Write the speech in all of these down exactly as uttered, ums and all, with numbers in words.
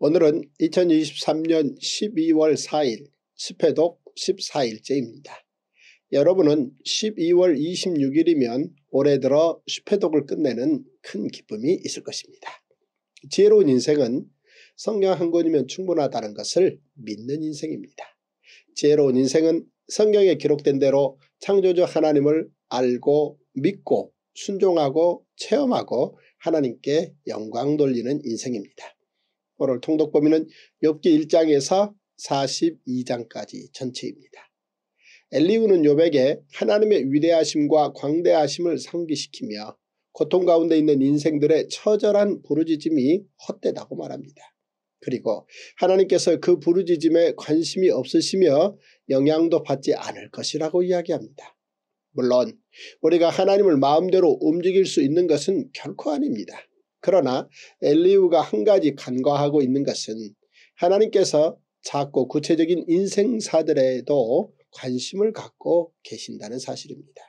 오늘은 이천이십삼년 십이월 사일 십회독 십사일째입니다. 여러분은 십이월 이십육일이면 올해 들어 십회독을 끝내는 큰 기쁨이 있을 것입니다. 지혜로운 인생은 성경 한 권이면 충분하다는 것을 믿는 인생입니다. 지혜로운 인생은 성경에 기록된 대로 창조주 하나님을 알고 믿고 순종하고 체험하고 하나님께 영광 돌리는 인생입니다. 오늘 통독 범위는 욥기 일장에서 사십이장까지 전체입니다. 엘리후는 욥에게 하나님의 위대하심과 광대하심을 상기시키며 고통 가운데 있는 인생들의 처절한 부르짖음이 헛되다고 말합니다. 그리고 하나님께서 그 부르짖음에 관심이 없으시며 영향도 받지 않을 것이라고 이야기합니다. 물론 우리가 하나님을 마음대로 움직일 수 있는 것은 결코 아닙니다. 그러나 엘리후가 한 가지 간과하고 있는 것은 하나님께서 작고 구체적인 인생사들에도 관심을 갖고 계신다는 사실입니다.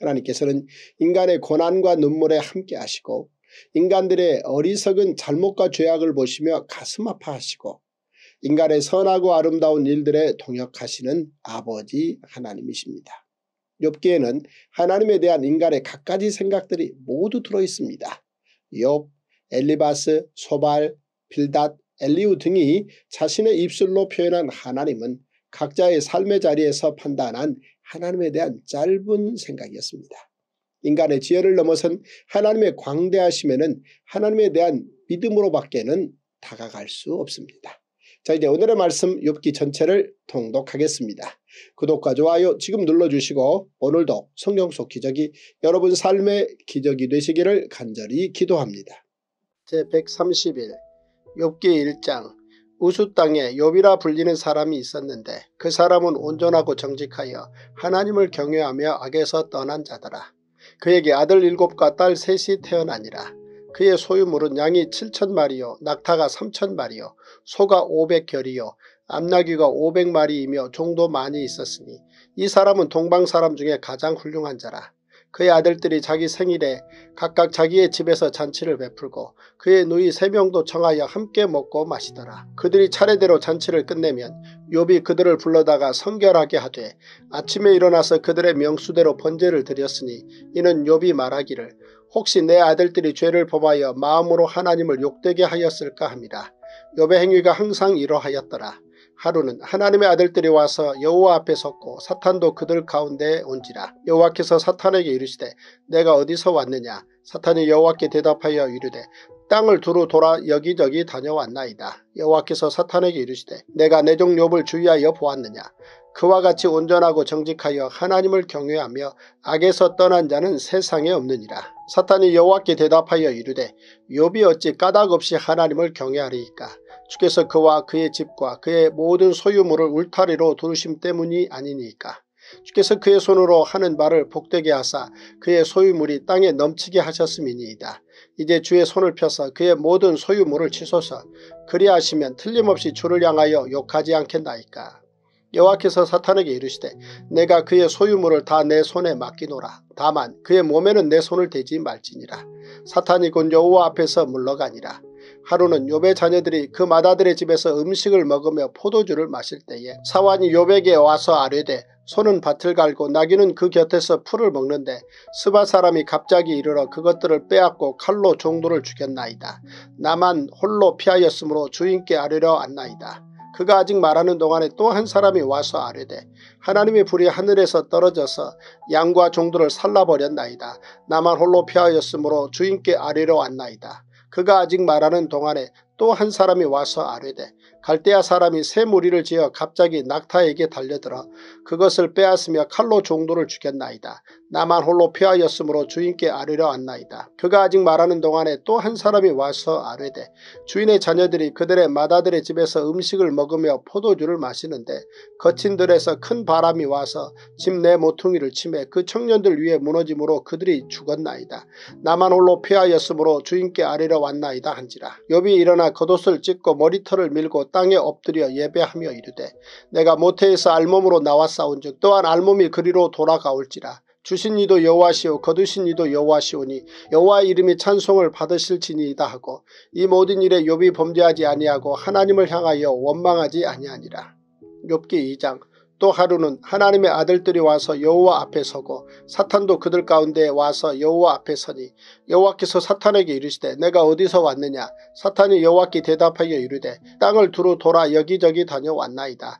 하나님께서는 인간의 고난과 눈물에 함께 하시고 인간들의 어리석은 잘못과 죄악을 보시며 가슴 아파하시고 인간의 선하고 아름다운 일들에 동역하시는 아버지 하나님이십니다. 욥기에는 하나님에 대한 인간의 갖가지 생각들이 모두 들어있습니다. 욥, 엘리바스, 소발, 빌닷, 엘리후 등이 자신의 입술로 표현한 하나님은 각자의 삶의 자리에서 판단한 하나님에 대한 짧은 생각이었습니다. 인간의 지혜를 넘어선 하나님의 광대하심에는 하나님에 대한 믿음으로밖에는 다가갈 수 없습니다. 자, 이제 오늘의 말씀 욥기 전체를 통독하겠습니다. 구독과 좋아요 지금 눌러주시고 오늘도 성경 속 기적이 여러분 삶의 기적이 되시기를 간절히 기도합니다. 제백삼십일 욥기 일장. 우수 땅에 욥이라 불리는 사람이 있었는데 그 사람은 온전하고 정직하여 하나님을 경외하며 악에서 떠난 자더라. 그에게 아들 일곱과 딸 셋이 태어나니라. 그의 소유물은 양이 칠천 마리요 낙타가 삼천 마리요 소가 오백 결이요 암나귀가 오백 마리이며 종도 많이 있었으니 이 사람은 동방 사람 중에 가장 훌륭한 자라. 그의 아들들이 자기 생일에 각각 자기의 집에서 잔치를 베풀고 그의 누이 세 명도 청하여 함께 먹고 마시더라. 그들이 차례대로 잔치를 끝내면 욥이 그들을 불러다가 성결하게 하되 아침에 일어나서 그들의 명수대로 번제를 드렸으니 이는 욥이 말하기를 혹시 내 아들들이 죄를 범하여 마음으로 하나님을 욕되게 하였을까 함이라. 욥의 행위가 항상 이러하였더라. 하루는 하나님의 아들들이 와서 여호와 앞에 섰고 사탄도 그들 가운데에 온지라. 여호와께서 사탄에게 이르시되 내가 어디서 왔느냐. 사탄이 여호와께 대답하여 이르되 땅을 두루 돌아 여기저기 다녀왔나이다. 여호와께서 사탄에게 이르시되 내가 내 종 욥을 주의하여 보았느냐. 그와 같이 온전하고 정직하여 하나님을 경외하며 악에서 떠난 자는 세상에 없느니라. 사탄이 여호와께 대답하여 이르되 욥이 어찌 까닭없이 하나님을 경외하리이까. 주께서 그와 그의 집과 그의 모든 소유물을 울타리로 두르심 때문이 아니니까. 주께서 그의 손으로 하는 말을 복되게 하사 그의 소유물이 땅에 넘치게 하셨음이니이다. 이제 주의 손을 펴서 그의 모든 소유물을 치소서. 그리하시면 틀림없이 주를 향하여 욕하지 않겠나이까. 여호와께서 사탄에게 이르시되 내가 그의 소유물을 다 내 손에 맡기노라. 다만 그의 몸에는 내 손을 대지 말지니라. 사탄이 곧 여호와 앞에서 물러가니라. 하루는 욥의 자녀들이 그 맏아들의 집에서 음식을 먹으며 포도주를 마실 때에 사환이 욥에게 와서 아뢰되 소는 밭을 갈고 나귀는 그 곁에서 풀을 먹는데 스바 사람이 갑자기 이르러 그것들을 빼앗고 칼로 종들을 죽였나이다. 나만 홀로 피하였으므로 주인께 아뢰려 안나이다. 그가 아직 말하는 동안에 또 한 사람이 와서 아뢰되 하나님의 불이 하늘에서 떨어져서 양과 종들을 살라버렸나이다. 나만 홀로 피하였으므로 주인께 아뢰려 안나이다. 그가 아직 말하는 동안에 또 한 사람이 와서 아뢰되 갈대아 사람이 새 무리를 지어 갑자기 낙타에게 달려들어 그것을 빼앗으며 칼로 종도를 죽였나이다. 나만 홀로 피하였으므로 주인께 아뢰려 안나이다. 그가 아직 말하는 동안에 또 한 사람이 와서 아뢰되 주인의 자녀들이 그들의 맏아들의 집에서 음식을 먹으며 포도주를 마시는데 거친 들에서 큰 바람이 와서 집 내 모퉁이를 치매 그 청년들 위에 무너짐으로 그들이 죽었나이다. 나만 홀로 피하였으므로 주인께 아뢰러 왔나이다 한지라. 욥이 일어나 겉옷을 찢고 머리털을 밀고 땅에 엎드려 예배하며 이르되 내가 모태에서 알몸으로 나와 싸운즉 또한 알몸이 그리로 돌아가올지라. 주신 이도 여호와시오 거두신 이도 여호와시오니 여호와 이름이 찬송을 받으실지니이다 하고 이 모든 일에 욥이 범죄하지 아니하고 하나님을 향하여 원망하지 아니하니라. 욥기 이 장. 또 하루는 하나님의 아들들이 와서 여호와 앞에 서고 사탄도 그들 가운데에 와서 여호와 앞에 서니 여호와께서 사탄에게 이르시되 내가 어디서 왔느냐. 사탄이 여호와께 대답하여 이르되 땅을 두루 돌아 여기저기 다녀왔나이다.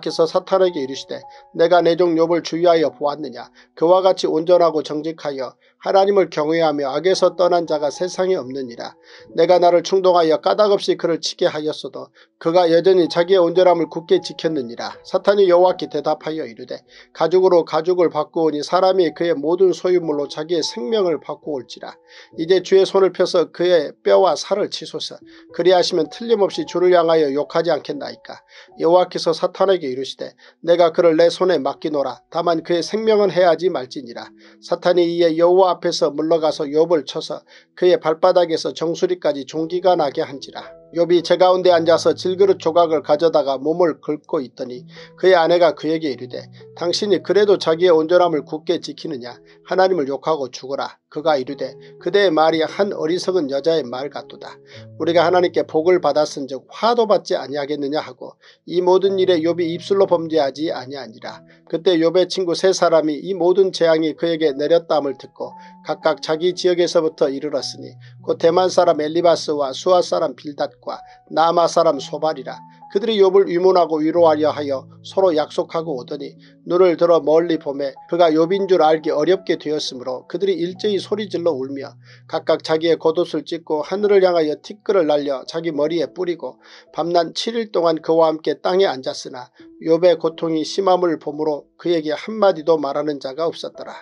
여호와께서 사탄에게 이르시되 내가 내 종 욥을 주의하여 보았느냐. 그와 같이 온전하고 정직하여 하나님을 경외하며 악에서 떠난 자가 세상에 없느니라. 내가 나를 충동하여 까닭없이 그를 치게 하였어도 그가 여전히 자기의 온전함을 굳게 지켰느니라. 사탄이 여호와께 대답하여 이르되 가죽으로 가죽을 바꾸오니 사람이 그의 모든 소유물로 자기의 생명을 바꾸올지라. 이제 주의 손을 펴서 그의 뼈와 살을 치소서. 그리하시면 틀림없이 주를 향하여 욕하지 않겠나이까. 여호와께서 사탄에게 이르시되 내가 그를 내 손에 맡기노라. 다만 그의 생명은 해하지 말지니라. 사탄이 이에 여호와 앞에서 물러가서 욥을 쳐서 그의 발바닥에서 정수리까지 종기가 나게 한지라. 욥이 제 가운데 앉아서 질그릇 조각을 가져다가 몸을 긁고 있더니 그의 아내가 그에게 이르되 당신이 그래도 자기의 온전함을 굳게 지키느냐. 하나님을 욕하고 죽어라. 그가 이르되 그대의 말이 한 어리석은 여자의 말 같도다. 우리가 하나님께 복을 받았은즉 화도 받지 아니하겠느냐 하고 이 모든 일에 욥이 입술로 범죄하지 아니하니라. 그때 욥의 친구 세 사람이 이 모든 재앙이 그에게 내렸다함을 듣고 각각 자기 지역에서부터 이르렀으니 곧 대만 사람 엘리바스와 수아 사람 빌닷 과 나마 사람 소발이라. 그들이 욥을 위문하고 위로하려 하여 서로 약속하고 오더니 눈을 들어 멀리 보매 그가 욥인 줄 알기 어렵게 되었으므로 그들이 일제히 소리질러 울며 각각 자기의 겉옷을 찢고 하늘을 향하여 티끌을 날려 자기 머리에 뿌리고 밤낮 칠 일 동안 그와 함께 땅에 앉았으나 욥의 고통이 심함을 보므로 그에게 한마디도 말하는 자가 없었더라.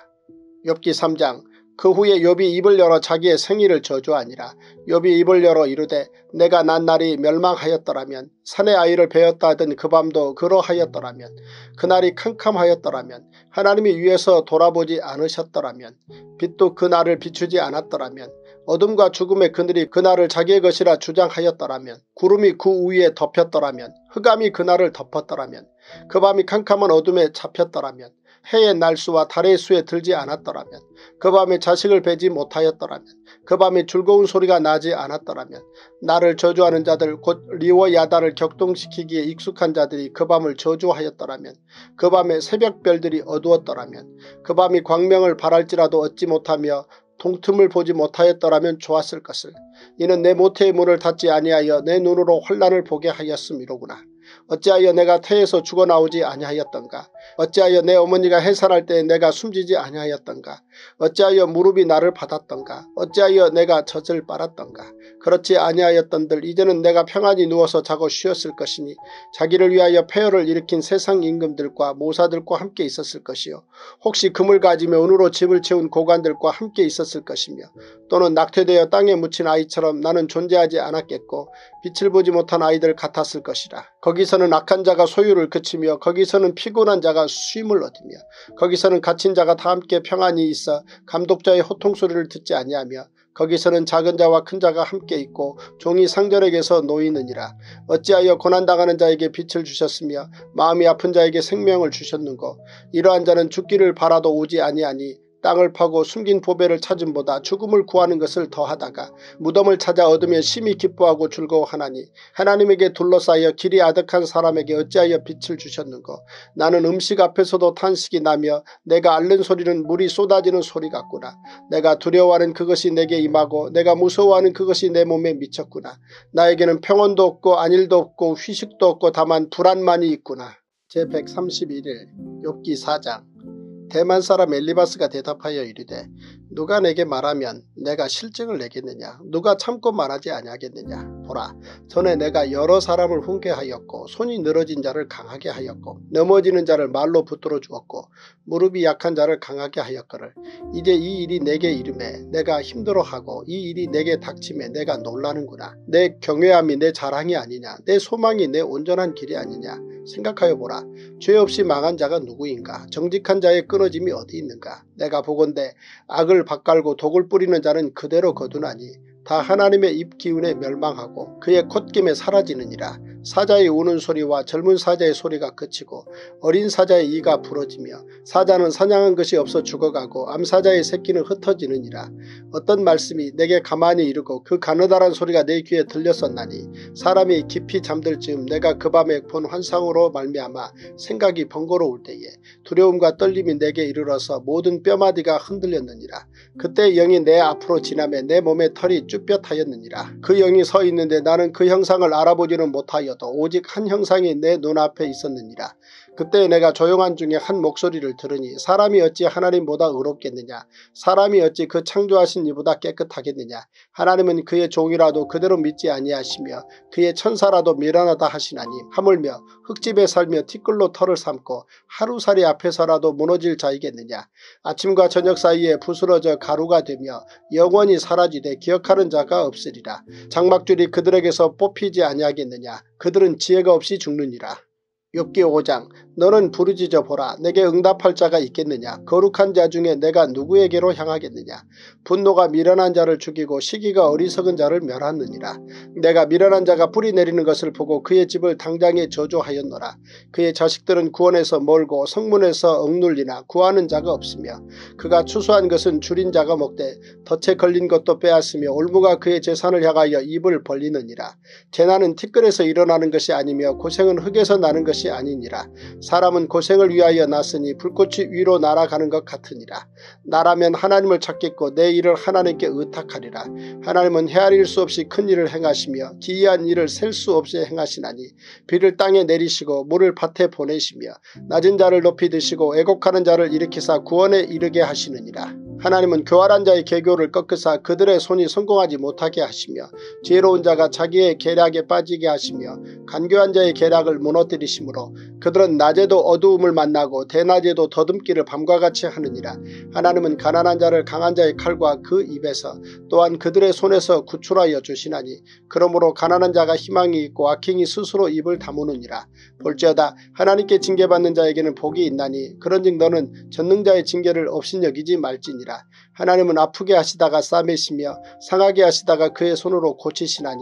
욥기 삼 장. 그 후에 욥이 입을 열어 자기의 생일을 저주하니라. 욥이 입을 열어 이르되 내가 난날이 멸망하였더라면 산의 아이를 베었다 하던 그 밤도 그러하였더라면 그날이 캄캄하였더라면 하나님이 위에서 돌아보지 않으셨더라면 빛도 그날을 비추지 않았더라면 어둠과 죽음의 그늘이 그날을 자기의 것이라 주장하였더라면 구름이 그 위에 덮였더라면 흑암이 그날을 덮었더라면 그 밤이 캄캄한 어둠에 잡혔더라면 해의 날수와 달의 수에 들지 않았더라면 그 밤에 자식을 베지 못하였더라면 그 밤에 즐거운 소리가 나지 않았더라면 나를 저주하는 자들 곧 리워야다를 격동시키기에 익숙한 자들이 그 밤을 저주하였더라면 그 밤에 새벽별들이 어두웠더라면 그 밤이 광명을 바랄지라도 얻지 못하며 동틈을 보지 못하였더라면 좋았을 것을. 이는 내 모태의 문을 닫지 아니하여 내 눈으로 환난을 보게 하였음이로구나. 어찌하여 내가 태에서 죽어나오지 아니하였던가. 어찌하여 내 어머니가 해산할 때 내가 숨지지 아니하였던가. 어찌하여 무릎이 나를 받았던가. 어찌하여 내가 젖을 빨았던가. 그렇지 아니하였던들 이제는 내가 평안히 누워서 자고 쉬었을 것이니 자기를 위하여 폐허를 일으킨 세상 임금들과 모사들과 함께 있었을 것이요 혹시 금을 가지며 은으로 집을 채운 고관들과 함께 있었을 것이며 또는 낙태되어 땅에 묻힌 아이처럼 나는 존재하지 않았겠고 빛을 보지 못한 아이들 같았을 것이라. 거기서는 악한 자가 소유를 그치며 거기서는 피곤한 자가 쉼을 얻으며 거기서는 갇힌 자가 다 함께 평안히 있어 감독자의 호통소리를 듣지 아니하며 거기서는 작은 자와 큰 자가 함께 있고 종이 상전에게서 놓이느니라. 어찌하여 고난당하는 자에게 빛을 주셨으며 마음이 아픈 자에게 생명을 주셨는고. 이러한 자는 죽기를 바라도 오지 아니하니 땅을 파고 숨긴 보배를 찾음보다 죽음을 구하는 것을 더하다가 무덤을 찾아 얻으며 심히 기뻐하고 즐거워하나니 하나님에게 둘러싸여 길이 아득한 사람에게 어찌하여 빛을 주셨는고. 나는 음식 앞에서도 탄식이 나며 내가 앓는 소리는 물이 쏟아지는 소리 같구나. 내가 두려워하는 그것이 내게 임하고 내가 무서워하는 그것이 내 몸에 미쳤구나. 나에게는 평온도 없고 안일도 없고 휴식도 없고 다만 불안만이 있구나. 제 백삼십일 일 욥기 사 장. 대만 사람 엘리바스가 대답하여 이르되 누가 내게 말하면 내가 실증을 내겠느냐. 누가 참고 말하지 아니하겠느냐. 보라, 전에 내가 여러 사람을 훈계하였고 손이 늘어진 자를 강하게 하였고 넘어지는 자를 말로 붙들어 주었고 무릎이 약한 자를 강하게 하였거늘 이제 이 일이 내게 이르매 내가 힘들어하고 이 일이 내게 닥침에 내가 놀라는구나. 내 경외함이 내 자랑이 아니냐. 내 소망이 내 온전한 길이 아니냐. 생각하여 보라. 죄 없이 망한 자가 누구인가. 정직한 자의 끊어짐이 어디 있는가. 내가 보건대 악을 박갈고 독을 뿌리는 자는 그대로 거두나니 다 하나님의 입 기운에 멸망하고 그의 콧김에 사라지느니라. 사자의 우는 소리와 젊은 사자의 소리가 그치고 어린 사자의 이가 부러지며 사자는 사냥한 것이 없어 죽어가고 암사자의 새끼는 흩어지느니라. 어떤 말씀이 내게 가만히 이르고 그 가느다란 소리가 내 귀에 들렸었나니 사람이 깊이 잠들 즈음 내가 그 밤에 본 환상으로 말미암아 생각이 번거로울 때에 두려움과 떨림이 내게 이르러서 모든 뼈마디가 흔들렸느니라. 그때 영이 내 앞으로 지나매 내 몸의 털이 쭈뼛하였느니라. 그 영이 서 있는데 나는 그 형상을 알아보지는 못하여도 오직 한 형상이 내 눈앞에 있었느니라. 그때 내가 조용한 중에 한 목소리를 들으니 사람이 어찌 하나님보다 의롭겠느냐. 사람이 어찌 그 창조하신 이보다 깨끗하겠느냐. 하나님은 그의 종이라도 그대로 믿지 아니하시며 그의 천사라도 미련하다 하시나니 하물며 흙집에 살며 티끌로 털을 삼고 하루살이 앞에서라도 무너질 자이겠느냐. 아침과 저녁 사이에 부스러져 가루가 되며 영원히 사라지되 기억하는 자가 없으리라. 장막줄이 그들에게서 뽑히지 아니하겠느냐. 그들은 지혜가 없이 죽느니라. 욥기 오 장. 너는 부르짖어 보라. 내게 응답할 자가 있겠느냐. 거룩한 자 중에 내가 누구에게로 향하겠느냐. 분노가 미련한 자를 죽이고 시기가 어리석은 자를 멸하느니라. 내가 미련한 자가 뿌리 내리는 것을 보고 그의 집을 당장에 저주하였노라. 그의 자식들은 구원에서 멀고 성문에서 억눌리나 구하는 자가 없으며 그가 추수한 것은 줄인 자가 먹되 덫에 걸린 것도 빼앗으며 올무가 그의 재산을 향하여 입을 벌리느니라. 재난은 티끌에서 일어나는 것이 아니며 고생은 흙에서 나는 것이 아니니라. 사람은 고생을 위하여 났으니 불꽃이 위로 날아가는 것 같으니라. 나라면 하나님을 찾겠고 내 일을 하나님께 의탁하리라. 하나님은 헤아릴 수 없이 큰 일을 행하시며 기이한 일을 셀 수 없이 행하시나니 비를 땅에 내리시고 물을 밭에 보내시며 낮은 자를 높이 드시고 애곡하는 자를 일으키사 구원에 이르게 하시느니라. 하나님은 교활한 자의 계교를 꺾으사 그들의 손이 성공하지 못하게 하시며 지혜로운 자가 자기의 계략에 빠지게 하시며 간교한 자의 계략을 무너뜨리심으로 그들은 낮에도 어두움을 만나고 대낮에도 더듬기를 밤과 같이 하느니라. 하나님은 가난한 자를 강한 자의 칼과 그 입에서 또한 그들의 손에서 구출하여 주시나니 그러므로 가난한 자가 희망이 있고 악행이 스스로 입을 다무느니라. 볼지어다 하나님께 징계받는 자에게는 복이 있나니 그런즉 너는 전능자의 징계를 업신여기지 말지니라. 하나님은 아프게 하시다가 싸매시며 상하게 하시다가 그의 손으로 고치시나니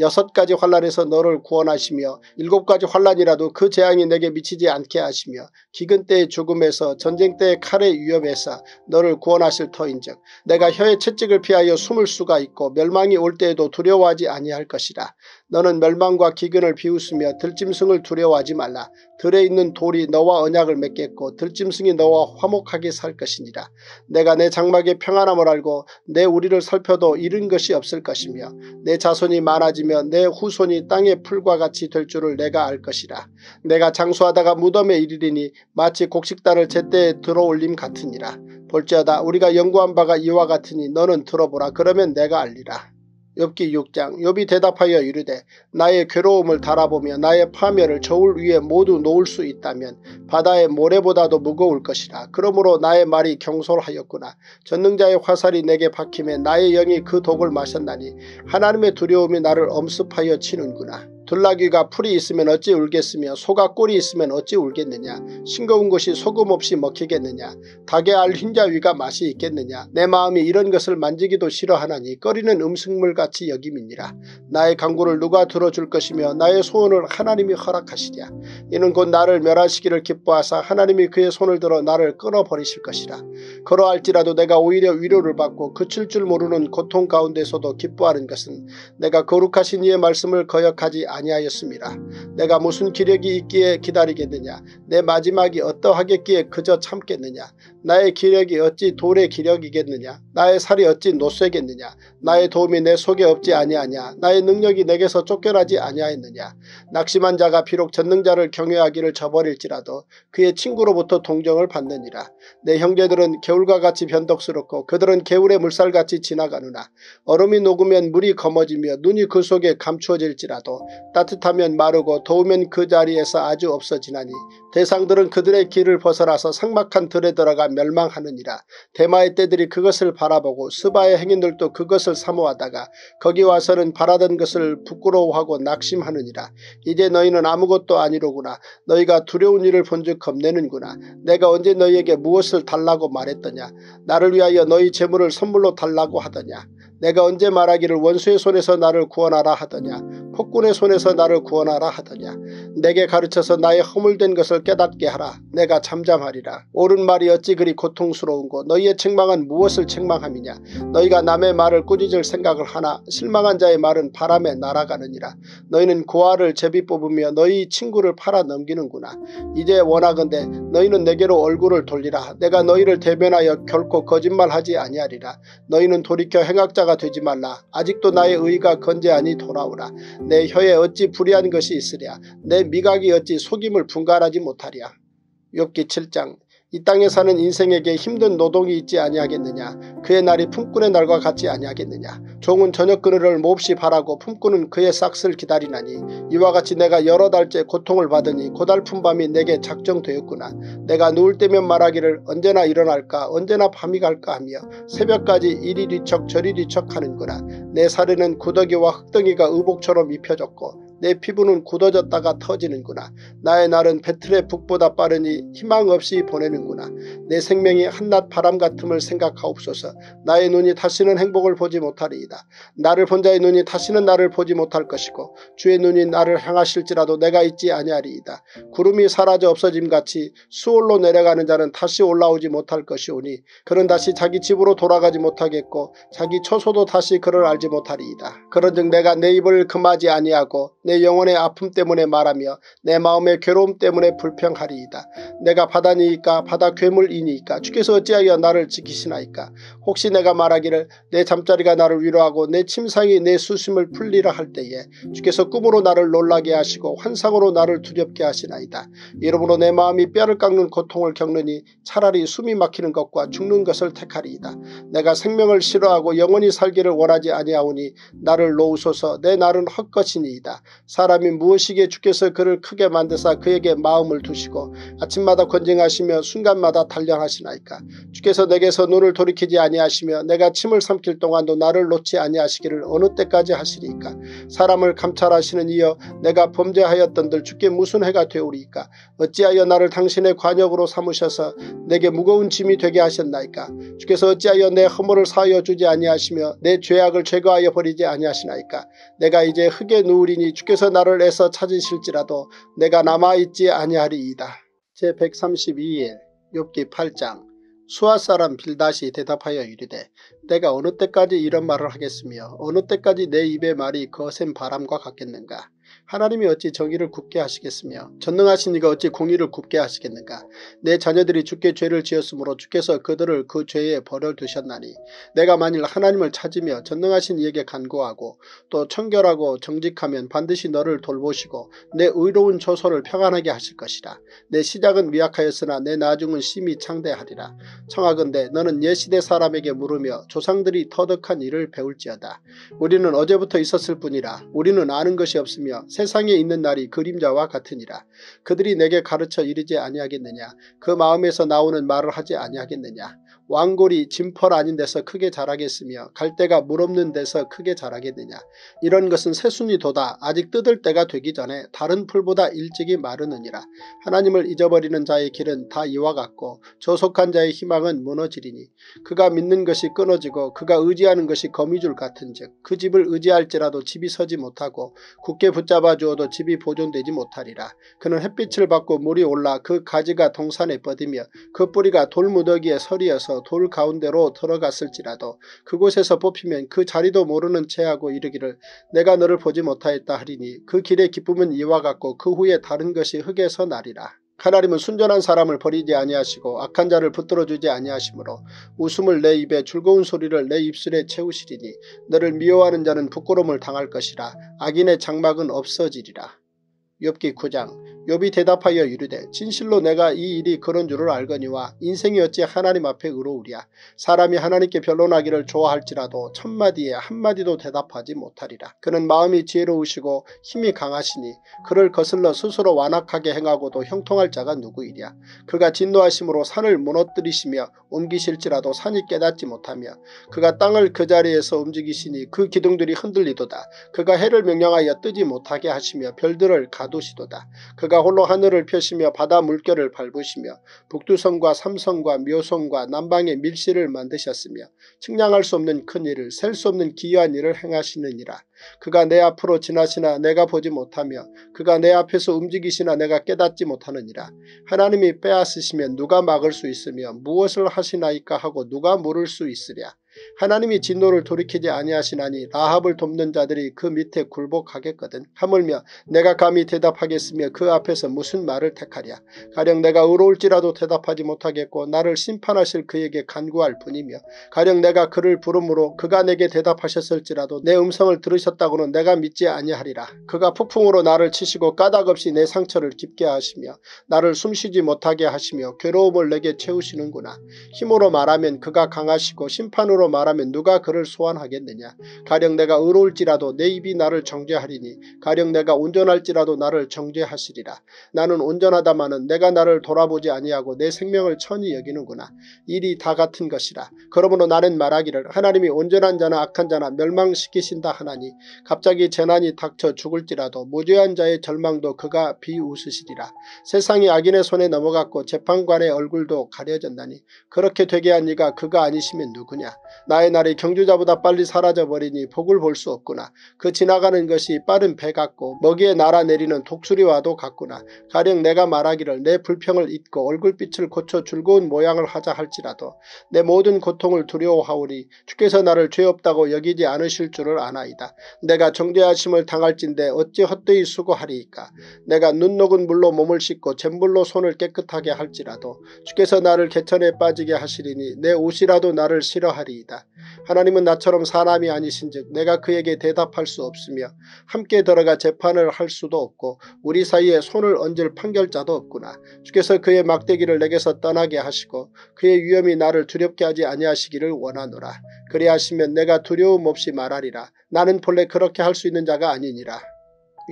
여섯 가지 환란에서 너를 구원하시며 일곱 가지 환란이라도 그 재앙이 내게 미치지 않게 하시며 기근 때의 죽음에서 전쟁 때의 칼의 위협에서 너를 구원하실 터인즉 내가 혀의 채찍을 피하여 숨을 수가 있고 멸망이 올 때에도 두려워하지 아니할 것이라. 너는 멸망과 기근을 비웃으며 들짐승을 두려워하지 말라. 들에 있는 돌이 너와 언약을 맺겠고 들짐승이 너와 화목하게 살 것이니라. 내가 내 장막의 평안함을 알고 내 우리를 살펴도 잃은 것이 없을 것이며 내 자손이 많아지며 내 후손이 땅의 풀과 같이 될 줄을 내가 알 것이라. 내가 장수하다가 무덤에 이르리니 마치 곡식단을 제때에 들어올림 같으니라. 볼지어다 우리가 연구한 바가 이와 같으니 너는 들어보라. 그러면 내가 알리라. 욥기 육 장. 욥이 대답하여 이르되 나의 괴로움을 달아보며 나의 파멸을 저울 위에 모두 놓을 수 있다면 바다의 모래보다도 무거울 것이라. 그러므로 나의 말이 경솔하였구나. 전능자의 화살이 내게 박히며 나의 영이 그 독을 마셨나니 하나님의 두려움이 나를 엄습하여 치는구나. 둘라귀가 풀이 있으면 어찌 울겠으며 소가 꼴이 있으면 어찌 울겠느냐. 싱거운 것이 소금 없이 먹히겠느냐. 닭의 알 흰자 위가 맛이 있겠느냐. 내 마음이 이런 것을 만지기도 싫어하나니 꺼리는 음식물같이 여김이니라. 나의 간구를 누가 들어줄 것이며 나의 소원을 하나님이 허락하시랴. 이는 곧 나를 멸하시기를 기뻐하사 하나님이 그의 손을 들어 나를 끊어버리실 것이라. 그러할지라도 내가 오히려 위로를 받고 그칠 줄 모르는 고통 가운데서도 기뻐하는 것은 내가 거룩하신 이의 말씀을 거역하지 않습니다 아니하였습니다. 내가 무슨 기력이 있기에 기다리겠느냐. 내 마지막이 어떠하겠기에 그저 참겠느냐. 나의 기력이 어찌 돌의 기력이겠느냐. 나의 살이 어찌 노쇠겠느냐. 나의 도움이 내 속에 없지 아니하냐. 나의 능력이 내게서 쫓겨나지 아니하였느냐. 낙심한 자가 비록 전능자를 경외하기를 저버릴지라도 그의 친구로부터 동정을 받느니라. 내 형제들은 개울과 같이 변덕스럽고 그들은 개울의 물살같이 지나가느라. 얼음이 녹으면 물이 검어지며 눈이 그 속에 감추어질지라도 따뜻하면 마르고 더우면 그 자리에서 아주 없어지나니 대상들은 그들의 길을 벗어나서 삭막한 들에 들어가 멸망하느니라. 대마의 떼들이 그것을 바라보고 스바의 행인들도 그것을 사모하다가 거기 와서는 바라던 것을 부끄러워하고 낙심하느니라. 이제 너희는 아무것도 아니로구나. 너희가 두려운 일을 본즉 겁내는구나. 내가 언제 너희에게 무엇을 달라고 말했더냐. 나를 위하여 너희 재물을 선물로 달라고 하더냐. 내가 언제 말하기를 원수의 손에서 나를 구원하라 하더냐. 폭군의 손에서 나를 구원하라 하더냐. 내게 가르쳐서 나의 허물된 것을 깨닫게 하라. 내가 잠잠하리라. 옳은 말이 어찌 그리 고통스러운고 너희의 책망은 무엇을 책망함이냐. 너희가 남의 말을 꾸짖을 생각을 하나 실망한 자의 말은 바람에 날아가느니라. 너희는 고아를 제비 뽑으며 너희 친구를 팔아 넘기는구나. 이제 원하건대 너희는 내게로 얼굴을 돌리라. 내가 너희를 대변하여 결코 거짓말하지 아니하리라. 너희는 돌이켜 행악자가 되지 말라. 아직도 나의 의가 건재하니 돌아오라. 내 혀에 어찌 불의한 것이 있으랴. 내 미각이 어찌 속임을 분간하지 못하랴. 욥기 칠 장. 이 땅에 사는 인생에게 힘든 노동이 있지 아니하겠느냐. 그의 날이 품꾼의 날과 같지 아니하겠느냐. 종은 저녁 그늘을 몹시 바라고 품꾼은 그의 싹스를 기다리나니 이와 같이 내가 여러 달째 고통을 받으니 고달픈 밤이 내게 작정되었구나. 내가 누울 때면 말하기를 언제나 일어날까 언제나 밤이 갈까 하며 새벽까지 이리 뒤척 저리 뒤척 하는구나. 내 살에는 구더기와 흙덩이가 의복처럼 입혀졌고 내 피부는 굳어졌다가 터지는구나. 나의 날은 배틀의 북보다 빠르니 희망 없이 보내는구나. 내 생명이 한낮 바람 같음을 생각하옵소서. 나의 눈이 다시는 행복을 보지 못하리이다. 나를 본 자의 눈이 다시는 나를 보지 못할 것이고 주의 눈이 나를 향하실지라도 내가 있지 아니하리이다. 구름이 사라져 없어짐같이 수월로 내려가는 자는 다시 올라오지 못할 것이오니 그는 다시 자기 집으로 돌아가지 못하겠고 자기 처소도 다시 그를 알지 못하리이다. 그런즉 내가 내 입을 금하지 아니하고 내 영혼의 아픔 때문에 말하며 내 마음의 괴로움 때문에 불평하리이다. 내가 바다니이까 바다 괴물이니이까 주께서 어찌하여 나를 지키시나이까. 혹시 내가 말하기를 내 잠자리가 나를 위로하고 내 침상이 내 수심을 풀리라 할 때에 주께서 꿈으로 나를 놀라게 하시고 환상으로 나를 두렵게 하시나이다. 이러므로 내 마음이 뼈를 깎는 고통을 겪느니 차라리 숨이 막히는 것과 죽는 것을 택하리이다. 내가 생명을 싫어하고 영원히 살기를 원하지 아니하오니 나를 놓으소서. 내 날은 헛것이니이다. 사람이 무엇이기에 주께서 그를 크게 만드사 그에게 마음을 두시고 아침마다 권징하시며 순간마다 단련하시나이까. 주께서 내게서 눈을 돌이키지 아니하시며 내가 침을 삼킬 동안도 나를 놓지 아니하시기를 어느 때까지 하시리이까. 사람을 감찰하시는 이여 내가 범죄하였던들 주께 무슨 해가 되오리이까. 어찌하여 나를 당신의 관역으로 삼으셔서 내게 무거운 짐이 되게 하셨나이까. 주께서 어찌하여 내 허물을 사하여 주지 아니하시며 내 죄악을 제거하여 버리지 아니하시나이까. 내가 이제 흙에 누우리니 주께서 나를 애써 찾으실지라도 내가 남아있지 아니하리이다. 제 백삼십이 일 욥기 팔 장. 수아사람 빌닷이 대답하여 이르되 내가 어느 때까지 이런 말을 하겠으며 어느 때까지 내 입의 말이 거센 바람과 같겠는가. 하나님이 어찌 정의를 굽게 하시겠으며 전능하신 이가 어찌 공의를 굽게 하시겠는가. 내 자녀들이 주께 죄를 지었으므로 주께서 그들을 그 죄에 버려두셨나니 내가 만일 하나님을 찾으며 전능하신 이에게 간구하고 또 청결하고 정직하면 반드시 너를 돌보시고 내 의로운 조선을 평안하게 하실 것이라. 내 시작은 미약하였으나 내 나중은 심히 창대하리라. 청하건대 너는 옛시대 사람에게 물으며 조상들이 터득한 일을 배울지어다. 우리는 어제부터 있었을 뿐이라. 우리는 아는 것이 없으며 세상에 있는 날이 그림자와 같으니라. 그들이 내게 가르쳐 이르지 아니하겠느냐. 그 마음에서 나오는 말을 하지 아니하겠느냐. 왕골이 진펄 아닌 데서 크게 자라겠으며 갈대가 물 없는 데서 크게 자라겠느냐. 이런 것은 새순이 도다. 아직 뜯을 때가 되기 전에 다른 풀보다 일찍이 마르느니라. 하나님을 잊어버리는 자의 길은 다 이와 같고 조속한 자의 희망은 무너지리니 그가 믿는 것이 끊어지고 그가 의지하는 것이 거미줄 같은즉 그 집을 의지할지라도 집이 서지 못하고 굳게 붙잡아 주어도 집이 보존되지 못하리라. 그는 햇빛을 받고 물이 올라 그 가지가 동산에 뻗으며 그 뿌리가 돌무더기에 서리여서 돌 가운데로 들어갔을지라도 그곳에서 뽑히면 그 자리도 모르는 채 하고 이르기를 내가 너를 보지 못하였다 하리니 그 길의 기쁨은 이와 같고 그 후에 다른 것이 흙에서 나리라. 하나님은 순전한 사람을 버리지 아니하시고 악한 자를 붙들어주지 아니하시므로 웃음을 내 입에 즐거운 소리를 내 입술에 채우시리니 너를 미워하는 자는 부끄러움을 당할 것이라. 악인의 장막은 없어지리라. 욥기 구 장. 욥이 대답하여 이르되 진실로 내가 이 일이 그런 줄을 알거니와 인생이 어찌 하나님 앞에 의로우랴. 사람이 하나님께 변론하기를 좋아할지라도 첫마디에 한마디도 대답하지 못하리라. 그는 마음이 지혜로우시고 힘이 강하시니 그를 거슬러 스스로 완악하게 행하고도 형통할 자가 누구이랴. 그가 진노하심으로 산을 무너뜨리시며 옮기실지라도 산이 깨닫지 못하며 그가 땅을 그 자리에서 움직이시니 그 기둥들이 흔들리도다. 그가 해를 명령하여 뜨지 못하게 하시며 별들을 가두시도다. 그가 그가 홀로 하늘을 펴시며 바다 물결을 밟으시며 북두성과 삼성과 묘성과 남방의 밀실을 만드셨으며 측량할 수 없는 큰 일을 셀 수 없는 기이한 일을 행하시느니라. 그가 내 앞으로 지나시나 내가 보지 못하며 그가 내 앞에서 움직이시나 내가 깨닫지 못하느니라. 하나님이 빼앗으시면 누가 막을 수 있으며 무엇을 하시나이까 하고 누가 물을 수 있으랴. 하나님이 진노를 돌이키지 아니하시나니 라합을 돕는 자들이 그 밑에 굴복하겠거든. 하물며 내가 감히 대답하겠으며 그 앞에서 무슨 말을 택하랴. 가령 내가 의로울지라도 대답하지 못하겠고 나를 심판하실 그에게 간구할 뿐이며 가령 내가 그를 부름으로 그가 내게 대답하셨을지라도 내 음성을 들으셨다고는 내가 믿지 아니하리라. 그가 폭풍으로 나를 치시고 까닭없이 내 상처를 깊게 하시며 나를 숨쉬지 못하게 하시며 괴로움을 내게 채우시는구나. 힘으로 말하면 그가 강하시고 심판으로 말하면 누가 그를 소환하겠느냐. 가령 내가 의로울지라도 내 입이 나를 정죄하리니 가령 내가 온전할지라도 나를 정죄하시리라. 나는 온전하다마는 내가 나를 돌아보지 아니하고 내 생명을 천히 여기는구나. 일이 다 같은 것이라. 그러므로 나는 말하기를 하나님이 온전한 자나 악한 자나 멸망시키신다 하나니 갑자기 재난이 닥쳐 죽을지라도 무죄한 자의 절망도 그가 비웃으시리라. 세상이 악인의 손에 넘어갔고 재판관의 얼굴도 가려졌나니 그렇게 되게 한 이가 그가 아니시면 누구냐. 나의 날이 경주자보다 빨리 사라져버리니 복을 볼 수 없구나. 그 지나가는 것이 빠른 배 같고 먹이에 날아내리는 독수리와도 같구나. 가령 내가 말하기를 내 불평을 잊고 얼굴빛을 고쳐 즐거운 모양을 하자 할지라도 내 모든 고통을 두려워하오니 주께서 나를 죄 없다고 여기지 않으실 줄을 아나이다. 내가 정죄하심을 당할진대 어찌 헛되이 수고하리이까. 내가 눈 녹은 물로 몸을 씻고 잿물로 손을 깨끗하게 할지라도 주께서 나를 개천에 빠지게 하시리니 내 옷이라도 나를 싫어하리. 하나님은 나처럼 사람이 아니신즉 내가 그에게 대답할 수 없으며 함께 들어가 재판을 할 수도 없고 우리 사이에 손을 얹을 판결자도 없구나. 주께서 그의 막대기를 내게서 떠나게 하시고 그의 위엄이 나를 두렵게 하지 아니하시기를 원하노라. 그리하시면 내가 두려움 없이 말하리라. 나는 본래 그렇게 할 수 있는 자가 아니니라.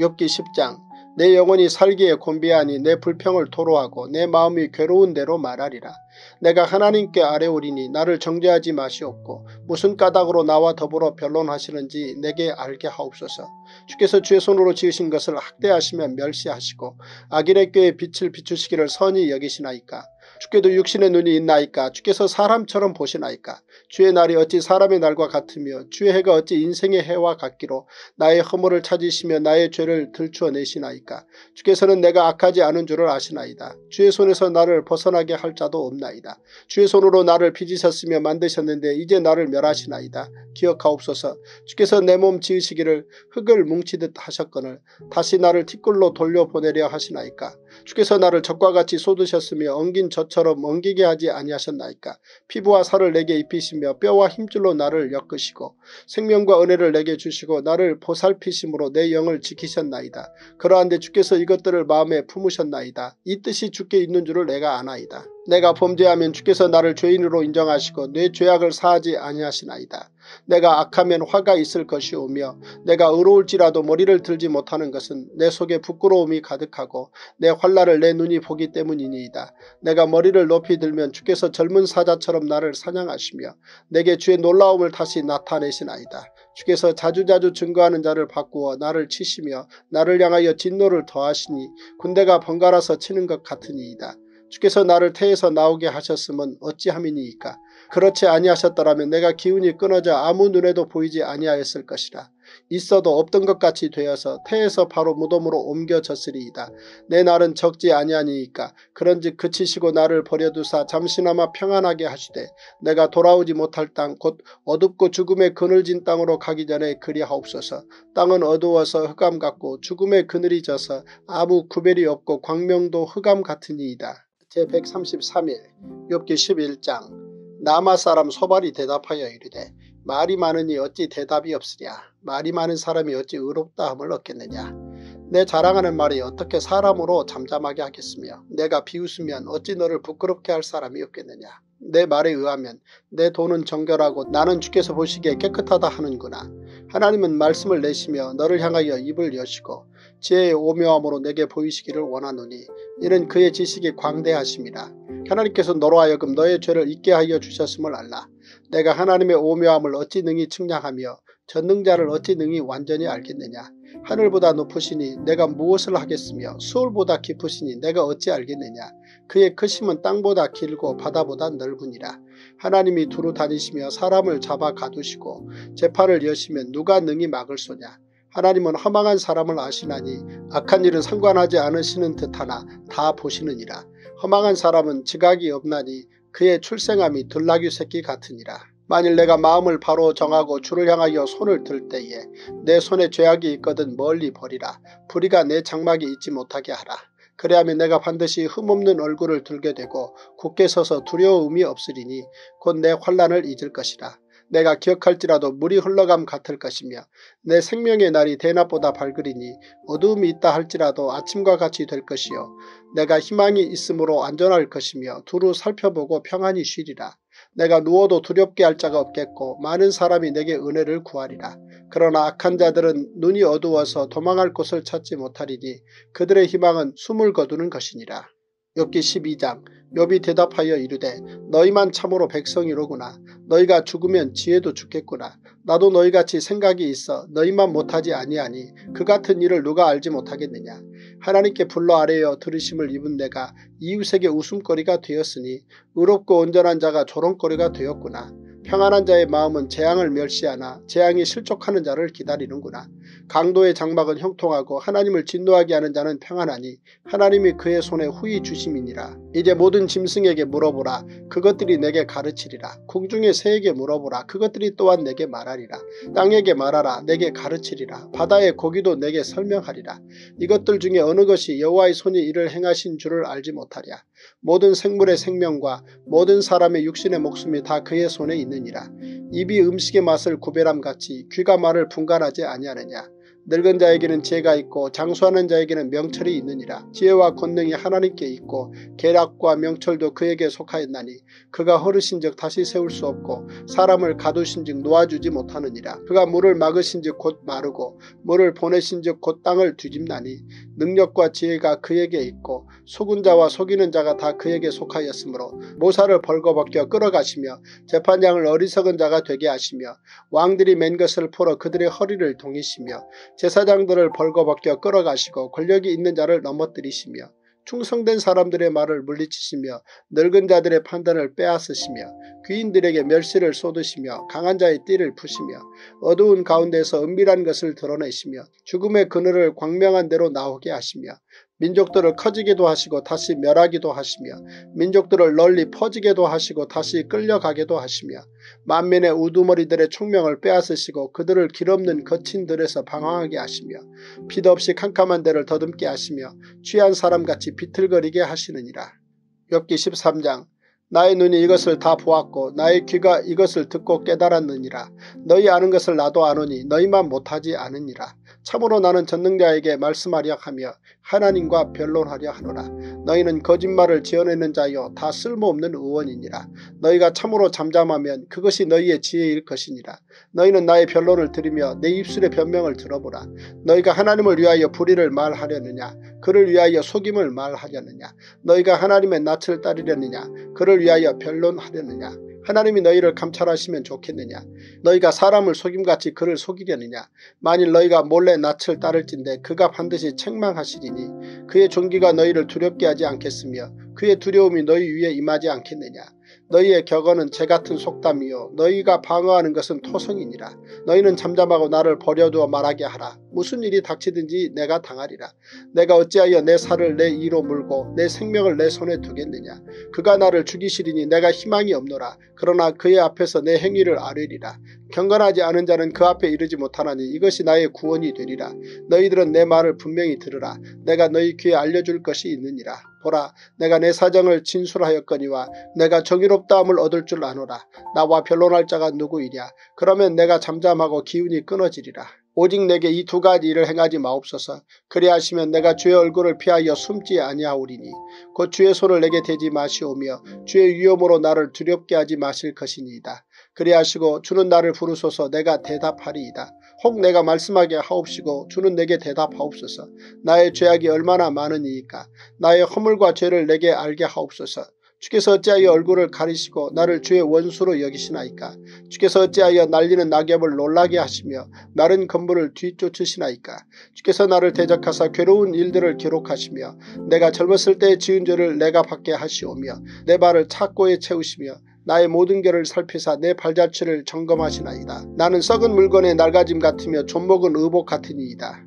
욥기 십 장. 내 영혼이 살기에 곤비하니 내 불평을 토로하고 내 마음이 괴로운 대로 말하리라. 내가 하나님께 아뢰오리니 나를 정죄하지 마시옵고 무슨 까닭으로 나와 더불어 변론하시는지 내게 알게 하옵소서. 주께서 주의 손으로 지으신 것을 학대하시며 멸시하시고 악인의 꾀에 빛을 비추시기를 선히 여기시나이까. 주께도 육신의 눈이 있나이까. 주께서 사람처럼 보시나이까. 주의 날이 어찌 사람의 날과 같으며 주의 해가 어찌 인생의 해와 같기로 나의 허물을 찾으시며 나의 죄를 들추어 내시나이까. 주께서는 내가 악하지 않은 줄을 아시나이다. 주의 손에서 나를 벗어나게 할 자도 없나이다. 주의 손으로 나를 빚으셨으며 만드셨는데 이제 나를 멸하시나이다. 기억하옵소서. 주께서 내 몸 지으시기를 흙을 뭉치듯 하셨거늘 다시 나를 티끌로 돌려보내려 하시나이까. 주께서 나를 젖과 같이 쏟으셨으며 엉긴 젖처럼 엉기게 하지 아니하셨나이까. 피부와 살을 내게 입히시며 뼈와 힘줄로 나를 엮으시고 생명과 은혜를 내게 주시고 나를 보살피심으로 내 영을 지키셨나이다. 그러한데 주께서 이것들을 마음에 품으셨나이다. 이 뜻이 주께 있는 줄을 내가 아나이다. 내가 범죄하면 주께서 나를 죄인으로 인정하시고 내 죄악을 사하지 아니하시나이다. 내가 악하면 화가 있을 것이오며 내가 의로울지라도 머리를 들지 못하는 것은 내 속에 부끄러움이 가득하고 내 환난을 내 눈이 보기 때문이니이다. 내가 머리를 높이 들면 주께서 젊은 사자처럼 나를 사냥하시며 내게 주의 놀라움을 다시 나타내시나이다. 주께서 자주자주 증거하는 자를 바꾸어 나를 치시며 나를 향하여 진노를 더하시니 군대가 번갈아서 치는 것 같으니이다. 주께서 나를 태에서 나오게 하셨음은 어찌함이니이까. 그렇지 아니하셨더라면 내가 기운이 끊어져 아무 눈에도 보이지 아니하였을 것이라. 있어도 없던 것 같이 되어서 태에서 바로 무덤으로 옮겨졌으리이다. 내 날은 적지 아니하니이까. 그런즉 그치시고 나를 버려두사 잠시나마 평안하게 하시되 내가 돌아오지 못할 땅 곧 어둡고 죽음의 그늘진 땅으로 가기 전에 그리하옵소서. 땅은 어두워서 흑암 같고 죽음의 그늘이 져서 아무 구별이 없고 광명도 흑암 같으니이다. 제백삼십삼 일 욥기 십일 장. 남아 사람 소발이 대답하여 이르되 말이 많으니 어찌 대답이 없으랴. 말이 많은 사람이 어찌 의롭다함을 얻겠느냐. 내 자랑하는 말이 어떻게 사람으로 잠잠하게 하겠으며 내가 비웃으면 어찌 너를 부끄럽게 할 사람이 없겠느냐. 내 말에 의하면 내 돈은 정결하고 나는 주께서 보시기에 깨끗하다 하는구나. 하나님은 말씀을 내시며 너를 향하여 입을 여시고 지혜의 오묘함으로 내게 보이시기를 원하노니 이는 그의 지식이 광대하심이라. 하나님께서 너로 하여금 너의 죄를 잊게 하여 주셨음을 알라. 내가 하나님의 오묘함을 어찌 능히 측량하며 전능자를 어찌 능히 완전히 알겠느냐. 하늘보다 높으시니 내가 무엇을 하겠으며 수월보다 깊으시니 내가 어찌 알겠느냐. 그의 크심은 땅보다 길고 바다보다 넓으니라. 하나님이 두루 다니시며 사람을 잡아 가두시고 재판을 여시면 누가 능히 막을 소냐. 하나님은 허망한 사람을 아시나니 악한 일은 상관하지 않으시는 듯하나 다 보시느니라. 허망한 사람은 지각이 없나니 그의 출생함이 들나귀 새끼 같으니라. 만일 내가 마음을 바로 정하고 주를 향하여 손을 들 때에 내 손에 죄악이 있거든 멀리 버리라. 불의가 내 장막에 있지 못하게 하라. 그래하면 내가 반드시 흠없는 얼굴을 들게 되고 굳게 서서 두려움이 없으리니 곧 내 환난을 잊을 것이라. 내가 기억할지라도 물이 흘러감 같을 것이며 내 생명의 날이 대낮보다 밝으리니 어두움이 있다 할지라도 아침과 같이 될 것이요 내가 희망이 있으므로 안전할 것이며 두루 살펴보고 평안히 쉬리라. 내가 누워도 두렵게 할 자가 없겠고 많은 사람이 내게 은혜를 구하리라. 그러나 악한 자들은 눈이 어두워서 도망할 곳을 찾지 못하리니 그들의 희망은 숨을 거두는 것이니라. 욥기 십이 장. 욥이 대답하여 이르되 너희만 참으로 백성이로구나. 너희가 죽으면 지혜도 죽겠구나. 나도 너희같이 생각이 있어 너희만 못하지 아니하니 그 같은 일을 누가 알지 못하겠느냐. 하나님께 불러 아뢰어 들으심을 입은 내가 이웃에게 웃음거리가 되었으니 의롭고 온전한 자가 조롱거리가 되었구나. 평안한 자의 마음은 재앙을 멸시하나 재앙이 실족하는 자를 기다리는구나. 강도의 장막은 형통하고 하나님을 진노하게 하는 자는 평안하니 하나님이 그의 손에 후히 주심이니라. 이제 모든 짐승에게 물어보라. 그것들이 내게 가르치리라. 공중의 새에게 물어보라. 그것들이 또한 내게 말하리라. 땅에게 말하라. 내게 가르치리라. 바다의 고기도 내게 설명하리라. 이것들 중에 어느 것이 여호와의 손이 이를 행하신 줄을 알지 못하랴. 모든 생물의 생명과 모든 사람의 육신의 목숨이 다 그의 손에 있느니라. 입이 음식의 맛을 구별함같이 귀가 말을 분간하지 아니하느냐. 늙은 자에게는 지혜가 있고 장수하는 자에게는 명철이 있느니라. 지혜와 권능이 하나님께 있고 계략과 명철도 그에게 속하였나니 그가 허르신즉 다시 세울 수 없고 사람을 가두신즉 놓아주지 못하느니라. 그가 물을 막으신즉 곧 마르고 물을 보내신즉 곧 땅을 뒤집나니 능력과 지혜가 그에게 있고 속은 자와 속이는 자가 다 그에게 속하였으므로 모사를 벌거벗겨 끌어가시며 재판장을 어리석은 자가 되게 하시며 왕들이 맨 것을 풀어 그들의 허리를 동이시며 제사장들을 벌거벗겨 끌어가시고 권력이 있는 자를 넘어뜨리시며 충성된 사람들의 말을 물리치시며 늙은 자들의 판단을 빼앗으시며 귀인들에게 멸시를 쏟으시며 강한 자의 띠를 푸시며 어두운 가운데서 은밀한 것을 드러내시며 죽음의 그늘을 광명한 대로 나오게 하시며 민족들을 커지게도 하시고 다시 멸하기도 하시며 민족들을 널리 퍼지게도 하시고 다시 끌려가게도 하시며 만민의 우두머리들의 총명을 빼앗으시고 그들을 길없는 거친 들에서 방황하게 하시며 빛 없이 캄캄한 데를 더듬게 하시며 취한 사람같이 비틀거리게 하시느니라. 욥기 십삼 장. 나의 눈이 이것을 다 보았고 나의 귀가 이것을 듣고 깨달았느니라. 너희 아는 것을 나도 아노니 너희만 못하지 않으니라. 참으로 나는 전능자에게 말씀하려 하며 하나님과 변론하려 하노라. 너희는 거짓말을 지어내는 자여 다 쓸모없는 의원이니라. 너희가 참으로 잠잠하면 그것이 너희의 지혜일 것이니라. 너희는 나의 변론을 들으며 내 입술의 변명을 들어보라. 너희가 하나님을 위하여 불의를 말하려느냐. 그를 위하여 속임을 말하려느냐. 너희가 하나님의 낯을 따르려느냐. 그를 위하여 변론하려느냐. 하나님이 너희를 감찰하시면 좋겠느냐. 너희가 사람을 속임같이 그를 속이려느냐. 만일 너희가 몰래 낯을 따를진대 그가 반드시 책망하시리니 그의 존귀가 너희를 두렵게 하지 않겠으며 그의 두려움이 너희 위에 임하지 않겠느냐. 너희의 격언은 재 같은 속담이요 너희가 방어하는 것은 토성이니라. 너희는 잠잠하고 나를 버려두어 말하게 하라. 무슨 일이 닥치든지 내가 당하리라. 내가 어찌하여 내 살을 내 이로 물고 내 생명을 내 손에 두겠느냐. 그가 나를 죽이시리니 내가 희망이 없노라. 그러나 그의 앞에서 내 행위를 아뢰리라. 경건하지 않은 자는 그 앞에 이르지 못하나니 이것이 나의 구원이 되리라. 너희들은 내 말을 분명히 들으라. 내가 너희 귀에 알려줄 것이 있느니라. 보라, 내가 내 사정을 진술하였거니와 내가 정의롭다함을 얻을 줄 아노라. 나와 변론할 자가 누구이냐. 그러면 내가 잠잠하고 기운이 끊어지리라. 오직 내게 이 두 가지 일을 행하지 마옵소서. 그리하시면 내가 주의 얼굴을 피하여 숨지 아니하오리니 곧 주의 손을 내게 대지 마시오며 주의 위엄으로 나를 두렵게 하지 마실 것이니이다. 그리하시고 주는 나를 부르소서. 내가 대답하리이다. 혹 내가 말씀하게 하옵시고 주는 내게 대답하옵소서. 나의 죄악이 얼마나 많으니이까. 나의 허물과 죄를 내게 알게 하옵소서. 주께서 어찌하여 얼굴을 가리시고 나를 주의 원수로 여기시나이까? 주께서 어찌하여 날리는 낙엽을 놀라게 하시며 마른 건물을 뒤쫓으시나이까? 주께서 나를 대적하사 괴로운 일들을 기록하시며 내가 젊었을 때 지은 죄를 내가 받게 하시오며 내 발을 착고에 채우시며 나의 모든 결을 살피사 내 발자취를 점검하시나이다. 나는 썩은 물건의 날가짐 같으며 존목은 의복 같으니이다.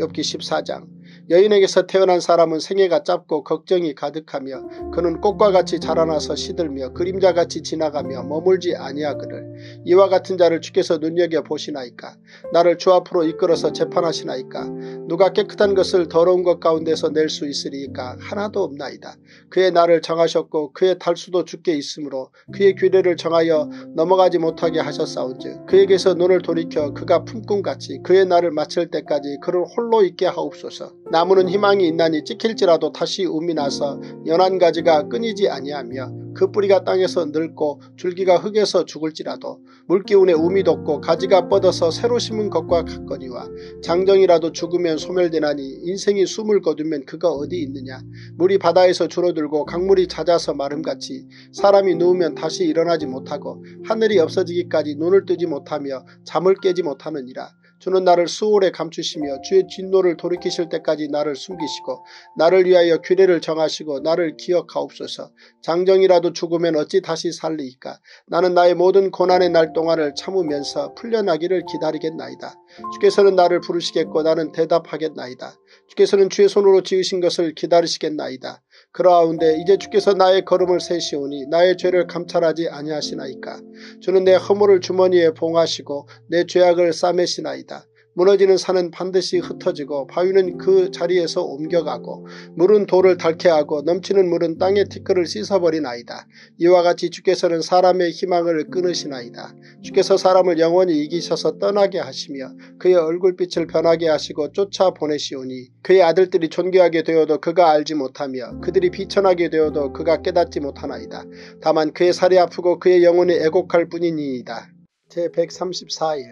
욥기 십사 장. 여인에게서 태어난 사람은 생애가 짧고 걱정이 가득하며 그는 꽃과 같이 자라나서 시들며 그림자같이 지나가며 머물지 아니하거늘. 이와 같은 자를 주께서 눈여겨보시나이까? 나를 주 앞으로 이끌어서 재판하시나이까? 누가 깨끗한 것을 더러운 것 가운데서 낼 수 있으리이까? 하나도 없나이다. 그의 날을 정하셨고 그의 달수도 주께 있으므로 그의 규례를 정하여 넘어가지 못하게 하셨사온즉 그에게서 눈을 돌이켜 그가 품꾼같이 그의 날을 마칠 때까지 그를 홀로 있게 하옵소서. 나무는 희망이 있나니 찍힐지라도 다시 움이 나서 연한 가지가 끊이지 아니하며 그 뿌리가 땅에서 늙고 줄기가 흙에서 죽을지라도 물기운에 움이 돋고 가지가 뻗어서 새로 심은 것과 같거니와 장정이라도 죽으면 소멸되나니 인생이 숨을 거두면 그가 어디 있느냐. 물이 바다에서 줄어들고 강물이 잦아서 마름같이 사람이 누우면 다시 일어나지 못하고 하늘이 없어지기까지 눈을 뜨지 못하며 잠을 깨지 못하느니라. 주는 나를 수월에 감추시며 주의 진노를 돌이키실 때까지 나를 숨기시고 나를 위하여 규례를 정하시고 나를 기억하옵소서. 장정이라도 죽으면 어찌 다시 살리이까? 나는 나의 모든 고난의 날 동안을 참으면서 풀려나기를 기다리겠나이다. 주께서는 나를 부르시겠고 나는 대답하겠나이다. 주께서는 주의 손으로 지으신 것을 기다리시겠나이다. 그러하운데 이제 주께서 나의 걸음을 세시오니 나의 죄를 감찰하지 아니하시나이까? 주는 내 허물을 주머니에 봉하시고 내 죄악을 싸매시나이다. 무너지는 산은 반드시 흩어지고 바위는 그 자리에서 옮겨가고 물은 돌을 닳게 하고 넘치는 물은 땅의 티끌을 씻어버리나이다. 이와 같이 주께서는 사람의 희망을 끊으시나이다. 주께서 사람을 영원히 이기셔서 떠나게 하시며 그의 얼굴빛을 변하게 하시고 쫓아보내시오니 그의 아들들이 존귀하게 되어도 그가 알지 못하며 그들이 비천하게 되어도 그가 깨닫지 못하나이다. 다만 그의 살이 아프고 그의 영혼이 애곡할 뿐이니이다. 제백삼십사 일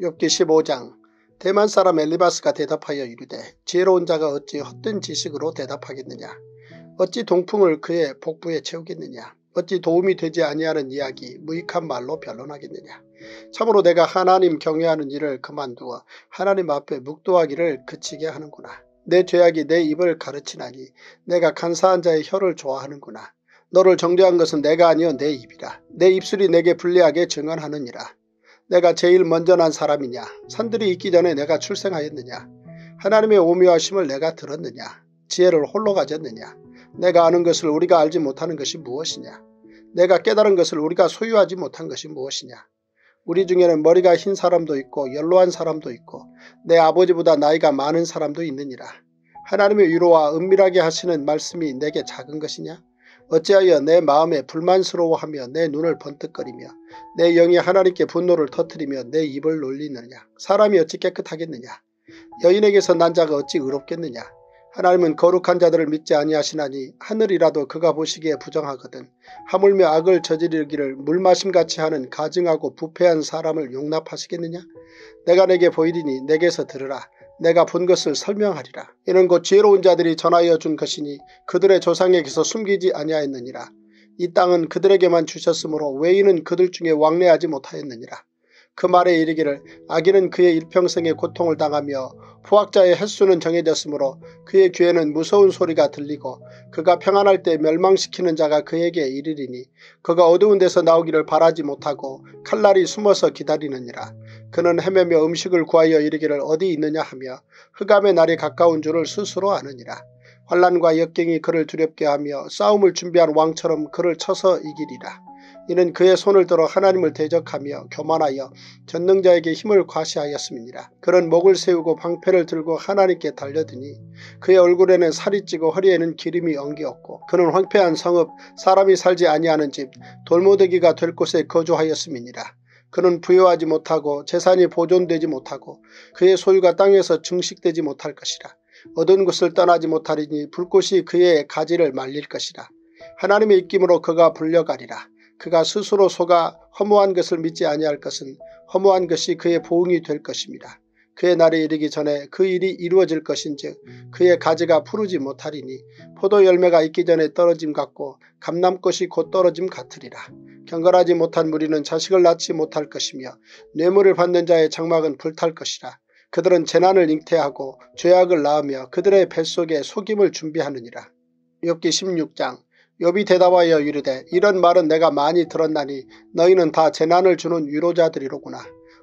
욥기 십오 장. 대만 사람 엘리바스가 대답하여 이르되 지혜로운 자가 어찌 헛된 지식으로 대답하겠느냐? 어찌 동풍을 그의 복부에 채우겠느냐? 어찌 도움이 되지 아니하는 이야기 무익한 말로 변론하겠느냐? 참으로 내가 하나님 경외하는 일을 그만두어 하나님 앞에 묵도하기를 그치게 하는구나. 내 죄악이 내 입을 가르치나니 내가 간사한 자의 혀를 좋아하는구나. 너를 정죄한 것은 내가 아니여 내 입이라. 내 입술이 내게 불리하게 증언하느니라. 내가 제일 먼저 난 사람이냐? 산들이 있기 전에 내가 출생하였느냐? 하나님의 오묘하심을 내가 들었느냐? 지혜를 홀로 가졌느냐? 내가 아는 것을 우리가 알지 못하는 것이 무엇이냐? 내가 깨달은 것을 우리가 소유하지 못한 것이 무엇이냐? 우리 중에는 머리가 흰 사람도 있고 연로한 사람도 있고 내 아버지보다 나이가 많은 사람도 있느니라. 하나님의 위로와 은밀하게 하시는 말씀이 내게 작은 것이냐? 어찌하여 내 마음에 불만스러워하며 내 눈을 번뜩거리며 내 영이 하나님께 분노를 터뜨리며 내 입을 놀리느냐? 사람이 어찌 깨끗하겠느냐? 여인에게서 난 자가 어찌 의롭겠느냐? 하나님은 거룩한 자들을 믿지 아니하시나니 하늘이라도 그가 보시기에 부정하거든. 하물며 악을 저지르기를 물마심같이 하는 가증하고 부패한 사람을 용납하시겠느냐? 내가 내게 보이리니 내게서 들으라. 내가 본 것을 설명하리라. 이는 곧 지혜로운 자들이 전하여 준 것이니 그들의 조상에게서 숨기지 아니하였느니라. 이 땅은 그들에게만 주셨으므로 외인은 그들 중에 왕래하지 못하였느니라. 그 말에 이르기를 악인은 그의 일평생의 고통을 당하며 포악자의 횟수는 정해졌으므로 그의 귀에는 무서운 소리가 들리고 그가 평안할 때 멸망시키는 자가 그에게 이르리니 그가 어두운 데서 나오기를 바라지 못하고 칼날이 숨어서 기다리느니라. 그는 헤매며 음식을 구하여 이르기를 어디 있느냐 하며 흑암의 날이 가까운 줄을 스스로 아느니라. 환난과 역경이 그를 두렵게 하며 싸움을 준비한 왕처럼 그를 쳐서 이기리라. 이는 그의 손을 들어 하나님을 대적하며 교만하여 전능자에게 힘을 과시하였음이니라. 그는 목을 세우고 방패를 들고 하나님께 달려드니 그의 얼굴에는 살이 찌고 허리에는 기름이 엉기었고 그는 황폐한 성읍 사람이 살지 아니하는 집 돌무더기가 될 곳에 거주하였음이니라. 그는 부여하지 못하고 재산이 보존되지 못하고 그의 소유가 땅에서 증식되지 못할 것이라. 얻은 곳을 떠나지 못하리니 불꽃이 그의 가지를 말릴 것이라. 하나님의 입김으로 그가 불려가리라. 그가 스스로 속아 허무한 것을 믿지 아니할 것은 허무한 것이 그의 보응이 될 것입니다. 그의 날이 이르기 전에 그 일이 이루어질 것인즉 그의 가지가 푸르지 못하리니 포도 열매가 익기 전에 떨어짐 같고 감람꽃이 곧 떨어짐 같으리라. 경건하지 못한 무리는 자식을 낳지 못할 것이며 뇌물을 받는 자의 장막은 불탈 것이라. 그들은 재난을 잉태하고 죄악을 낳으며 그들의 뱃속에 속임을 준비하느니라. 욥기 십육 장. 욥이 대답하여 이르되 이런 말은 내가 많이 들었나니 너희는 다 재난을 주는 위로자들이로구나.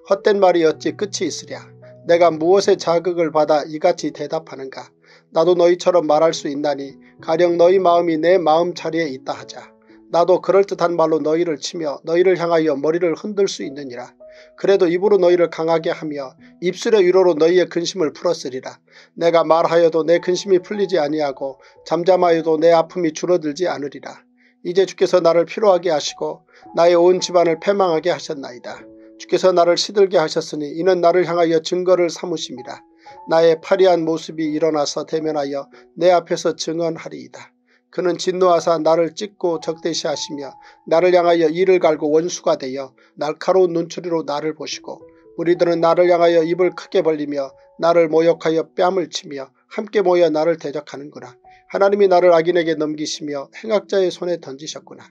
헛된 말이 어찌 끝이 있으랴. 내가 무엇에 자극을 받아 이같이 대답하는가. 나도 너희처럼 말할 수 있나니 가령 너희 마음이 내 마음 자리에 있다 하자. 나도 그럴듯한 말로 너희를 치며 너희를 향하여 머리를 흔들 수 있느니라. 그래도 입으로 너희를 강하게 하며 입술의 위로로 너희의 근심을 풀었으리라. 내가 말하여도 내 근심이 풀리지 아니하고 잠잠하여도 내 아픔이 줄어들지 않으리라. 이제 주께서 나를 피로하게 하시고 나의 온 집안을 패망하게 하셨나이다. 주께서 나를 시들게 하셨으니 이는 나를 향하여 증거를 삼으심이라. 나의 파리한 모습이 일어나서 대면하여 내 앞에서 증언하리이다. 그는 진노하사 나를 찢고 적대시하시며 나를 향하여 이를 갈고 원수가 되어 날카로운 눈초리로 나를 보시고 무리들은 나를 향하여 입을 크게 벌리며 나를 모욕하여 뺨을 치며 함께 모여 나를 대적하는구나. 하나님이 나를 악인에게 넘기시며 행악자의 손에 던지셨구나.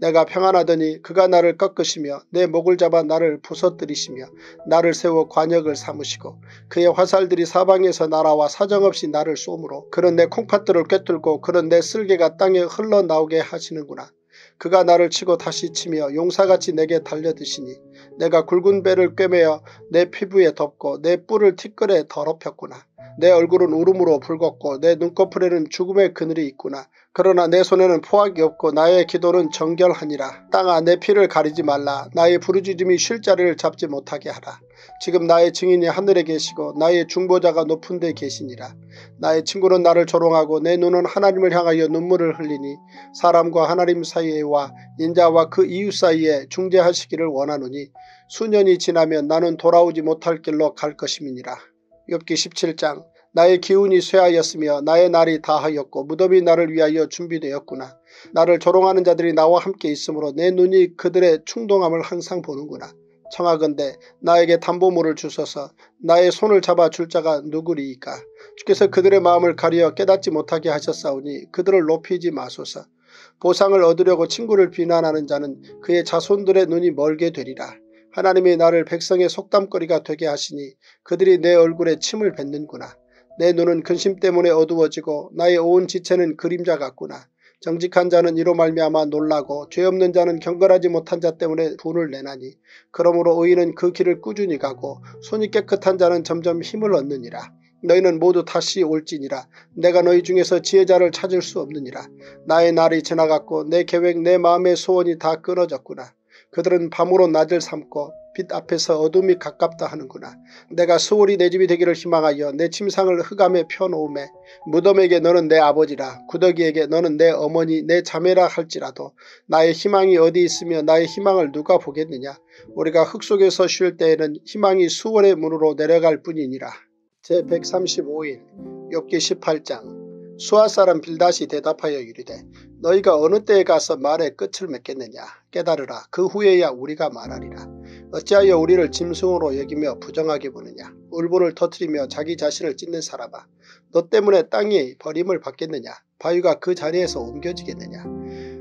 내가 평안하더니 그가 나를 꺾으시며 내 목을 잡아 나를 부서뜨리시며 나를 세워 관역을 삼으시고 그의 화살들이 사방에서 날아와 사정없이 나를 쏘므로 그는 내 콩팥들을 꿰뚫고 그는 내 쓸개가 땅에 흘러나오게 하시는구나. 그가 나를 치고 다시 치며 용사같이 내게 달려드시니 내가 굵은 배를 꿰매어 내 피부에 덮고 내 뿔을 티끌에 더럽혔구나. 내 얼굴은 울음으로 붉었고 내 눈꺼풀에는 죽음의 그늘이 있구나. 그러나 내 손에는 포악이 없고 나의 기도는 정결하니라. 땅아 내 피를 가리지 말라. 나의 부르짖음이 쉴 자리를 잡지 못하게 하라. 지금 나의 증인이 하늘에 계시고 나의 중보자가 높은 데 계시니라. 나의 친구는 나를 조롱하고 내 눈은 하나님을 향하여 눈물을 흘리니 사람과 하나님 사이와 인자와 그 이웃 사이에 중재하시기를 원하노니 수년이 지나면 나는 돌아오지 못할 길로 갈 것임이니라. 욥기 십칠 장. 나의 기운이 쇠하였으며 나의 날이 다하였고 무덤이 나를 위하여 준비되었구나. 나를 조롱하는 자들이 나와 함께 있으므로 내 눈이 그들의 충동함을 항상 보는구나. 청하건대 나에게 담보물을 주소서. 나의 손을 잡아 줄 자가 누구리이까. 주께서 그들의 마음을 가려 깨닫지 못하게 하셨사오니 그들을 높이지 마소서. 보상을 얻으려고 친구를 비난하는 자는 그의 자손들의 눈이 멀게 되리라. 하나님이 나를 백성의 속담거리가 되게 하시니 그들이 내 얼굴에 침을 뱉는구나. 내 눈은 근심 때문에 어두워지고 나의 온 지체는 그림자 같구나. 정직한 자는 이로 말미암아 놀라고 죄 없는 자는 경건하지 못한 자 때문에 분을 내나니 그러므로 의인은 그 길을 꾸준히 가고 손이 깨끗한 자는 점점 힘을 얻느니라. 너희는 모두 다시 올지니라. 내가 너희 중에서 지혜자를 찾을 수 없느니라. 나의 날이 지나갔고 내 계획 내 마음의 소원이 다 끊어졌구나. 그들은 밤으로 낮을 삼고 빛 앞에서 어둠이 가깝다 하는구나. 내가 스올이 내 집이 되기를 희망하여 내 침상을 흑암에 펴놓음에 무덤에게 너는 내 아버지라 구더기에게 너는 내 어머니 내 자매라 할지라도 나의 희망이 어디 있으며 나의 희망을 누가 보겠느냐. 우리가 흙 속에서 쉴 때에는 희망이 수월의 문으로 내려갈 뿐이니라. 제백삼십오 일 욥기 십팔 장. 수아 사람 빌닷이 대답하여 이르되 너희가 어느 때에 가서 말의 끝을 맺겠느냐. 깨달으라. 그 후에야 우리가 말하리라. 어찌하여 우리를 짐승으로 여기며 부정하게 보느냐. 울분을 터뜨리며 자기 자신을 찢는 사람아 너 때문에 땅이 버림을 받겠느냐. 바위가 그 자리에서 옮겨지겠느냐.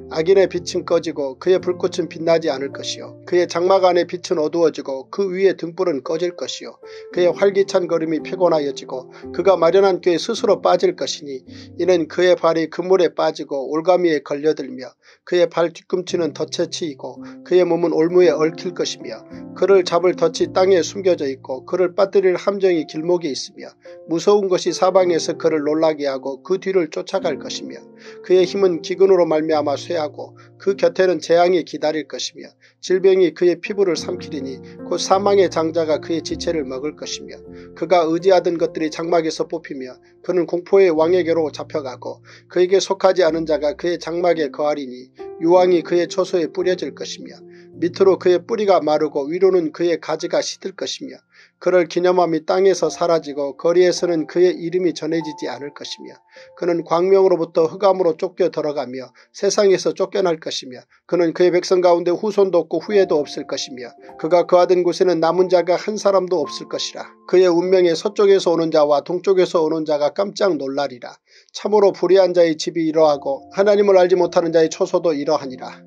악인의 빛은 꺼지고 그의 불꽃은 빛나지 않을 것이요. 그의 장막 안의 빛은 어두워지고 그 위의 등불은 꺼질 것이요. 그의 활기찬 걸음이 피곤하여지고 그가 마련한 꾀에 스스로 빠질 것이니 이는 그의 발이 그물에 빠지고 올가미에 걸려들며 그의 발 뒤꿈치는 덫에 치이고 그의 몸은 올무에 얽힐 것이며 그를 잡을 덫이 땅에 숨겨져 있고 그를 빠뜨릴 함정이 길목에 있으며 무서운 것이 사방에서 그를 놀라게 하고 그 뒤를 쫓아갈 것이며 그의 힘은 기근으로 말미암아 쇠 하고 그 곁에는 재앙이 기다릴 것이며 질병이 그의 피부를 삼키리니 곧 사망의 장자가 그의 지체를 먹을 것이며 그가 의지하던 것들이 장막에서 뽑히며 그는 공포의 왕에게로 잡혀가고 그에게 속하지 않은 자가 그의 장막에 거하리니 유황이 그의 초소에 뿌려질 것이며 밑으로 그의 뿌리가 마르고 위로는 그의 가지가 시들 것이며 그를 기념함이 땅에서 사라지고 거리에서는 그의 이름이 전해지지 않을 것이며 그는 광명으로부터 흑암으로 쫓겨 들어가며 세상에서 쫓겨날 것이며 그는 그의 백성 가운데 후손도 없고 후예도 없을 것이며 그가 거하던 곳에는 남은 자가 한 사람도 없을 것이라. 그의 운명에 서쪽에서 오는 자와 동쪽에서 오는 자가 깜짝 놀라리라. 참으로 불의한 자의 집이 이러하고 하나님을 알지 못하는 자의 초소도 이러하니라.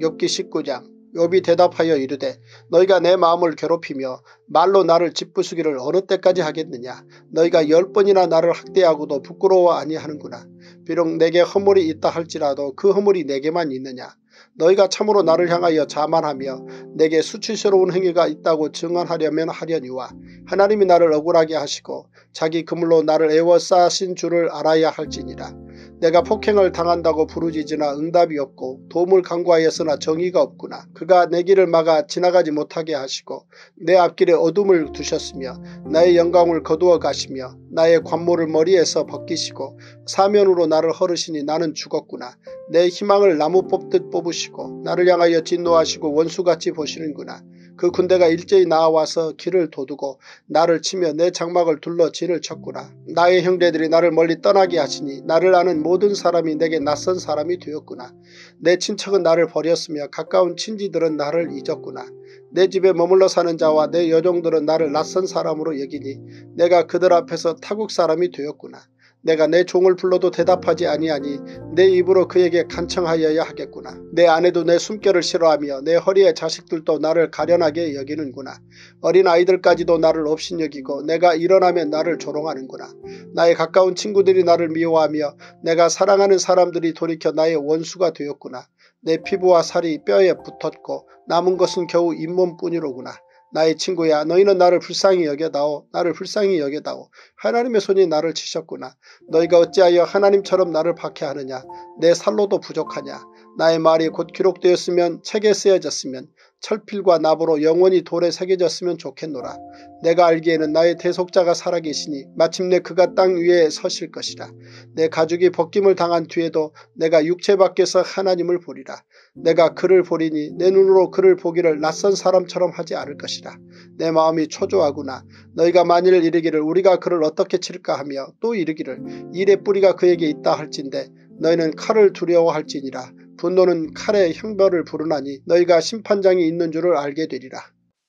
욥기 십구 장. 욥이 대답하여 이르되 너희가 내 마음을 괴롭히며 말로 나를 짓부수기를 어느 때까지 하겠느냐. 너희가 열 번이나 나를 학대하고도 부끄러워 아니하는구나. 비록 내게 허물이 있다 할지라도 그 허물이 내게만 있느냐. 너희가 참으로 나를 향하여 자만하며 내게 수치스러운 행위가 있다고 증언하려면 하려니와 하나님이 나를 억울하게 하시고 자기 그물로 나를 애워싸신 줄을 알아야 할지니라. 내가 폭행을 당한다고 부르짖으나 응답이 없고 도움을 간구하였으나 정의가 없구나. 그가 내 길을 막아 지나가지 못하게 하시고 내 앞길에 어둠을 두셨으며 나의 영광을 거두어 가시며 나의 관모를 머리에서 벗기시고 사면으로 나를 허르시니 나는 죽었구나. 내 희망을 나무 뽑듯 뽑으시고 나를 향하여 진노하시고 원수같이 보시는구나. 그 군대가 일제히 나와서 길을 도두고 나를 치며 내 장막을 둘러 진을 쳤구나. 나의 형제들이 나를 멀리 떠나게 하시니 나를 아는 모든 사람이 내게 낯선 사람이 되었구나. 내 친척은 나를 버렸으며 가까운 친지들은 나를 잊었구나. 내 집에 머물러 사는 자와 내 여종들은 나를 낯선 사람으로 여기니 내가 그들 앞에서 타국 사람이 되었구나. 내가 내 종을 불러도 대답하지 아니하니 내 입으로 그에게 간청하여야 하겠구나. 내 아내도 내 숨결을 싫어하며 내 허리의 자식들도 나를 가련하게 여기는구나. 어린 아이들까지도 나를 업신여기고 내가 일어나면 나를 조롱하는구나. 나의 가까운 친구들이 나를 미워하며 내가 사랑하는 사람들이 돌이켜 나의 원수가 되었구나. 내 피부와 살이 뼈에 붙었고 남은 것은 겨우 잇몸뿐이로구나. 나의 친구야, 너희는 나를 불쌍히 여겨다오. 나를 불쌍히 여겨다오. 하나님의 손이 나를 치셨구나. 너희가 어찌하여 하나님처럼 나를 박해하느냐. 내 살로도 부족하냐. 나의 말이 곧 기록되었으면 책에 쓰여졌으면 철필과 납으로 영원히 돌에 새겨졌으면 좋겠노라. 내가 알기에는 나의 대속자가 살아계시니 마침내 그가 땅 위에 서실 것이라. 내 가죽이 벗김을 당한 뒤에도 내가 육체 밖에서 하나님을 보리라. 내가 그를 보리니 내 눈으로 그를 보기를 낯선 사람처럼 하지 않을 것이라. 내 마음이 초조하구나. 너희가 만일 이르기를 우리가 그를 어떻게 칠까 하며 또 이르기를 일의 뿌리가 그에게 있다 할진대 너희는 칼을 두려워할지니라. 분노는 칼의 형벌을 부르나니 너희가 심판장이 있는 줄을 알게 되리라.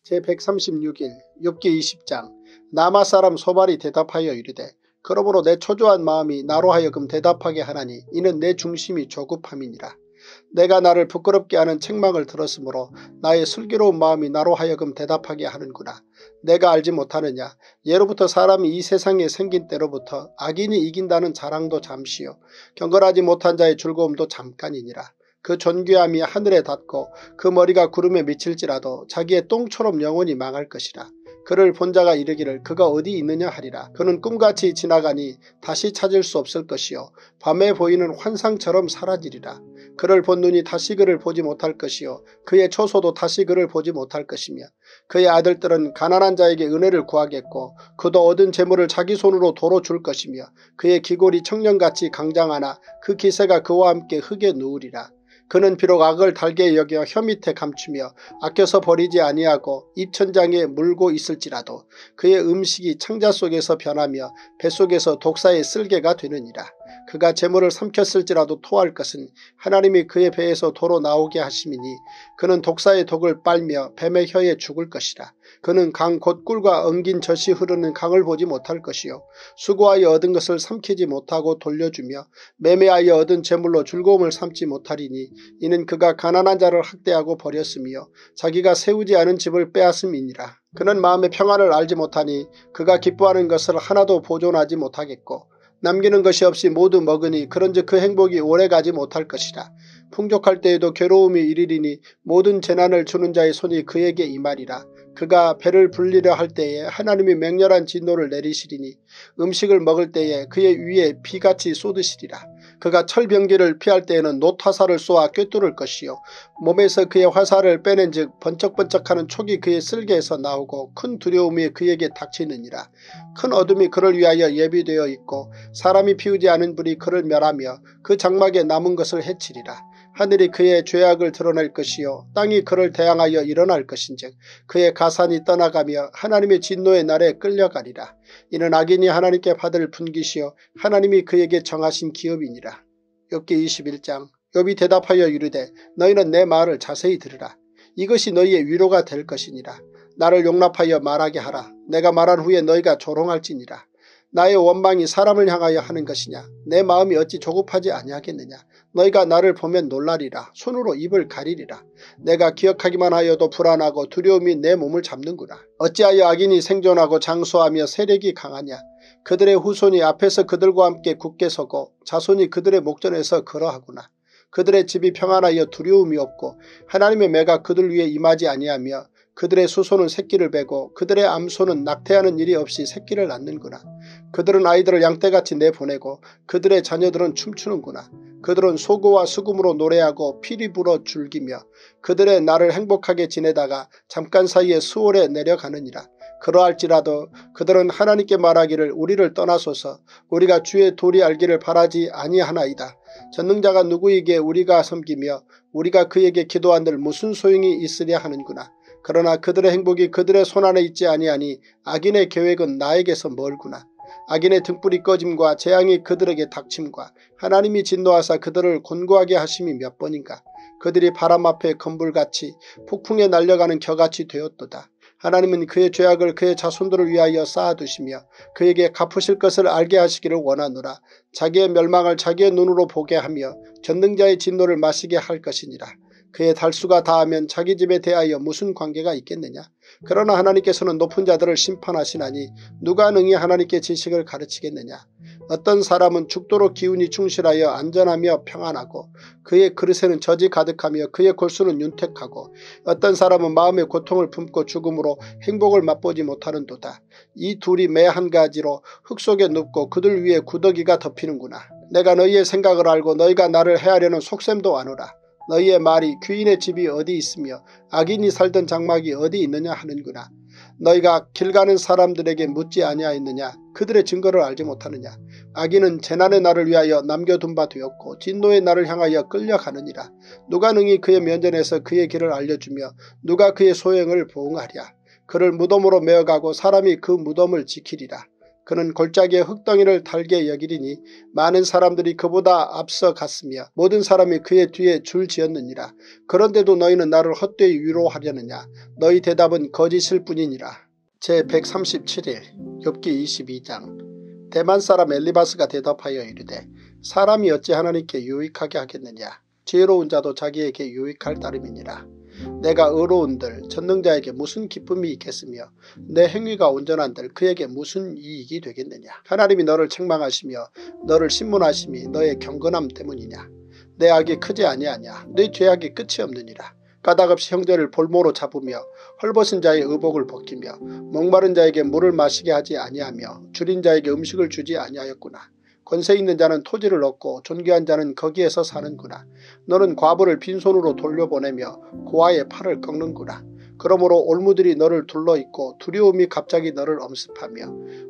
제 백삼십육 일 욥기 이십 장. 남아 사람 소발이 대답하여 이르되 그러므로 내 초조한 마음이 나로 하여금 대답하게 하나니 이는 내 중심이 조급함이니라. 내가 나를 부끄럽게 하는 책망을 들었으므로 나의 슬기로운 마음이 나로 하여금 대답하게 하는구나. 내가 알지 못하느냐. 예로부터 사람이 이 세상에 생긴 때로부터 악인이 이긴다는 자랑도 잠시요 경건하지 못한 자의 즐거움도 잠깐이니라. 그 존귀함이 하늘에 닿고 그 머리가 구름에 미칠지라도 자기의 똥처럼 영원히 망할 것이라. 그를 본 자가 이르기를 그가 어디 있느냐 하리라. 그는 꿈같이 지나가니 다시 찾을 수 없을 것이요 밤에 보이는 환상처럼 사라지리라. 그를 본 눈이 다시 그를 보지 못할 것이요 그의 처소도 다시 그를 보지 못할 것이며 그의 아들들은 가난한 자에게 은혜를 구하겠고 그도 얻은 재물을 자기 손으로 도로 줄 것이며 그의 기골이 청년같이 강장하나 그 기세가 그와 함께 흙에 누우리라. 그는 비록 악을 달게 여겨 혀 밑에 감추며 아껴서 버리지 아니하고 입천장에 물고 있을지라도 그의 음식이 창자 속에서 변하며 뱃속에서 독사의 쓸개가 되느니라. 그가 재물을 삼켰을지라도 토할 것은 하나님이 그의 배에서 도로 나오게 하심이니 그는 독사의 독을 빨며 뱀의 혀에 죽을 것이라. 그는 강 곧 꿀과 엉긴 젖이 흐르는 강을 보지 못할 것이요 수고하여 얻은 것을 삼키지 못하고 돌려주며 매매하여 얻은 재물로 즐거움을 삼지 못하리니 이는 그가 가난한 자를 학대하고 버렸으며 자기가 세우지 않은 집을 빼앗음이니라. 그는 마음의 평안을 알지 못하니 그가 기뻐하는 것을 하나도 보존하지 못하겠고 남기는 것이 없이 모두 먹으니 그런즉 그 행복이 오래가지 못할 것이라. 풍족할 때에도 괴로움이 이르리니 모든 재난을 주는 자의 손이 그에게 임하리라. 그가 배를 불리려 할 때에 하나님이 맹렬한 진노를 내리시리니 음식을 먹을 때에 그의 위에 비같이 쏟으시리라. 그가 철병기를 피할 때에는 놋화살을 쏘아 꿰뚫을 것이요 몸에서 그의 화살을 빼낸 즉 번쩍번쩍하는 촉이 그의 쓸개에서 나오고 큰 두려움이 그에게 닥치느니라. 큰 어둠이 그를 위하여 예비되어 있고 사람이 피우지 않은 불이 그를 멸하며 그 장막에 남은 것을 해치리라. 하늘이 그의 죄악을 드러낼 것이요 땅이 그를 대항하여 일어날 것인즉 그의 가산이 떠나가며 하나님의 진노의 날에 끌려가리라. 이는 악인이 하나님께 받을 분깃이요 하나님이 그에게 정하신 기업이니라. 욥기 이십일 장. 욥이 대답하여 이르되 너희는 내 말을 자세히 들으라. 이것이 너희의 위로가 될 것이니라. 나를 용납하여 말하게 하라. 내가 말한 후에 너희가 조롱할지니라. 나의 원망이 사람을 향하여 하는 것이냐? 내 마음이 어찌 조급하지 아니하겠느냐? 너희가 나를 보면 놀라리라. 손으로 입을 가리리라. 내가 기억하기만 하여도 불안하고 두려움이 내 몸을 잡는구나. 어찌하여 악인이 생존하고 장수하며 세력이 강하냐? 그들의 후손이 앞에서 그들과 함께 굳게 서고 자손이 그들의 목전에서 걸어하구나. 그들의 집이 평안하여 두려움이 없고 하나님의 매가 그들 위에 임하지 아니하며 그들의 수소는 새끼를 베고 그들의 암소는 낙태하는 일이 없이 새끼를 낳는구나. 그들은 아이들을 양떼같이 내보내고 그들의 자녀들은 춤추는구나. 그들은 소고와 수금으로 노래하고 피리 불어 즐기며 그들의 날을 행복하게 지내다가 잠깐 사이에 수월에 내려가느니라. 그러할지라도 그들은 하나님께 말하기를 우리를 떠나소서 우리가 주의 도리 알기를 바라지 아니하나이다. 전능자가 누구에게 우리가 섬기며 우리가 그에게 기도한들 무슨 소용이 있으랴 하는구나. 그러나 그들의 행복이 그들의 손안에 있지 아니하니 악인의 계획은 나에게서 멀구나. 악인의 등불이 꺼짐과 재앙이 그들에게 닥침과 하나님이 진노하사 그들을 곤고하게 하심이 몇 번인가. 그들이 바람 앞에 건불같이 폭풍에 날려가는 겨같이 되었도다. 하나님은 그의 죄악을 그의 자손들을 위하여 쌓아두시며 그에게 갚으실 것을 알게 하시기를 원하노라. 자기의 멸망을 자기의 눈으로 보게 하며 전능자의 진노를 마시게 할 것이니라. 그의 달수가 다하면 자기 집에 대하여 무슨 관계가 있겠느냐. 그러나 하나님께서는 높은 자들을 심판하시나니 누가 능히 하나님께 지식을 가르치겠느냐. 어떤 사람은 죽도록 기운이 충실하여 안전하며 평안하고 그의 그릇에는 젖이 가득하며 그의 골수는 윤택하고 어떤 사람은 마음의 고통을 품고 죽음으로 행복을 맛보지 못하는 도다. 이 둘이 매 한 가지로 흙 속에 눕고 그들 위에 구더기가 덮이는구나. 내가 너희의 생각을 알고 너희가 나를 해하려는 속셈도 아노라. 너희의 말이 귀인의 집이 어디 있으며 악인이 살던 장막이 어디 있느냐 하는구나. 너희가 길 가는 사람들에게 묻지 아니하였느냐. 그들의 증거를 알지 못하느냐. 악인은 재난의 날을 위하여 남겨둔 바 되었고 진노의 날을 향하여 끌려가느니라. 누가 능히 그의 면전에서 그의 길을 알려주며 누가 그의 소행을 보응하랴. 그를 무덤으로 메어가고 사람이 그 무덤을 지키리라. 그는 골짜기에 흙덩이를 달게 여기리니 많은 사람들이 그보다 앞서 갔으며 모든 사람이 그의 뒤에 줄지었느니라. 그런데도 너희는 나를 헛되이 위로하려느냐. 너희 대답은 거짓일 뿐이니라. 제 백삼십칠 일 욥기 이십이 장. 대만 사람 엘리바스가 대답하여 이르되 사람이 어찌 하나님께 유익하게 하겠느냐. 지혜로운 자도 자기에게 유익할 따름이니라. 내가 의로운들 전능자에게 무슨 기쁨이 있겠으며 내 행위가 온전한들 그에게 무슨 이익이 되겠느냐. 하나님이 너를 책망하시며 너를 신문하심이 너의 경건함 때문이냐. 내 악이 크지 아니하냐. 내 죄악이 끝이 없느니라. 까닭없이 형제를 볼모로 잡으며 헐벗은 자의 의복을 벗기며 목마른 자에게 물을 마시게 하지 아니하며 주린 자에게 음식을 주지 아니하였구나. 권세 있는 자는 토지를 얻고 존귀한 자는 거기에서 사는구나. 너는 과부를 빈손으로 돌려보내며 고아의 팔을 꺾는구나. 그러므로 올무들이 너를 둘러있고 두려움이 갑자기 너를 엄습하며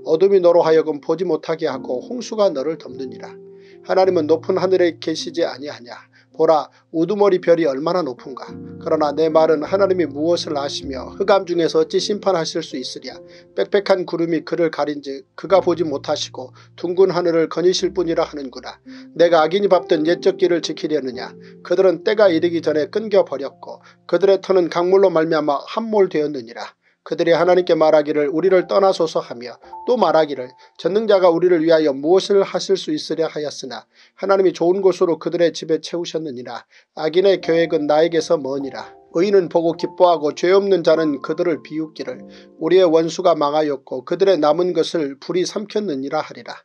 어둠이 너로 하여금 보지 못하게 하고 홍수가 너를 덮느니라. 하나님은 높은 하늘에 계시지 아니하냐. 보라, 우두머리 별이 얼마나 높은가. 그러나 내 말은 하나님이 무엇을 아시며 흑암 중에서 어찌 심판하실 수 있으랴. 빽빽한 구름이 그를 가린즉 그가 보지 못하시고 둥근 하늘을 거니실 뿐이라 하는구나. 내가 악인이 밟던 옛적 길을 지키려느냐. 그들은 때가 이르기 전에 끊겨버렸고 그들의 터는 강물로 말미암아 함몰되었느니라. 그들이 하나님께 말하기를 우리를 떠나소서 하며 또 말하기를 전능자가 우리를 위하여 무엇을 하실 수 있으랴 하였으나 하나님이 좋은 곳으로 그들의 집에 채우셨느니라. 악인의 계획은 나에게서 머니라. 의인은 보고 기뻐하고 죄 없는 자는 그들을 비웃기를 우리의 원수가 망하였고 그들의 남은 것을 불이 삼켰느니라 하리라.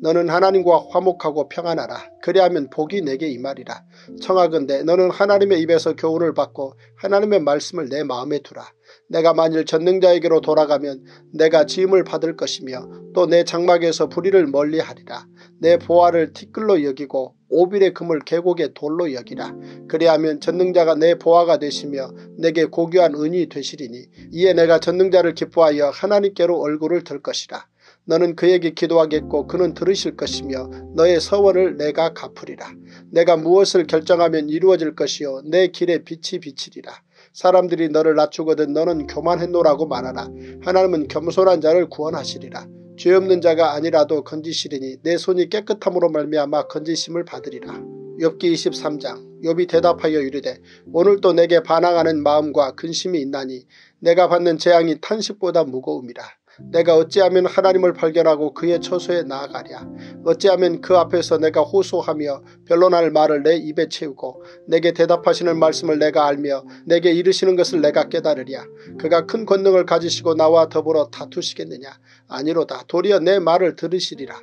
너는 하나님과 화목하고 평안하라. 그리하면 복이 내게 임하리라. 청하건대 너는 하나님의 입에서 교훈을 받고 하나님의 말씀을 내 마음에 두라. 내가 만일 전능자에게로 돌아가면 내가 지음을 받을 것이며 또 내 장막에서 불의를 멀리하리라. 내 보화를 티끌로 여기고 오빌의 금을 계곡의 돌로 여기라. 그리하면 전능자가 내 보화가 되시며 내게 고귀한 은이 되시리니 이에 내가 전능자를 기뻐하여 하나님께로 얼굴을 들 것이라. 너는 그에게 기도하겠고 그는 들으실 것이며 너의 서원을 내가 갚으리라. 내가 무엇을 결정하면 이루어질 것이요 내 길에 빛이 비치리라. 사람들이 너를 낮추거든 너는 교만했노라고 말하라. 하나님은 겸손한 자를 구원하시리라. 죄 없는 자가 아니라도 건지시리니 내 손이 깨끗함으로 말미암아 건지심을 받으리라. 욥기 이십삼 장. 욥이 대답하여 이르되 오늘도 내게 반항하는 마음과 근심이 있나니 내가 받는 재앙이 탄식보다 무거움이라. 내가 어찌하면 하나님을 발견하고 그의 처소에 나아가랴. 어찌하면 그 앞에서 내가 호소하며 변론할 말을 내 입에 채우고 내게 대답하시는 말씀을 내가 알며 내게 이르시는 것을 내가 깨달으랴. 그가 큰 권능을 가지시고 나와 더불어 다투시겠느냐. 아니로다. 도리어 내 말을 들으시리라.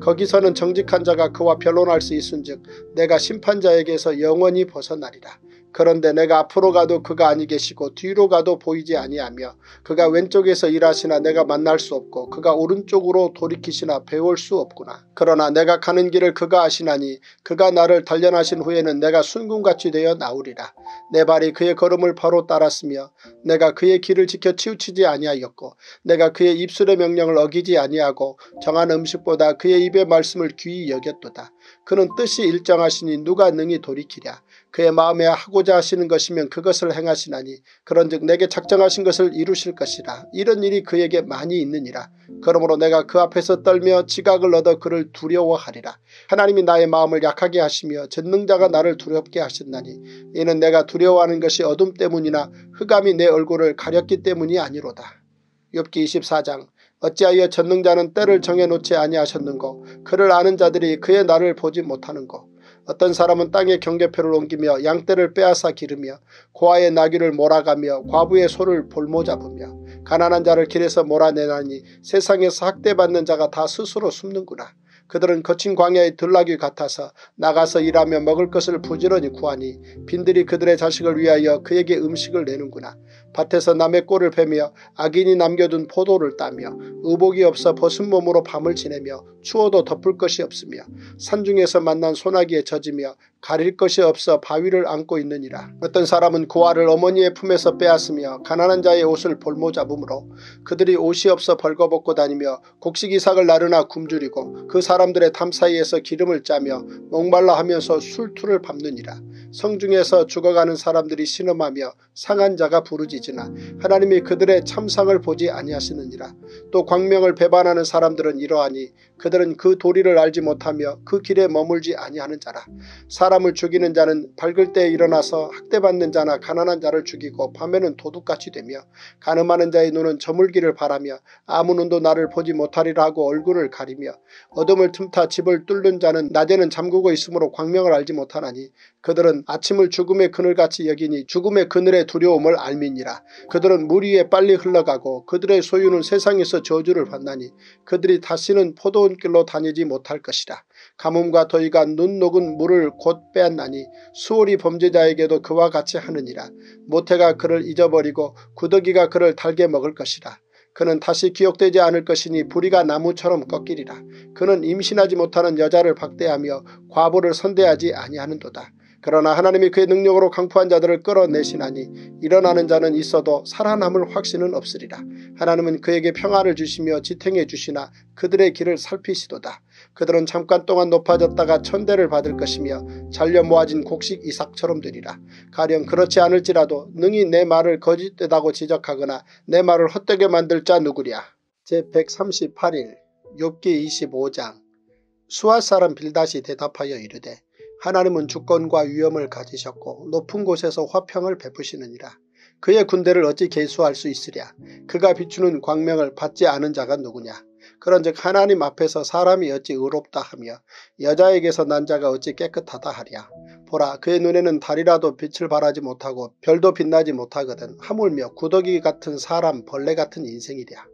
거기서는 정직한 자가 그와 변론할 수 있은즉 내가 심판자에게서 영원히 벗어나리라. 그런데 내가 앞으로 가도 그가 아니 계시고 뒤로 가도 보이지 아니하며 그가 왼쪽에서 일하시나 내가 만날 수 없고 그가 오른쪽으로 돌이키시나 배울 수 없구나. 그러나 내가 가는 길을 그가 아시나니 그가 나를 단련하신 후에는 내가 순금같이 되어 나오리라. 내 발이 그의 걸음을 바로 따랐으며 내가 그의 길을 지켜 치우치지 아니하였고 내가 그의 입술의 명령을 어기지 아니하고 정한 음식보다 그의 입의 말씀을 귀히 여겼도다. 그는 뜻이 일정하시니 누가 능히 돌이키랴. 그의 마음에 하고자 하시는 것이면 그것을 행하시나니 그런즉 내게 작정하신 것을 이루실 것이라. 이런 일이 그에게 많이 있느니라. 그러므로 내가 그 앞에서 떨며 지각을 얻어 그를 두려워하리라. 하나님이 나의 마음을 약하게 하시며 전능자가 나를 두렵게 하셨나니 이는 내가 두려워하는 것이 어둠 때문이나 흑암이 내 얼굴을 가렸기 때문이 아니로다. 욥기 이십사 장. 어찌하여 전능자는 때를 정해놓지 아니하셨는고 그를 아는 자들이 그의 날을 보지 못하는고. 어떤 사람은 땅에 경계표를 옮기며 양떼를 빼앗아 기르며 고아의 나귀를 몰아가며 과부의 소를 볼모잡으며 가난한 자를 길에서 몰아내나니 세상에서 학대받는 자가 다 스스로 숨는구나. 그들은 거친 광야의 들나귀 같아서 나가서 일하며 먹을 것을 부지런히 구하니 빈들이 그들의 자식을 위하여 그에게 음식을 내는구나. 밭에서 남의 꼴을 베며 악인이 남겨둔 포도를 따며 의복이 없어 벗은 몸으로 밤을 지내며 추워도 덮을 것이 없으며 산중에서 만난 소나기에 젖으며 가릴 것이 없어 바위를 안고 있느니라. 어떤 사람은 고아를 어머니의 품에서 빼앗으며 가난한 자의 옷을 볼모잡음으로 그들이 옷이 없어 벌거벗고 다니며 곡식이삭을 나르나 굶주리고 그 사람들의 담 사이에서 기름을 짜며 목말라 하면서 술투를 밟느니라. 성중에서 죽어가는 사람들이 신음하며 상한 자가 부르짖으나 하나님이 그들의 참상을 보지 아니하시느니라. 또 광명을 배반하는 사람들은 이러하니 그들은 그 도리를 알지 못하며 그 길에 머물지 아니하는 자라. 사람을 죽이는 자는 밝을 때에 일어나서 학대받는 자나 가난한 자를 죽이고 밤에는 도둑같이 되며 가늠하는 자의 눈은 저물기를 바라며 아무 눈도 나를 보지 못하리라 하고 얼굴을 가리며 어둠을 틈타 집을 뚫는 자는 낮에는 잠그고 있으므로 광명을 알지 못하나니 그들은 아침을 죽음의 그늘같이 여기니 죽음의 그늘의 두려움을 알미니라. 그들은 물 위에 빨리 흘러가고 그들의 소유는 세상에서 저주를 받나니 그들이 다시는 포도원길로 다니지 못할 것이라. 가뭄과 더위가 눈 녹은 물을 곧 빼앗나니 수월이 범죄자에게도 그와 같이 하느니라. 모태가 그를 잊어버리고 구더기가 그를 달게 먹을 것이라. 그는 다시 기억되지 않을 것이니 부리가 나무처럼 꺾이리라. 그는 임신하지 못하는 여자를 박대하며 과부를 선대하지 아니하는도다. 그러나 하나님이 그의 능력으로 강포한 자들을 끌어내시나니 일어나는 자는 있어도 살아남을 확신은 없으리라. 하나님은 그에게 평화를 주시며 지탱해 주시나 그들의 길을 살피시도다. 그들은 잠깐 동안 높아졌다가 천대를 받을 것이며 잘려 모아진 곡식 이삭처럼 되리라. 가령 그렇지 않을지라도 능히 내 말을 거짓되다고 지적하거나 내 말을 헛되게 만들 자 누구랴. 제 백삼십팔 일 욥기 이십오 장. 수아 사람 빌닷이 대답하여 이르되 하나님은 주권과 위엄을 가지셨고 높은 곳에서 화평을 베푸시느니라. 그의 군대를 어찌 계수할 수 있으랴. 그가 비추는 광명을 받지 않은 자가 누구냐. 그런즉 하나님 앞에서 사람이 어찌 의롭다 하며 여자에게서 난 자가 어찌 깨끗하다 하랴. 보라, 그의 눈에는 달이라도 빛을 발하지 못하고 별도 빛나지 못하거든 하물며 구더기 같은 사람 벌레 같은 인생이랴.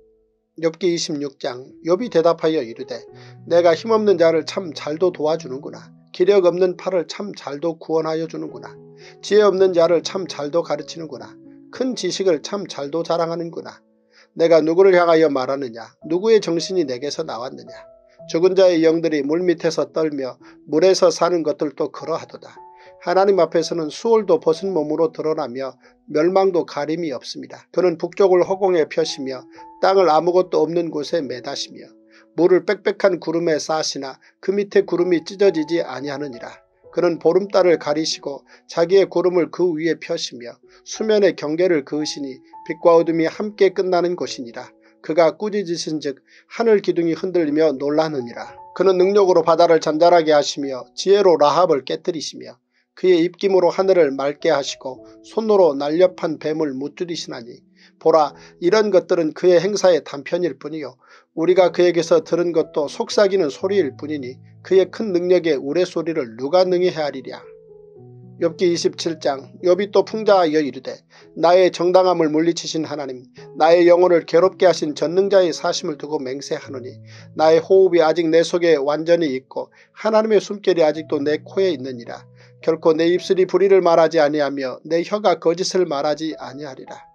욥기 이십육 장. 욥이 대답하여 이르되 내가 힘없는 자를 참 잘도 도와주는구나. 기력 없는 팔을 참 잘도 구원하여 주는구나. 지혜 없는 자를 참 잘도 가르치는구나. 큰 지식을 참 잘도 자랑하는구나. 내가 누구를 향하여 말하느냐. 누구의 정신이 내게서 나왔느냐. 죽은 자의 영들이 물밑에서 떨며 물에서 사는 것들도 그러하도다. 하나님 앞에서는 수월도 벗은 몸으로 드러나며 멸망도 가림이 없습니다. 그는 북쪽을 허공에 펴시며 땅을 아무것도 없는 곳에 매다시며 물을 빽빽한 구름에 싸시나 그 밑에 구름이 찢어지지 아니하느니라. 그는 보름달을 가리시고 자기의 구름을 그 위에 펴시며 수면의 경계를 그으시니 빛과 어둠이 함께 끝나는 것이니라. 그가 꾸짖으신 즉 하늘 기둥이 흔들리며 놀라느니라. 그는 능력으로 바다를 잔잔하게 하시며 지혜로 라합을 깨뜨리시며 그의 입김으로 하늘을 맑게 하시고 손으로 날렵한 뱀을 무찌르시나니 보라, 이런 것들은 그의 행사의 단편일 뿐이요 우리가 그에게서 들은 것도 속삭이는 소리일 뿐이니 그의 큰 능력의 우레소리를 누가 능히 헤아리랴. 욥기 이십칠 장. 욥이 또 풍자하여 이르되 나의 정당함을 물리치신 하나님, 나의 영혼을 괴롭게 하신 전능자의 사심을 두고 맹세하노니 나의 호흡이 아직 내 속에 완전히 있고 하나님의 숨결이 아직도 내 코에 있느니라. 결코 내 입술이 불의를 말하지 아니하며 내 혀가 거짓을 말하지 아니하리라.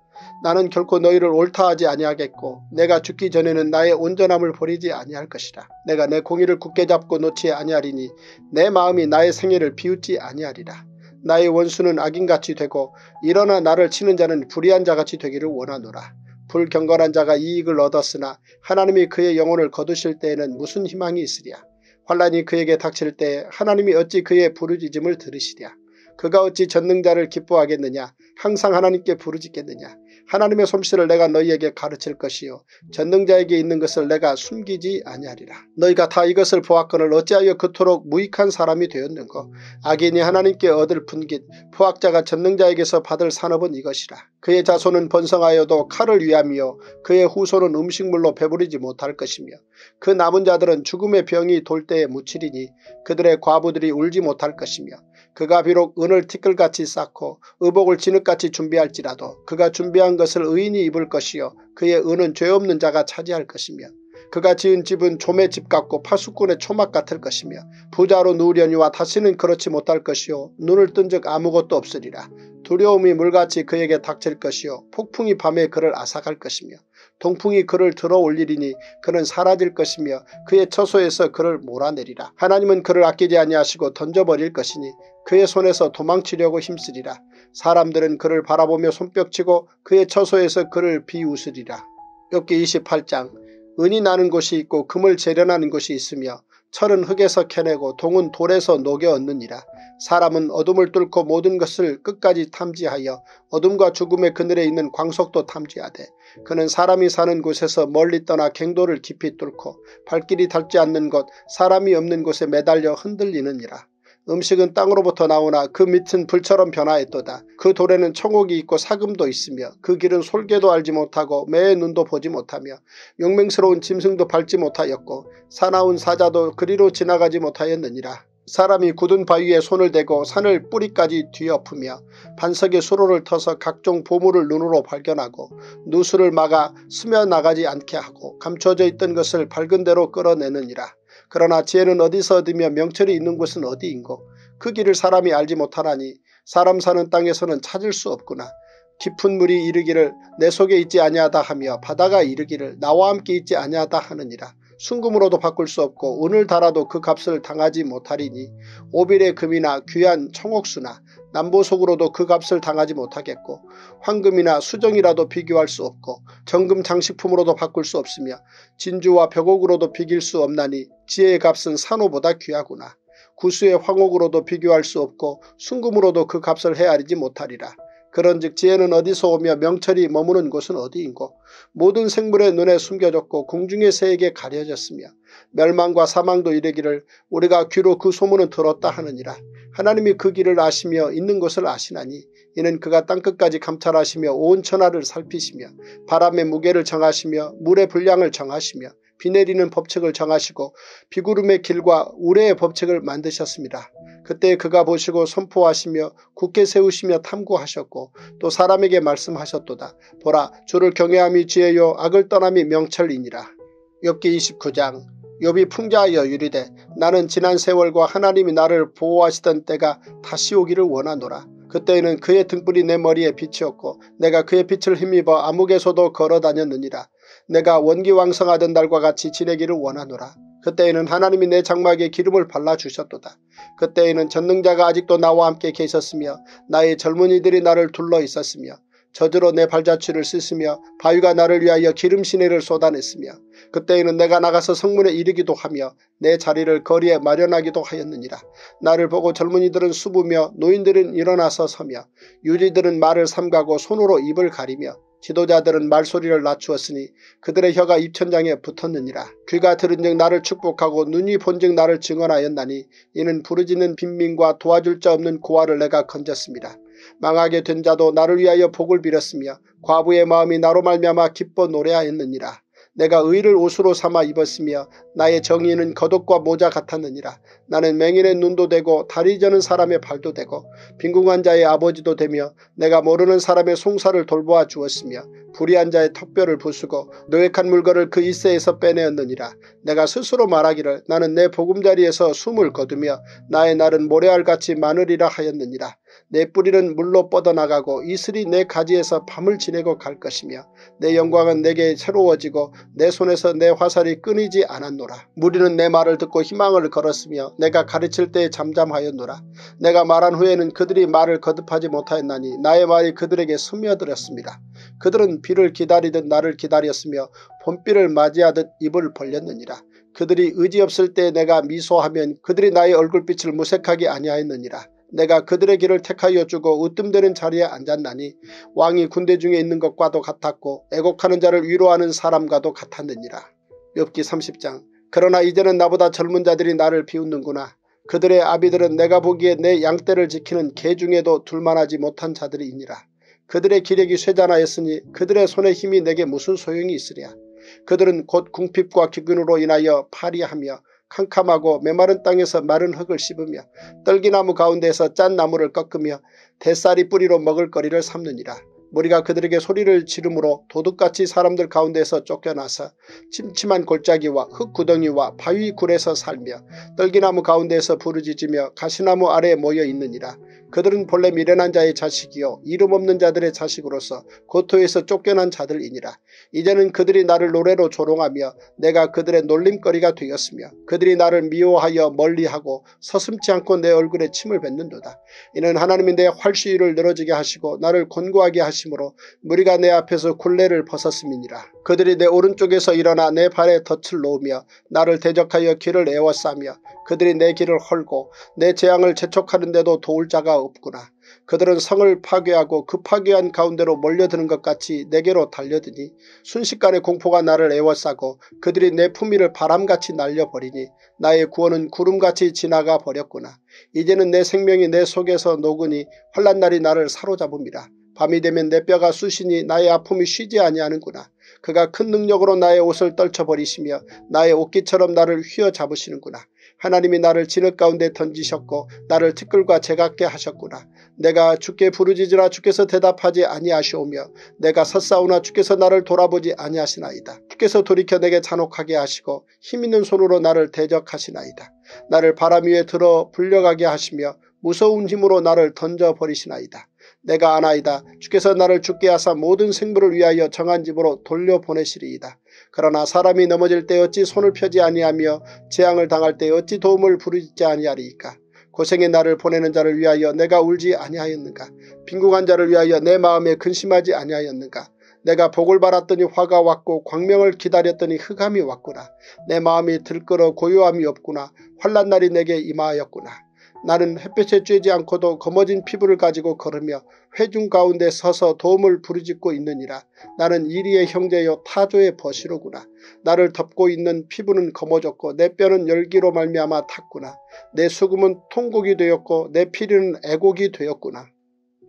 나는 결코 너희를 옳다 하지 아니하겠고 내가 죽기 전에는 나의 온전함을 버리지 아니할 것이라. 내가 내 공의를 굳게 잡고 놓지 아니하리니 내 마음이 나의 생애를 비웃지 아니하리라. 나의 원수는 악인같이 되고 일어나 나를 치는 자는 불의한 자같이 되기를 원하노라. 불경건한 자가 이익을 얻었으나 하나님이 그의 영혼을 거두실 때에는 무슨 희망이 있으랴. 환란이 그에게 닥칠 때에 하나님이 어찌 그의 부르짖음을 들으시랴. 그가 어찌 전능자를 기뻐하겠느냐. 항상 하나님께 부르짖겠느냐. 하나님의 솜씨를 내가 너희에게 가르칠 것이요 전능자에게 있는 것을 내가 숨기지 아니하리라. 너희가 다 이것을 보았거늘 어찌하여 그토록 무익한 사람이 되었는고. 악인이 하나님께 얻을 분깃, 포악자가 전능자에게서 받을 산업은 이것이라. 그의 자손은 번성하여도 칼을 위함이요 그의 후손은 음식물로 배부르지 못할 것이며 그 남은 자들은 죽음의 병이 돌 때에 묻히리니 그들의 과부들이 울지 못할 것이며 그가 비록 은을 티끌같이 쌓고 의복을 진흙같이 준비할지라도 그가 준비한 것을 의인이 입을 것이요 그의 은은 죄 없는 자가 차지할 것이며 그가 지은 집은 조매 집 같고 파수꾼의 초막 같을 것이며 부자로 누우려니와 다시는 그렇지 못할 것이요 눈을 뜬 즉 아무것도 없으리라. 두려움이 물같이 그에게 닥칠 것이요 폭풍이 밤에 그를 앗아갈 것이며 동풍이 그를 들어 올리리니 그는 사라질 것이며 그의 처소에서 그를 몰아내리라. 하나님은 그를 아끼지 아니하시고 던져버릴 것이니 그의 손에서 도망치려고 힘쓰리라. 사람들은 그를 바라보며 손뼉치고 그의 처소에서 그를 비웃으리라. 욥기 이십팔 장. 은이 나는 곳이 있고 금을 재련하는 곳이 있으며 철은 흙에서 캐내고 동은 돌에서 녹여 얻느니라. 사람은 어둠을 뚫고 모든 것을 끝까지 탐지하여 어둠과 죽음의 그늘에 있는 광석도 탐지하되 그는 사람이 사는 곳에서 멀리 떠나 갱도를 깊이 뚫고 발길이 닿지 않는 곳, 사람이 없는 곳에 매달려 흔들리느니라. 음식은 땅으로부터 나오나 그 밑은 불처럼 변화했도다. 그 돌에는 청옥이 있고 사금도 있으며 그 길은 솔개도 알지 못하고 매의 눈도 보지 못하며 용맹스러운 짐승도 밟지 못하였고 사나운 사자도 그리로 지나가지 못하였느니라. 사람이 굳은 바위에 손을 대고 산을 뿌리까지 뒤엎으며 반석의 수로를 터서 각종 보물을 눈으로 발견하고 누수를 막아 스며나가지 않게 하고 감춰져 있던 것을 밝은 대로 끌어내느니라. 그러나 지혜는 어디서 얻으며 명철이 있는 곳은 어디인고. 그 길을 사람이 알지 못하나니 사람 사는 땅에서는 찾을 수 없구나. 깊은 물이 이르기를 내 속에 있지 아니하다 하며 바다가 이르기를 나와 함께 있지 아니하다 하느니라. 순금으로도 바꿀 수 없고 은을 달아도 그 값을 당하지 못하리니 오빌의 금이나 귀한 청옥수나 남보석으로도 그 값을 당하지 못하겠고 황금이나 수정이라도 비교할 수 없고 정금 장식품으로도 바꿀 수 없으며 진주와 벽옥으로도 비길 수 없나니 지혜의 값은 산호보다 귀하구나. 구수의 황옥으로도 비교할 수 없고 순금으로도 그 값을 헤아리지 못하리라. 그런즉 지혜는 어디서 오며 명철이 머무는 곳은 어디인고. 모든 생물의 눈에 숨겨졌고 공중의 새에게 가려졌으며 멸망과 사망도 이르기를 우리가 귀로 그 소문은 들었다 하느니라. 하나님이 그 길을 아시며 있는 것을 아시나니 이는 그가 땅끝까지 감찰하시며 온 천하를 살피시며 바람의 무게를 정하시며 물의 분량을 정하시며 비 내리는 법칙을 정하시고 비구름의 길과 우레의 법칙을 만드셨습니다. 그때 그가 보시고 선포하시며 굳게 세우시며 탐구하셨고 또 사람에게 말씀하셨도다. 보라, 주를 경외함이 지혜요 악을 떠남이 명철이니라. 욥기 이십구 장. 욥이 풍자하여 이르되 나는 지난 세월과 하나님이 나를 보호하시던 때가 다시 오기를 원하노라. 그때에는 그의 등불이 내 머리에 비치었고 내가 그의 빛을 힘입어 암흑에서도 걸어다녔느니라. 내가 원기왕성하던 날과 같이 지내기를 원하노라. 그때에는 하나님이 내 장막에 기름을 발라주셨도다. 그때에는 전능자가 아직도 나와 함께 계셨으며 나의 젊은이들이 나를 둘러 있었으며 저주로 내 발자취를 씻으며 바위가 나를 위하여 기름시내를 쏟아냈으며 그때에는 내가 나가서 성문에 이르기도 하며 내 자리를 거리에 마련하기도 하였느니라. 나를 보고 젊은이들은 수부며 노인들은 일어나서 서며 유리들은 말을 삼가고 손으로 입을 가리며 지도자들은 말소리를 낮추었으니 그들의 혀가 입천장에 붙었느니라. 귀가 들은즉 나를 축복하고 눈이 본즉 나를 증언하였나니 이는 부르짖는 빈민과 도와줄 자 없는 고아를 내가 건졌습니다. 망하게 된 자도 나를 위하여 복을 빌었으며 과부의 마음이 나로 말미암아 기뻐 노래하였느니라. 내가 의를 옷으로 삼아 입었으며 나의 정의는 겉옷과 모자 같았느니라. 나는 맹인의 눈도 되고 다리 저는 사람의 발도 되고 빈궁한 자의 아버지도 되며 내가 모르는 사람의 송사를 돌보아 주었으며 불의한 자의 턱뼈를 부수고 노획한 물건을 그 이새에서 빼내었느니라. 내가 스스로 말하기를 나는 내 보금자리에서 숨을 거두며 나의 날은 모래알같이 많으리라 하였느니라. 내 뿌리는 물로 뻗어나가고 이슬이 내 가지에서 밤을 지내고 갈 것이며 내 영광은 내게 새로워지고 내 손에서 내 화살이 끊이지 않았노라. 무리는 내 말을 듣고 희망을 걸었으며 내가 가르칠 때에 잠잠하였노라. 내가 말한 후에는 그들이 말을 거듭하지 못하였나니 나의 말이 그들에게 스며들었습니다. 그들은 비를 기다리듯 나를 기다렸으며 봄비를 맞이하듯 입을 벌렸느니라. 그들이 의지 없을 때 내가 미소하면 그들이 나의 얼굴빛을 무색하게 아니하였느니라. 내가 그들의 길을 택하여 주고 으뜸되는 자리에 앉았나니 왕이 군대 중에 있는 것과도 같았고 애곡하는 자를 위로하는 사람과도 같았느니라. 욥기 삼십 장. 그러나 이제는 나보다 젊은 자들이 나를 비웃는구나. 그들의 아비들은 내가 보기에 내 양떼를 지키는 개 중에도 둘만하지 못한 자들이니라. 그들의 기력이 쇠잔하였으니 그들의 손의 힘이 내게 무슨 소용이 있으랴. 그들은 곧 궁핍과 기근으로 인하여 파리하며 캄캄하고 메마른 땅에서 마른 흙을 씹으며 떨기나무 가운데에서 짠 나무를 꺾으며 대쌀이 뿌리로 먹을거리를 삼느니라. 무리가 그들에게 소리를 지르므로 도둑같이 사람들 가운데에서 쫓겨나서 침침한 골짜기와 흙구덩이와 바위굴에서 살며 떨기나무 가운데에서 부르짖으며 가시나무 아래에 모여 있느니라. 그들은 본래 미련한 자의 자식이요 이름 없는 자들의 자식으로서 고토에서 쫓겨난 자들이니라. 이제는 그들이 나를 노래로 조롱하며 내가 그들의 놀림거리가 되었으며 그들이 나를 미워하여 멀리하고 서슴지 않고 내 얼굴에 침을 뱉는도다. 이는 하나님이 내 활시위를 늘어지게 하시고 나를 곤고하게 하심으로 무리가 내 앞에서 굴레를 벗었음이니라. 그들이 내 오른쪽에서 일어나 내 발에 덫을 놓으며 나를 대적하여 길을 에워싸며 그들이 내 길을 헐고 내 재앙을 재촉하는데도 도울 자가 없구나. 그들은 성을 파괴하고 그 파괴한 가운데로 몰려드는 것 같이 내게로 달려드니 순식간에 공포가 나를 에워싸고 그들이 내 품위를 바람같이 날려버리니 나의 구원은 구름같이 지나가 버렸구나. 이제는 내 생명이 내 속에서 녹으니 환난 날이 나를 사로잡음이라. 밤이 되면 내 뼈가 쑤시니 나의 아픔이 쉬지 아니하는구나. 그가 큰 능력으로 나의 옷을 떨쳐버리시며 나의 옷깃처럼 나를 휘어잡으시는구나. 하나님이 나를 진흙 가운데 던지셨고 나를 티끌과 제각게 하셨구나. 내가 주께 부르짖으라 주께서 대답하지 아니하시오며 내가 섰사오나 주께서 나를 돌아보지 아니하시나이다. 주께서 돌이켜 내게 잔혹하게 하시고 힘있는 손으로 나를 대적하시나이다. 나를 바람 위에 들어 불려가게 하시며 무서운 힘으로 나를 던져버리시나이다. 내가 아나이다. 주께서 나를 죽게 하사 모든 생물을 위하여 정한 집으로 돌려보내시리이다. 그러나 사람이 넘어질 때 어찌 손을 펴지 아니하며 재앙을 당할 때 어찌 도움을 부르짖지 아니하리이까. 고생의 나를 보내는 자를 위하여 내가 울지 아니하였는가. 빈궁한 자를 위하여 내 마음에 근심하지 아니하였는가. 내가 복을 바랐더니 화가 왔고 광명을 기다렸더니 흑암이 왔구나. 내 마음이 들끓어 고요함이 없구나. 환난 날이 내게 임하였구나. 나는 햇볕에 쬐지 않고도 검어진 피부를 가지고 걸으며 회중 가운데 서서 도움을 부르짖고 있느니라. 나는 이리의 형제여 타조의 벗이로구나. 나를 덮고 있는 피부는 검어졌고 내 뼈는 열기로 말미암아 탔구나. 내 수금은 통곡이 되었고 내 피리는 애곡이 되었구나.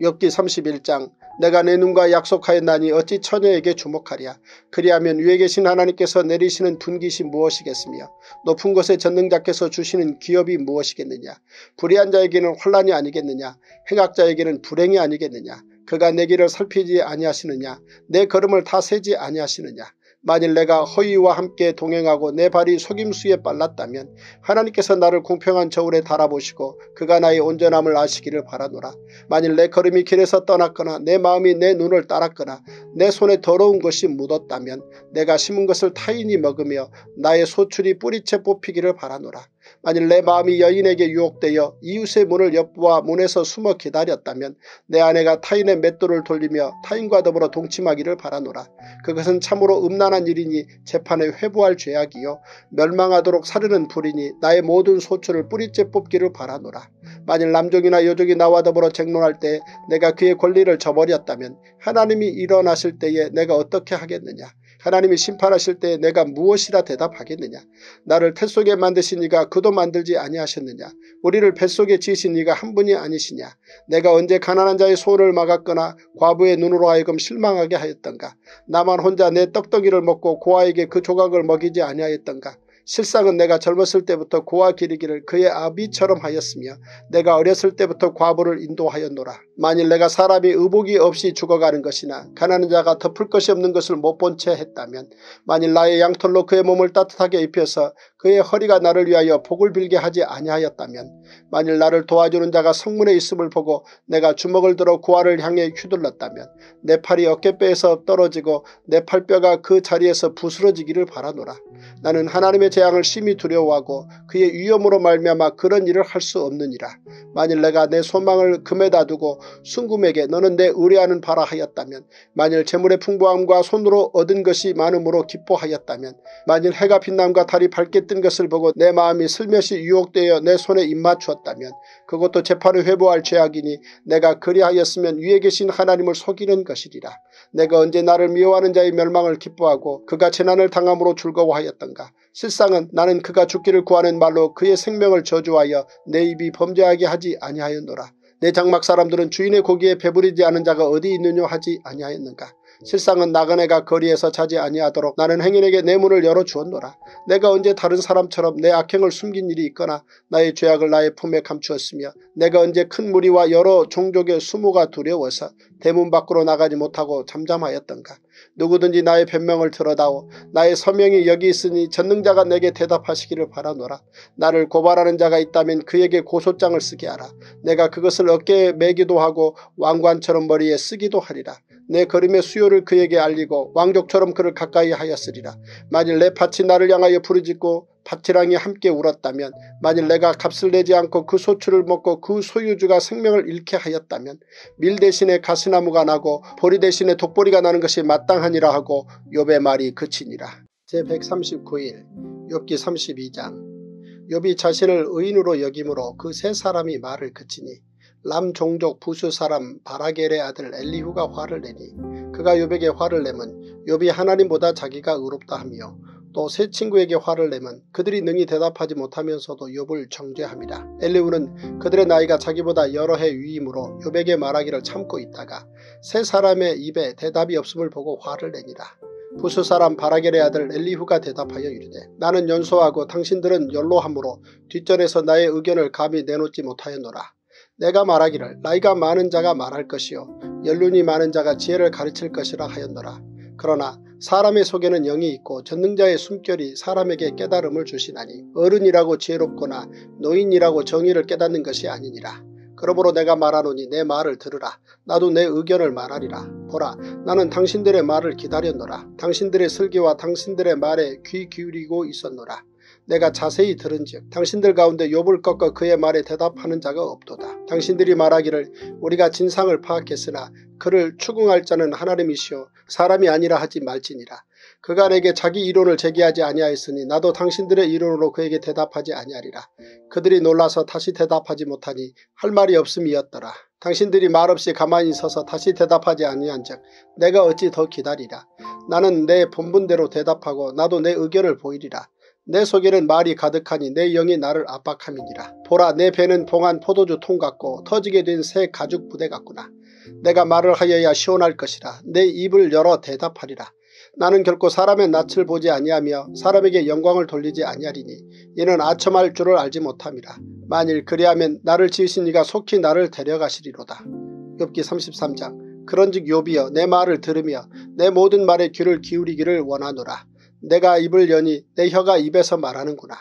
욥기 삼십일 장. 내가 내 눈과 약속하였나니 어찌 처녀에게 주목하랴. 그리하면 위에 계신 하나님께서 내리시는 분깃이 무엇이겠으며 높은 곳에 전능자께서 주시는 기업이 무엇이겠느냐. 불의한 자에게는 환란이 아니겠느냐. 행악자에게는 불행이 아니겠느냐. 그가 내 길을 살피지 아니하시느냐. 내 걸음을 다 세지 아니하시느냐. 만일 내가 허위와 함께 동행하고 내 발이 속임수에 빨랐다면 하나님께서 나를 공평한 저울에 달아보시고 그가 나의 온전함을 아시기를 바라노라. 만일 내 걸음이 길에서 떠났거나 내 마음이 내 눈을 따랐거나 내 손에 더러운 것이 묻었다면 내가 심은 것을 타인이 먹으며 나의 소출이 뿌리채 뽑히기를 바라노라. 만일 내 마음이 여인에게 유혹되어 이웃의 문을 엿보아 문에서 숨어 기다렸다면 내 아내가 타인의 맷돌을 돌리며 타인과 더불어 동침하기를 바라노라. 그것은 참으로 음란한 일이니 재판에 회부할 죄악이요 멸망하도록 사르는 불이니 나의 모든 소출을 뿌리째 뽑기를 바라노라. 만일 남종이나 여종이 나와 더불어 쟁론할 때 내가 그의 권리를 저버렸다면 하나님이 일어나실 때에 내가 어떻게 하겠느냐? 하나님이 심판하실 때에 내가 무엇이라 대답하겠느냐? 나를 뱃속에 만드신 이가 그도 만들지 아니하셨느냐? 우리를 뱃속에 지으신 이가 한 분이 아니시냐? 내가 언제 가난한 자의 소원을 막았거나 과부의 눈으로 하여금 실망하게 하였던가? 나만 혼자 내 떡덩이를 먹고 고아에게 그 조각을 먹이지 아니하였던가? 실상은 내가 젊었을 때부터 고아 기르기를 그의 아비처럼 하였으며 내가 어렸을 때부터 과부를 인도하였노라. 만일 내가 사람이 의복이 없이 죽어가는 것이나 가난한 자가 덮을 것이 없는 것을 못 본 채 했다면, 만일 나의 양털로 그의 몸을 따뜻하게 입혀서 그의 허리가 나를 위하여 복을 빌게 하지 아니하였다면, 만일 나를 도와주는 자가 성문에 있음을 보고 내가 주먹을 들어 고아를 향해 휘둘렀다면 내 팔이 어깨뼈에서 떨어지고 내 팔뼈가 그 자리에서 부스러지기를 바라노라. 나는 하나님의 재앙을 심히 두려워하고 그의 위험으로 말미암아 그런 일을 할 수 없느니라. 만일 내가 내 소망을 금에다 두고 순금에게 너는 내 의뢰하는 바라 하였다면, 만일 재물의 풍부함과 손으로 얻은 것이 많음으로 기뻐하였다면, 만일 해가 빛남과 달이 밝게 뜬 것을 보고 내 마음이 슬며시 유혹되어 내 손에 입맞추었다면 그것도 재판을 회부할 죄악이니 내가 그리하였으면 위에 계신 하나님을 속이는 것이리라. 내가 언제 나를 미워하는 자의 멸망을 기뻐하고 그가 재난을 당함으로 즐거워하였던가? 실상은 나는 그가 죽기를 구하는 말로 그의 생명을 저주하여 내 입이 범죄하게 하지 아니하였노라. 내 장막 사람들은 주인의 고기에 배부르지 않은 자가 어디 있느냐 하지 아니하였는가? 실상은 나그네가 거리에서 자지 아니하도록 나는 행인에게 내 문을 열어주었노라. 내가 언제 다른 사람처럼 내 악행을 숨긴 일이 있거나 나의 죄악을 나의 품에 감추었으며, 내가 언제 큰 무리와 여러 종족의 수모가 두려워서 대문 밖으로 나가지 못하고 잠잠하였던가? 누구든지 나의 변명을 들어다오. 나의 서명이 여기 있으니 전능자가 내게 대답하시기를 바라노라. 나를 고발하는 자가 있다면 그에게 고소장을 쓰게 하라. 내가 그것을 어깨에 매기도 하고 왕관처럼 머리에 쓰기도 하리라. 내 걸음의 수요를 그에게 알리고 왕족처럼 그를 가까이 하였으리라. 만일 내 밭이 나를 향하여 부르짖고 밭지랑이 함께 울었다면, 만일 내가 값을 내지 않고 그 소출을 먹고 그 소유주가 생명을 잃게 하였다면, 밀 대신에 가시나무가 나고 보리 대신에 독보리가 나는 것이 마땅하니라 하고 욥의 말이 그치니라. 제백삼십구 일 욥기 삼십이 장. 욥이 자신을 의인으로 여김으로 그 세 사람이 말을 그치니 람 종족 부수 사람 바라겔의 아들 엘리후가 화를 내니 그가 욥에게 화를 내면 욥이 하나님보다 자기가 의롭다 하며, 또 세 친구에게 화를 내면 그들이 능히 대답하지 못하면서도 욥을 정죄함이라. 엘리후는 그들의 나이가 자기보다 여러 해 위임으로 욥에게 말하기를 참고 있다가 세 사람의 입에 대답이 없음을 보고 화를 내니라. 부수 사람 바라겔의 아들 엘리후가 대답하여 이르되, 나는 연소하고 당신들은 연로함으로 뒷전에서 나의 의견을 감히 내놓지 못하였노라. 내가 말하기를 나이가 많은 자가 말할 것이요 연륜이 많은 자가 지혜를 가르칠 것이라 하였노라. 그러나 사람의 속에는 영이 있고 전능자의 숨결이 사람에게 깨달음을 주시나니 어른이라고 지혜롭거나 노인이라고 정의를 깨닫는 것이 아니니라. 그러므로 내가 말하노니 내 말을 들으라. 나도 내 의견을 말하리라. 보라, 나는 당신들의 말을 기다렸노라. 당신들의 슬기와 당신들의 말에 귀 기울이고 있었노라. 내가 자세히 들은즉 당신들 가운데 욥을 꺾어 그의 말에 대답하는 자가 없도다. 당신들이 말하기를 우리가 진상을 파악했으나 그를 추궁할 자는 하나님이시오 사람이 아니라 하지 말지니라. 그가 내게 자기 이론을 제기하지 아니하였으니 나도 당신들의 이론으로 그에게 대답하지 아니하리라. 그들이 놀라서 다시 대답하지 못하니 할 말이 없음이었더라. 당신들이 말없이 가만히 서서 다시 대답하지 아니한즉 내가 어찌 더 기다리라. 나는 내 본분대로 대답하고 나도 내 의견을 보이리라. 내 속에는 말이 가득하니 내 영이 나를 압박함이니라. 보라, 내 배는 봉한 포도주 통 같고 터지게 된 새 가죽 부대 같구나. 내가 말을 하여야 시원할 것이라. 내 입을 열어 대답하리라. 나는 결코 사람의 낯을 보지 아니하며 사람에게 영광을 돌리지 아니하리니 이는 아첨할 줄을 알지 못함이라. 만일 그리하면 나를 지으신 이가 속히 나를 데려가시리로다. 욥기 삼십삼 장. 그런즉 욥이여, 내 말을 들으며 내 모든 말에 귀를 기울이기를 원하노라. 내가 입을 여니 내 혀가 입에서 말하는구나.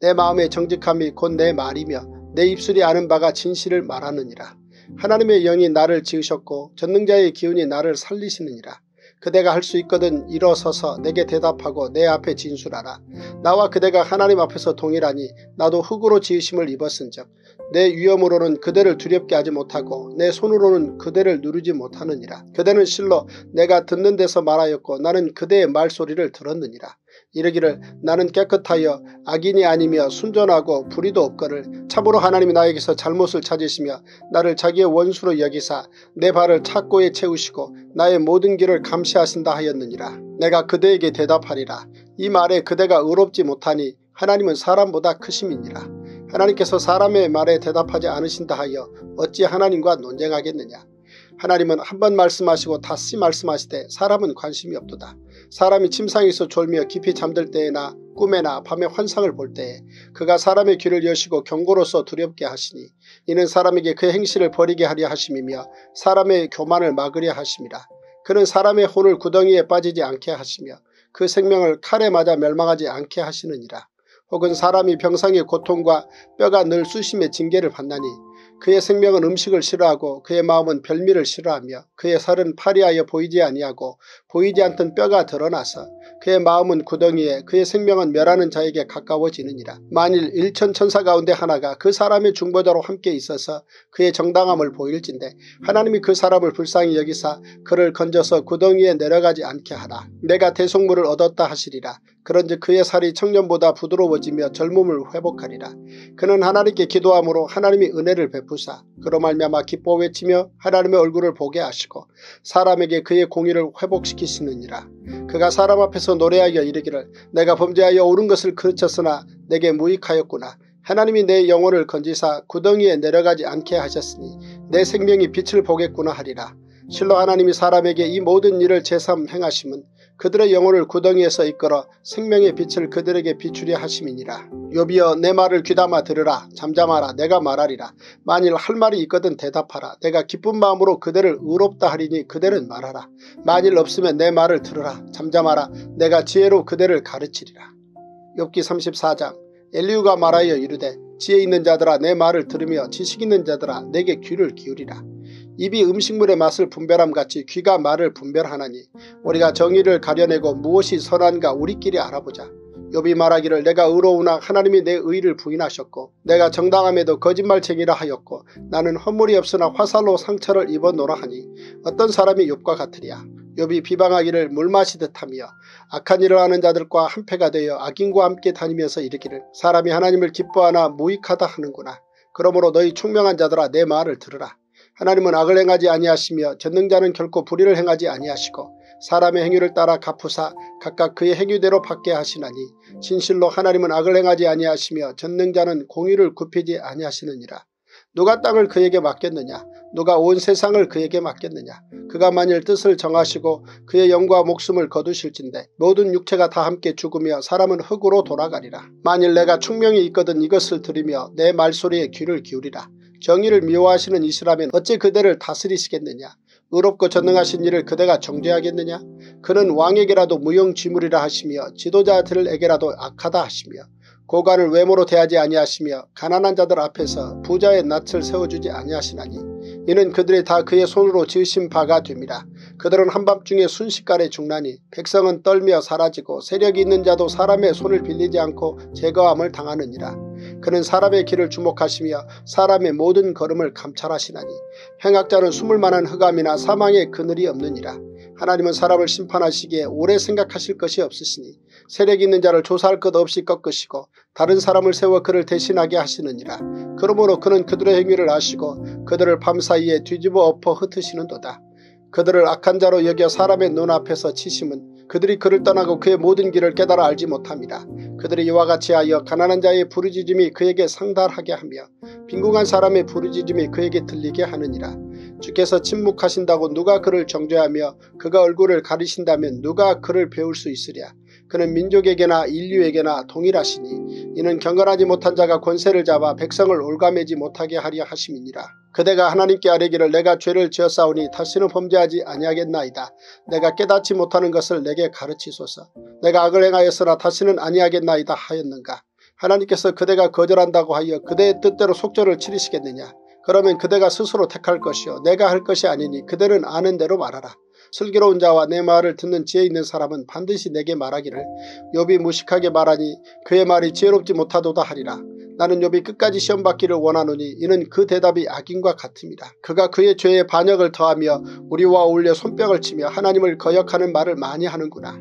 내 마음의 정직함이 곧 내 말이며 내 입술이 아는 바가 진실을 말하느니라. 하나님의 영이 나를 지으셨고 전능자의 기운이 나를 살리시느니라. 그대가 할 수 있거든 일어서서 내게 대답하고 내 앞에 진술하라. 나와 그대가 하나님 앞에서 동일하니 나도 흙으로 지으심을 입었은즉 내 위엄으로는 그대를 두렵게 하지 못하고 내 손으로는 그대를 누르지 못하느니라. 그대는 실로 내가 듣는 데서 말하였고 나는 그대의 말소리를 들었느니라. 이르기를 나는 깨끗하여 악인이 아니며 순전하고 불의도 없거늘 참으로 하나님이 나에게서 잘못을 찾으시며 나를 자기의 원수로 여기사 내 발을 착고에 채우시고 나의 모든 길을 감시하신다 하였느니라. 내가 그대에게 대답하리라. 이 말에 그대가 의롭지 못하니 하나님은 사람보다 크심이니라. 하나님께서 사람의 말에 대답하지 않으신다 하여 어찌 하나님과 논쟁하겠느냐. 하나님은 한 번 말씀하시고 다시 말씀하시되 사람은 관심이 없도다. 사람이 침상에서 졸며 깊이 잠들 때에나 꿈에나 밤에 환상을 볼 때에 그가 사람의 귀를 여시고 경고로서 두렵게 하시니 이는 사람에게 그의 행실을 버리게 하려 하심이며 사람의 교만을 막으려 하심이라. 그는 사람의 혼을 구덩이에 빠지지 않게 하시며 그 생명을 칼에 맞아 멸망하지 않게 하시느니라. 혹은 사람이 병상의 고통과 뼈가 늘 쑤심의 징계를 받나니 그의 생명은 음식을 싫어하고 그의 마음은 별미를 싫어하며 그의 살은 파리하여 보이지 아니하고 보이지 않던 뼈가 드러나서 그의 마음은 구덩이에 그의 생명은 멸하는 자에게 가까워지느니라. 만일 일천 천사 가운데 하나가 그 사람의 중보자로 함께 있어서 그의 정당함을 보일진데 하나님이 그 사람을 불쌍히 여기사 그를 건져서 구덩이에 내려가지 않게 하라. 내가 대속물을 얻었다 하시리라. 그런즉 그의 살이 청년보다 부드러워지며 젊음을 회복하리라. 그는 하나님께 기도함으로 하나님이 은혜를 베푸사 그로 말미암아 기뻐 외치며 하나님의 얼굴을 보게 하시고 사람에게 그의 공의를 회복시키시느니라. 그가 사람 앞에서 노래하여 이르기를 내가 범죄하여 옳은 것을 그르쳤으나 내게 무익하였구나. 하나님이 내 영혼을 건지사 구덩이에 내려가지 않게 하셨으니 내 생명이 빛을 보겠구나 하리라. 실로 하나님이 사람에게 이 모든 일을 제삼 행하심은 그들의 영혼을 구덩이에서 이끌어 생명의 빛을 그들에게 비추려 하심이니라. 욥이여 내 말을 귀담아 들으라. 잠잠하라. 내가 말하리라. 만일 할 말이 있거든 대답하라. 내가 기쁜 마음으로 그대를 의롭다 하리니 그대는 말하라. 만일 없으면 내 말을 들으라. 잠잠하라. 내가 지혜로 그대를 가르치리라. 욥기 삼십사 장. 엘리후가 말하여 이르되 지혜 있는 자들아 내 말을 들으며 지식 있는 자들아 내게 귀를 기울이라. 입이 음식물의 맛을 분별함같이 귀가 말을 분별하나니 우리가 정의를 가려내고 무엇이 선한가 우리끼리 알아보자. 욥이 말하기를 내가 의로우나 하나님이 내 의를 부인하셨고 내가 정당함에도 거짓말쟁이라 하였고 나는 헌물이 없으나 화살로 상처를 입었노라 하니 어떤 사람이 욥과 같으랴. 욥이 비방하기를 물 마시듯 하며 악한 일을 하는 자들과 한패가 되어 악인과 함께 다니면서 이르기를 사람이 하나님을 기뻐하나 무익하다 하는구나. 그러므로 너희 총명한 자들아 내 말을 들으라. 하나님은 악을 행하지 아니하시며 전능자는 결코 불의를 행하지 아니하시고 사람의 행위를 따라 갚으사 각각 그의 행위대로 받게 하시나니 진실로 하나님은 악을 행하지 아니하시며 전능자는 공의를 굽히지 아니하시느니라. 누가 땅을 그에게 맡겼느냐? 누가 온 세상을 그에게 맡겼느냐? 그가 만일 뜻을 정하시고 그의 영과 목숨을 거두실진데 모든 육체가 다 함께 죽으며 사람은 흙으로 돌아가리라. 만일 내가 총명이 있거든 이것을 들으며 내 말소리에 귀를 기울이라. 정의를 미워하시는 이시라면 어찌 그대를 다스리시겠느냐? 의롭고 전능하신 이를 그대가 정죄하겠느냐? 그는 왕에게라도 무용지물이라 하시며 지도자들에게라도 악하다 하시며 고관을 외모로 대하지 아니하시며 가난한 자들 앞에서 부자의 낯을 세워주지 아니하시나니 이는 그들이 다 그의 손으로 지으신 바가 됨이라. 그들은 한밤중에 순식간에 죽나니 백성은 떨며 사라지고 세력이 있는 자도 사람의 손을 빌리지 않고 제거함을 당하느니라. 그는 사람의 길을 주목하시며 사람의 모든 걸음을 감찰하시나니 행악자는 숨을 만한 흑암이나 사망의 그늘이 없느니라. 하나님은 사람을 심판하시기에 오래 생각하실 것이 없으시니 세력 있는 자를 조사할 것 없이 꺾으시고 다른 사람을 세워 그를 대신하게 하시느니라. 그러므로 그는 그들의 행위를 아시고 그들을 밤사이에 뒤집어 엎어 흩으시는도다. 그들을 악한 자로 여겨 사람의 눈앞에서 치심은 그들이 그를 떠나고 그의 모든 길을 깨달아 알지 못함이라. 그들이 이와 같이 하여 가난한 자의 부르짖음이 그에게 상달하게 하며 빈궁한 사람의 부르짖음이 그에게 들리게 하느니라. 주께서 침묵하신다고 누가 그를 정죄하며 그가 얼굴을 가리신다면 누가 그를 배울 수 있으랴. 그는 민족에게나 인류에게나 동일하시니 이는 경건하지 못한 자가 권세를 잡아 백성을 올가매지 못하게 하려 하심이니라. 그대가 하나님께 아뢰기를 내가 죄를 지었사오니 다시는 범죄하지 아니하겠나이다. 내가 깨닫지 못하는 것을 내게 가르치소서. 내가 악을 행하였으나 다시는 아니하겠나이다 하였는가? 하나님께서 그대가 거절한다고 하여 그대의 뜻대로 속절을 치르시겠느냐? 그러면 그대가 스스로 택할 것이요 내가 할 것이 아니니 그대는 아는 대로 말하라. 슬기로운 자와 내 말을 듣는 지혜 있는 사람은 반드시 내게 말하기를 욥이 무식하게 말하니 그의 말이 지혜롭지 못하도다 하리라. 나는 욥이 끝까지 시험받기를 원하노니 이는 그 대답이 악인과 같습니다. 그가 그의 죄에 반역을 더하며 우리와 어울려 손뼉을 치며 하나님을 거역하는 말을 많이 하는구나.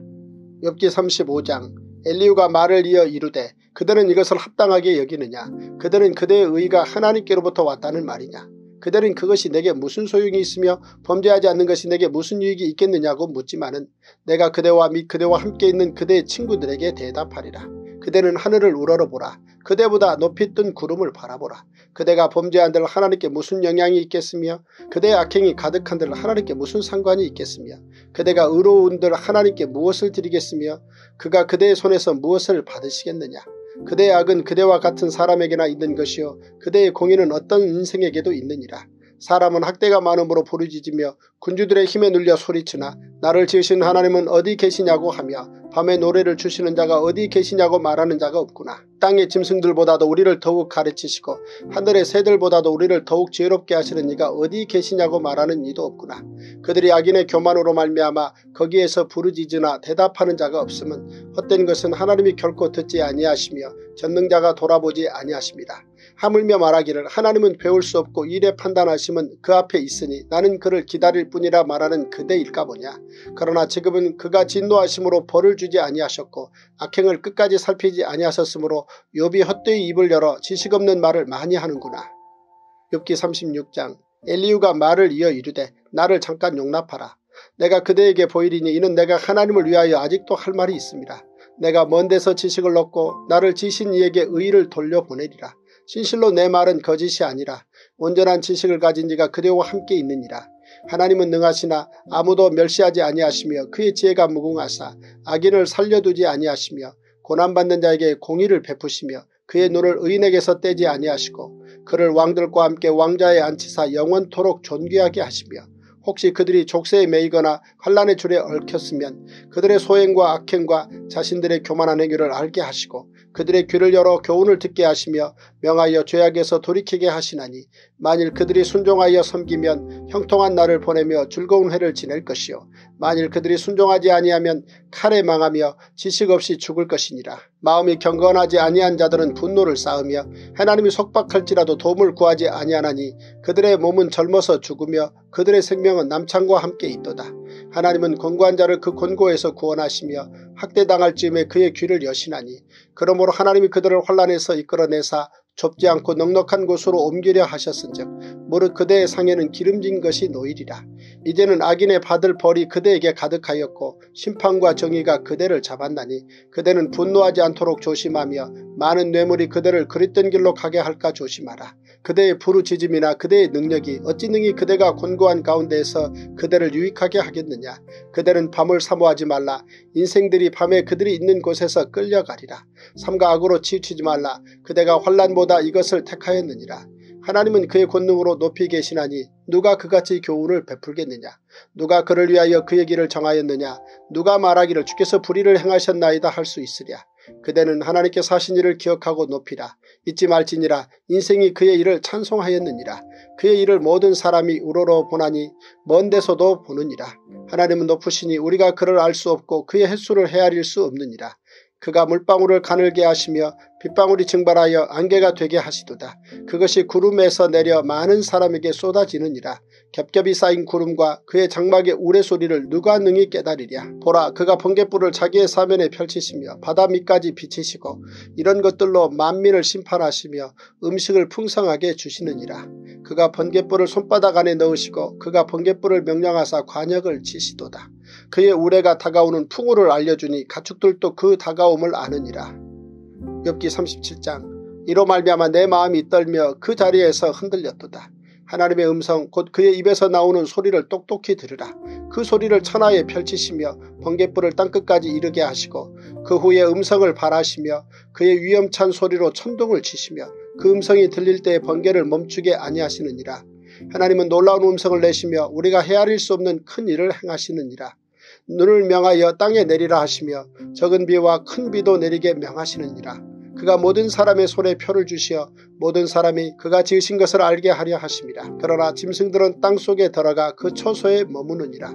욥기 삼십오 장. 엘리후가 말을 이어 이르되 그들은 이것을 합당하게 여기느냐. 그들은 그대의 의가 하나님께로부터 왔다는 말이냐. 그들은 그것이 내게 무슨 소용이 있으며 범죄하지 않는 것이 내게 무슨 유익이 있겠느냐고 묻지만은 내가 그대와 및 그대와 함께 있는 그대의 친구들에게 대답하리라. 그대는 하늘을 우러러보라. 그대보다 높이 뜬 구름을 바라보라. 그대가 범죄한들 하나님께 무슨 영향이 있겠으며 그대의 악행이 가득한들 하나님께 무슨 상관이 있겠으며 그대가 의로운들 하나님께 무엇을 드리겠으며 그가 그대의 손에서 무엇을 받으시겠느냐. 그대의 악은 그대와 같은 사람에게나 있는 것이요 그대의 공의는 어떤 인생에게도 있느니라. 사람은 학대가 많음으로 부르짖으며 군주들의 힘에 눌려 소리치나 나를 지으신 하나님은 어디 계시냐고 하며 밤에 노래를 주시는 자가 어디 계시냐고 말하는 자가 없구나. 땅의 짐승들보다도 우리를 더욱 가르치시고 하늘의 새들보다도 우리를 더욱 지혜롭게 하시는 이가 어디 계시냐고 말하는 이도 없구나. 그들이 악인의 교만으로 말미암아 거기에서 부르짖으나 대답하는 자가 없음은 헛된 것은 하나님이 결코 듣지 아니하시며 전능자가 돌아보지 아니하십니다. 하물며 말하기를 하나님은 배울 수 없고 일에 판단하심은 그 앞에 있으니 나는 그를 기다릴 뿐이라 말하는 그대일까 보냐. 그러나 지금은 그가 진노하심으로 벌을 주지 아니하셨고 악행을 끝까지 살피지 아니하셨으므로 욥이 헛되이 입을 열어 지식 없는 말을 많이 하는구나. 욥기 삼십육 장. 엘리후가 말을 이어 이르되 나를 잠깐 용납하라. 내가 그대에게 보이리니 이는 내가 하나님을 위하여 아직도 할 말이 있습니다. 내가 먼 데서 지식을 얻고 나를 지신 이에게 의의를 돌려보내리라. 진실로 내 말은 거짓이 아니라 온전한 지식을 가진 이가 그대와 함께 있느니라. 하나님은 능하시나 아무도 멸시하지 아니하시며 그의 지혜가 무궁하사 악인을 살려두지 아니하시며 고난받는 자에게 공의를 베푸시며 그의 눈을 의인에게서 떼지 아니하시고 그를 왕들과 함께 왕좌에 앉히사 영원토록 존귀하게 하시며 혹시 그들이 족쇄에 매이거나 환란의 줄에 얽혔으면 그들의 소행과 악행과 자신들의 교만한 행위를 알게 하시고 그들의 귀를 열어 교훈을 듣게 하시며 명하여 죄악에서 돌이키게 하시나니 만일 그들이 순종하여 섬기면 형통한 날을 보내며 즐거운 해를 지낼 것이요 만일 그들이 순종하지 아니하면 칼에 망하며 지식 없이 죽을 것이니라. 마음이 경건하지 아니한 자들은 분노를 쌓으며 하나님이 속박할지라도 도움을 구하지 아니하나니 그들의 몸은 젊어서 죽으며 그들의 생명은 남창과 함께 있도다. 하나님은 권고한 자를 그 권고에서 구원하시며 학대당할 즈음에 그의 귀를 여시나니 그러므로 하나님이 그들을 환란에서 이끌어내사 좁지 않고 넉넉한 곳으로 옮기려 하셨은즉 무릇 그대의 상에는 기름진 것이 놓이리라. 이제는 악인의 받을 벌이 그대에게 가득하였고 심판과 정의가 그대를 잡았나니 그대는 분노하지 않도록 조심하며 많은 뇌물이 그대를 그릇된 길로 가게 할까 조심하라. 그대의 부르짖음이나 그대의 능력이 어찌 능히 그대가 권고한 가운데에서 그대를 유익하게 하겠느냐. 그대는 밤을 사모하지 말라. 인생들이 밤에 그들이 있는 곳에서 끌려가리라. 삼가 악으로 치우치지 말라. 그대가 환란보다 이것을 택하였느니라. 하나님은 그의 권능으로 높이 계시나니 누가 그같이 교훈을 베풀겠느냐. 누가 그를 위하여 그의 길을 정하였느냐. 누가 말하기를 주께서 불의를 행하셨나이다 할 수 있으랴. 그대는 하나님께서 하신 일을 기억하고 높이라. 잊지 말지니라. 인생이 그의 일을 찬송하였느니라. 그의 일을 모든 사람이 우러러 보나니 먼 데서도 보느니라. 하나님은 높으시니 우리가 그를 알 수 없고 그의 횟수를 헤아릴 수 없느니라. 그가 물방울을 가늘게 하시며 빗방울이 증발하여 안개가 되게 하시도다. 그것이 구름에서 내려 많은 사람에게 쏟아지느니라. 겹겹이 쌓인 구름과 그의 장막의 우레소리를 누가 능히 깨달으랴. 보라, 그가 번갯불을 자기의 사면에 펼치시며 바다 밑까지 비치시고 이런 것들로 만민을 심판하시며 음식을 풍성하게 주시느니라. 그가 번갯불을 손바닥 안에 넣으시고 그가 번갯불을 명령하사 관역을 치시도다. 그의 우레가 다가오는 풍우를 알려주니 가축들도 그 다가옴을 아느니라. 욥기 삼십칠 장. 이로 말미암아 내 마음이 떨며 그 자리에서 흔들렸도다. 하나님의 음성 곧 그의 입에서 나오는 소리를 똑똑히 들으라. 그 소리를 천하에 펼치시며 번갯불을 땅끝까지 이르게 하시고 그 후에 음성을 발하시며 그의 위엄찬 소리로 천둥을 치시며 그 음성이 들릴 때에 번개를 멈추게 아니하시느니라. 하나님은 놀라운 음성을 내시며 우리가 헤아릴 수 없는 큰 일을 행하시느니라. 눈을 명하여 땅에 내리라 하시며 적은 비와 큰 비도 내리게 명하시느니라. 그가 모든 사람의 손에 표를 주시어 모든 사람이 그가 지으신 것을 알게 하려 하십니다. 그러나 짐승들은 땅속에 들어가 그 초소에 머무느니라.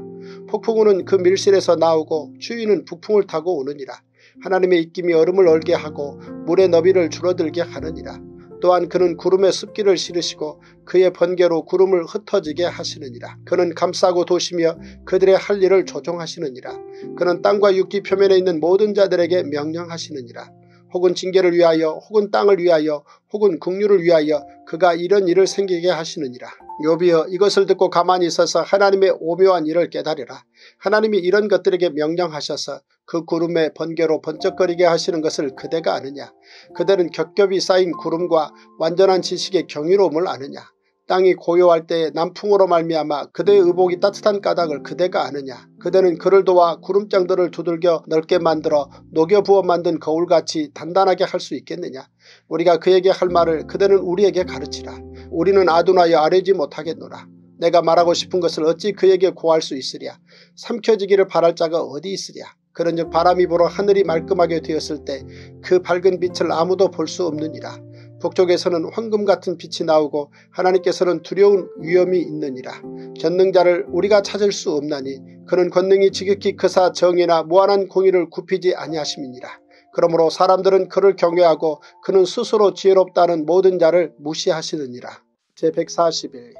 폭풍우는 그 밀실에서 나오고 추위는 북풍을 타고 오느니라. 하나님의 입김이 얼음을 얼게 하고 물의 너비를 줄어들게 하느니라. 또한 그는 구름의 습기를 실으시고 그의 번개로 구름을 흩어지게 하시느니라. 그는 감싸고 도시며 그들의 할 일을 조종하시느니라. 그는 땅과 육지 표면에 있는 모든 자들에게 명령하시느니라. 혹은 징계를 위하여 혹은 땅을 위하여 혹은 국류를 위하여 그가 이런 일을 생기게 하시느니라. 욥이여, 이것을 듣고 가만히 있어서 하나님의 오묘한 일을 깨달으라. 하나님이 이런 것들에게 명령하셔서 그 구름의 번개로 번쩍거리게 하시는 것을 그대가 아느냐? 그대는 겹겹이 쌓인 구름과 완전한 지식의 경이로움을 아느냐? 땅이 고요할 때에 남풍으로 말미암아 그대의 의복이 따뜻한 까닭을 그대가 아느냐? 그대는 그를 도와 구름장들을 두들겨 넓게 만들어 녹여 부어 만든 거울같이 단단하게 할 수 있겠느냐? 우리가 그에게 할 말을 그대는 우리에게 가르치라. 우리는 아둔하여 아뢰지 못하겠노라. 내가 말하고 싶은 것을 어찌 그에게 고할 수 있으랴? 삼켜지기를 바랄 자가 어디 있으랴? 그런즉 바람이 불어 하늘이 말끔하게 되었을 때 그 밝은 빛을 아무도 볼 수 없느니라. 북쪽에서는 황금 같은 빛이 나오고 하나님께서는 두려운 위엄이 있느니라. 전능자를 우리가 찾을 수 없나니 그는 권능이 지극히 크사 정의나 무한한 공의를 굽히지 아니하심이니라. 그러므로 사람들은 그를 경외하고 그는 스스로 지혜롭다는 모든 자를 무시하시느니라. 제백사십일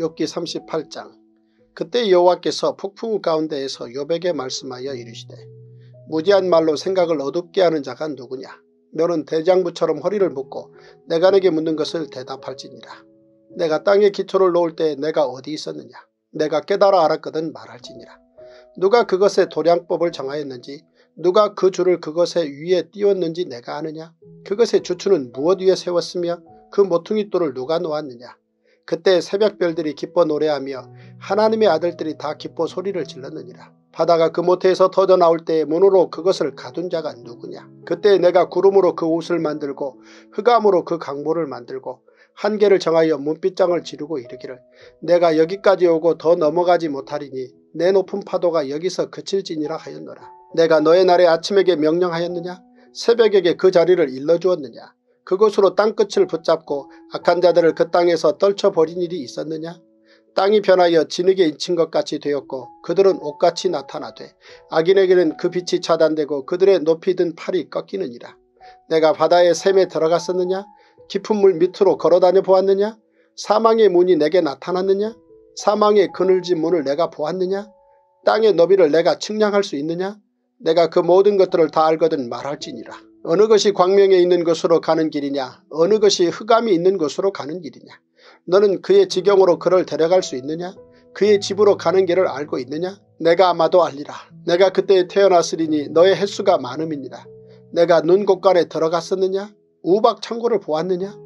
욥기 삼십팔 장. 그때 여호와께서 폭풍우 가운데에서 욥에게 말씀하여 이르시되, 무지한 말로 생각을 어둡게 하는 자가 누구냐? 너는 대장부처럼 허리를 묶고 내가 네게 묻는 것을 대답할지니라. 내가 땅에 기초를 놓을 때 내가 어디 있었느냐? 내가 깨달아 알았거든 말할지니라. 누가 그것의 도량법을 정하였는지, 누가 그 줄을 그것의 위에 띄웠는지 내가 아느냐? 그것의 주추는 무엇 위에 세웠으며 그 모퉁이 돌을 누가 놓았느냐? 그때 새벽별들이 기뻐 노래하며 하나님의 아들들이 다 기뻐 소리를 질렀느니라. 바다가 그 모태에서 터져나올 때에 문으로 그것을 가둔 자가 누구냐? 그때 내가 구름으로 그 옷을 만들고 흑암으로 그 강보를 만들고 한계를 정하여 문빗장을 지르고 이르기를, 내가 여기까지 오고 더 넘어가지 못하리니 내 높은 파도가 여기서 그칠지니라 하였노라. 내가 너의 날에 아침에게 명령하였느냐? 새벽에게 그 자리를 일러주었느냐? 그곳으로 땅끝을 붙잡고 악한 자들을 그 땅에서 떨쳐버린 일이 있었느냐? 땅이 변하여 진흙에 인친 것 같이 되었고 그들은 옷같이 나타나되 악인에게는 그 빛이 차단되고 그들의 높이 든 팔이 꺾이느니라. 내가 바다의 샘에 들어갔었느냐? 깊은 물 밑으로 걸어다녀 보았느냐? 사망의 문이 내게 나타났느냐? 사망의 그늘진 문을 내가 보았느냐? 땅의 너비를 내가 측량할 수 있느냐? 내가 그 모든 것들을 다 알거든 말할지니라. 어느 것이 광명에 있는 것으로 가는 길이냐? 어느 것이 흑암이 있는 것으로 가는 길이냐? 너는 그의 지경으로 그를 데려갈 수 있느냐? 그의 집으로 가는 길을 알고 있느냐? 내가 아마도 알리라. 내가 그때에 태어났으리니 너의 횟수가 많음이니라. 내가 눈곳간에 들어갔었느냐? 우박 창고를 보았느냐?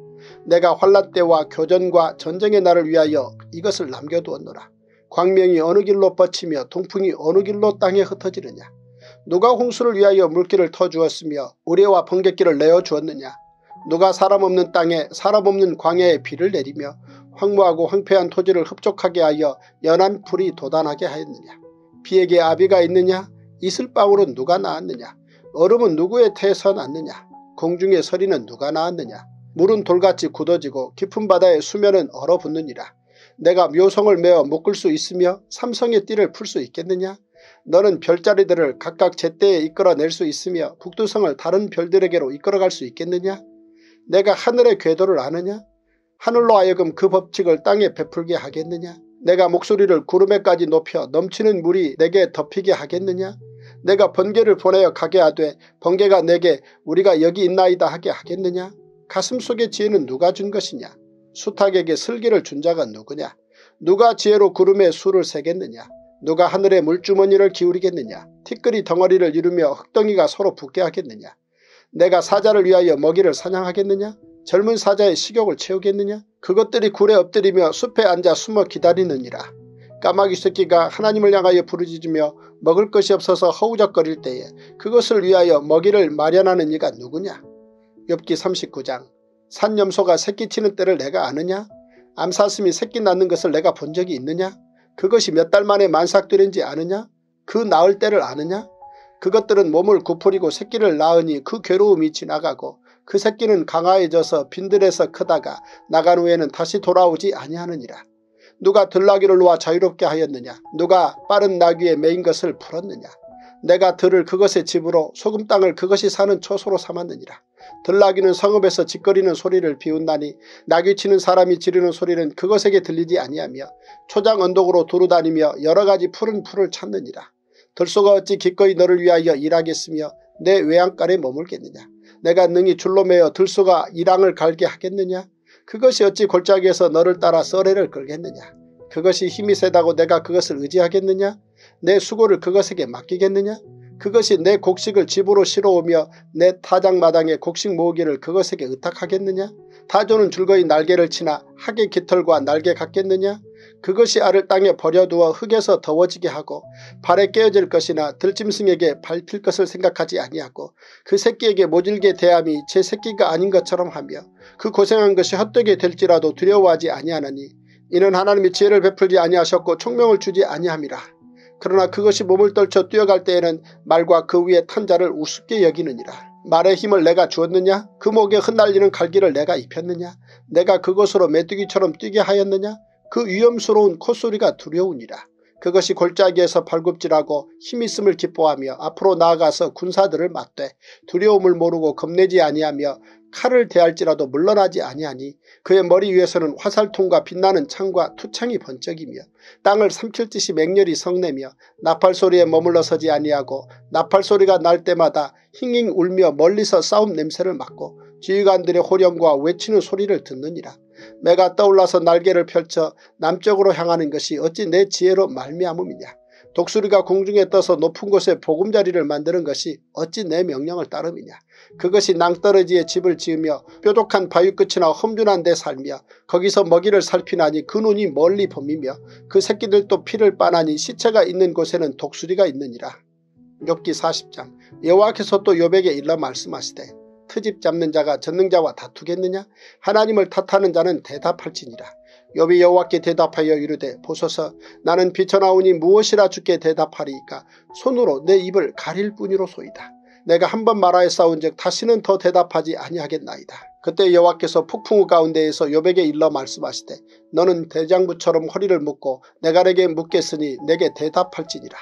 내가 환란 때와 교전과 전쟁의 날을 위하여 이것을 남겨두었노라. 광명이 어느 길로 뻗치며 동풍이 어느 길로 땅에 흩어지느냐? 누가 홍수를 위하여 물길을 터주었으며 우레와 번갯길을 내어주었느냐? 누가 사람 없는 땅에 사람 없는 광야에 비를 내리며 황무하고 황폐한 토지를 흡족하게 하여 연한 풀이 돋아나게 하였느냐? 비에게 아비가 있느냐? 이슬방울은 누가 낳았느냐? 얼음은 누구의 태에서 났느냐? 공중의 서리는 누가 낳았느냐? 물은 돌같이 굳어지고 깊은 바다의 수면은 얼어붙느니라. 내가 묘성을 메어 묶을 수 있으며 삼성의 띠를 풀 수 있겠느냐? 너는 별자리들을 각각 제때에 이끌어낼 수 있으며 북두성을 다른 별들에게로 이끌어갈 수 있겠느냐? 내가 하늘의 궤도를 아느냐? 하늘로 하여금 그 법칙을 땅에 베풀게 하겠느냐? 내가 목소리를 구름에까지 높여 넘치는 물이 내게 덮이게 하겠느냐? 내가 번개를 보내어 가게 하되 번개가 내게 우리가 여기 있나이다 하게 하겠느냐? 가슴 속의 지혜는 누가 준 것이냐? 수탉에게 슬기를 준 자가 누구냐? 누가 지혜로 구름에 수를 세겠느냐? 누가 하늘의 물주머니를 기울이겠느냐? 티끌이 덩어리를 이루며 흙덩이가 서로 붙게 하겠느냐? 내가 사자를 위하여 먹이를 사냥하겠느냐? 젊은 사자의 식욕을 채우겠느냐? 그것들이 굴에 엎드리며 숲에 앉아 숨어 기다리느니라. 까마귀 새끼가 하나님을 향하여 부르짖으며 먹을 것이 없어서 허우적거릴 때에 그것을 위하여 먹이를 마련하는 이가 누구냐? 욥기 삼십구 장. 산염소가 새끼치는 때를 내가 아느냐? 암사슴이 새끼 낳는 것을 내가 본 적이 있느냐? 그것이 몇 달 만에 만삭되는지 아느냐? 그 낳을 때를 아느냐? 그것들은 몸을 구부리고 새끼를 낳으니 그 괴로움이 지나가고 그 새끼는 강하여져서 빈들에서 크다가 나간 후에는 다시 돌아오지 아니하느니라. 누가 들나귀를 놓아 자유롭게 하였느냐? 누가 빠른 나귀에 매인 것을 풀었느냐? 내가 들을 그것의 집으로 소금 땅을 그것이 사는 초소로 삼았느니라. 들나귀는 성읍에서 짓거리는 소리를 비운다니 나귀치는 사람이 지르는 소리는 그것에게 들리지 아니하며 초장 언덕으로 두루다니며 여러가지 푸른 풀을 찾느니라. 들소가 어찌 기꺼이 너를 위하여 일하겠으며 내 외양간에 머물겠느냐? 내가 능히 줄로 매어 들소가 이랑을 갈게 하겠느냐? 그것이 어찌 골짜기에서 너를 따라 썰애를 끌겠느냐? 그것이 힘이 세다고 내가 그것을 의지하겠느냐? 내 수고를 그것에게 맡기겠느냐? 그것이 내 곡식을 집으로 실어오며 내 타작마당에 곡식 모으기를 그것에게 의탁하겠느냐? 타조는 즐거이 날개를 치나 학의 깃털과 날개 같겠느냐? 그것이 알을 땅에 버려두어 흙에서 더워지게 하고 발에 깨어질 것이나 들짐승에게 밟힐 것을 생각하지 아니하고 그 새끼에게 모질게 대함이 제 새끼가 아닌 것처럼 하며 그 고생한 것이 헛되게 될지라도 두려워하지 아니하느니 이는 하나님이 지혜를 베풀지 아니하셨고 총명을 주지 아니함이라. 그러나 그것이 몸을 떨쳐 뛰어갈 때에는 말과 그 위에 탄 자를 우습게 여기느니라. 말의 힘을 내가 주었느냐? 그 목에 흩날리는 갈기를 내가 입혔느냐? 내가 그것으로 메뚜기처럼 뛰게 하였느냐? 그 위험스러운 콧소리가 두려우니라. 그것이 골짜기에서 발굽질하고 힘있음을 기뻐하며 앞으로 나아가서 군사들을 맞대 두려움을 모르고 겁내지 아니하며 칼을 대할지라도 물러나지 아니하니 그의 머리 위에서는 화살통과 빛나는 창과 투창이 번쩍이며 땅을 삼킬 듯이 맹렬히 성내며 나팔소리에 머물러 서지 아니하고 나팔소리가 날 때마다 힝힝 울며 멀리서 싸움 냄새를 맡고 지휘관들의 호령과 외치는 소리를 듣느니라. 내가 떠올라서 날개를 펼쳐 남쪽으로 향하는 것이 어찌 내 지혜로 말미암음이냐? 독수리가 공중에 떠서 높은 곳에 보금자리를 만드는 것이 어찌 내 명령을 따름이냐? 그것이 낭떠러지에 집을 지으며 뾰족한 바위 끝이나 험준한 데 살며 거기서 먹이를 살피나니 그 눈이 멀리 범이며 그 새끼들도 피를 빠나니 시체가 있는 곳에는 독수리가 있느니라. 욥기 사십 장. 여호와께서 또 욥에게 일러 말씀하시되 트집 잡는 자가 전능자와 다투겠느냐? 하나님을 탓하는 자는 대답할지니라. 욥이 여호와께 대답하여 이르되 보소서 나는 비쳐나오니 무엇이라 주께 대답하리이까? 손으로 내 입을 가릴 뿐이로소이다. 내가 한 번 말하였사온즉 다시는 더 대답하지 아니하겠나이다. 그때 여호와께서 폭풍우 가운데에서 욥에게 일러 말씀하시되 너는 대장부처럼 허리를 묶고 내가 내게 묻겠으니 내게 대답할지니라.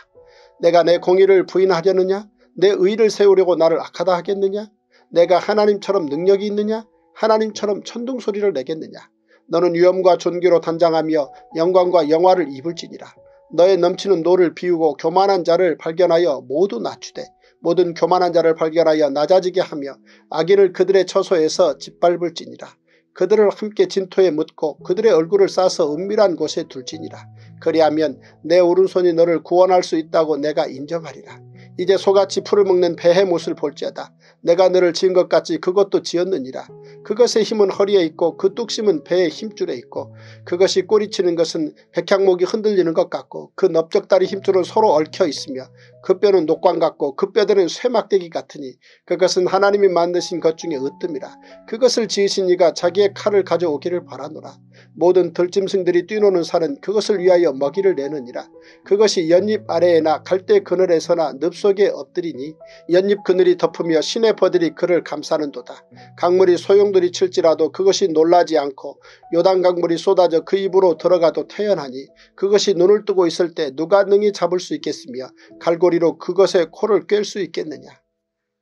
내가 내 공의를 부인하려느냐? 내 의를 세우려고 나를 악하다 하겠느냐? 내가 하나님처럼 능력이 있느냐? 하나님처럼 천둥소리를 내겠느냐? 너는 위엄과 존귀로 단장하며 영광과 영화를 입을지니라. 너의 넘치는 노를 비우고 교만한 자를 발견하여 모두 낮추되 모든 교만한 자를 발견하여 낮아지게 하며 악인을 그들의 처소에서 짓밟을지니라. 그들을 함께 진토에 묻고 그들의 얼굴을 싸서 은밀한 곳에 둘지니라. 그리하면 내 오른손이 너를 구원할 수 있다고 내가 인정하리라. 이제 소같이 풀을 먹는 배의 못을 볼지어다. 내가 너를 지은 것 같이 그것도 지었느니라. 그것의 힘은 허리에 있고 그 뚝심은 배의 힘줄에 있고 그것이 꼬리치는 것은 백향목이 흔들리는 것 같고 그 넓적다리 힘줄은 서로 얽혀 있으며 그 뼈는 녹관 같고 그 뼈들은 쇠막대기 같으니 그것은 하나님이 만드신 것 중에 으뜸이라. 그것을 지으신 이가 자기의 칼을 가져오기를 바라노라. 모든 들짐승들이 뛰노는 산은 그것을 위하여 먹이를 내느니라. 그것이 연잎 아래에나 갈대 그늘에서나 늪 속에 엎드리니 연잎 그늘이 덮으며 신의 버들이 그를 감싸는도다. 강물이 소용돌이 칠지라도 그것이 놀라지 않고 요단 강물이 쏟아져 그 입으로 들어가도 태연하니 그것이 눈을 뜨고 있을 때 누가 능히 잡을 수 있겠으며 갈고리로 그것의 코를 꿰 수 있겠느냐?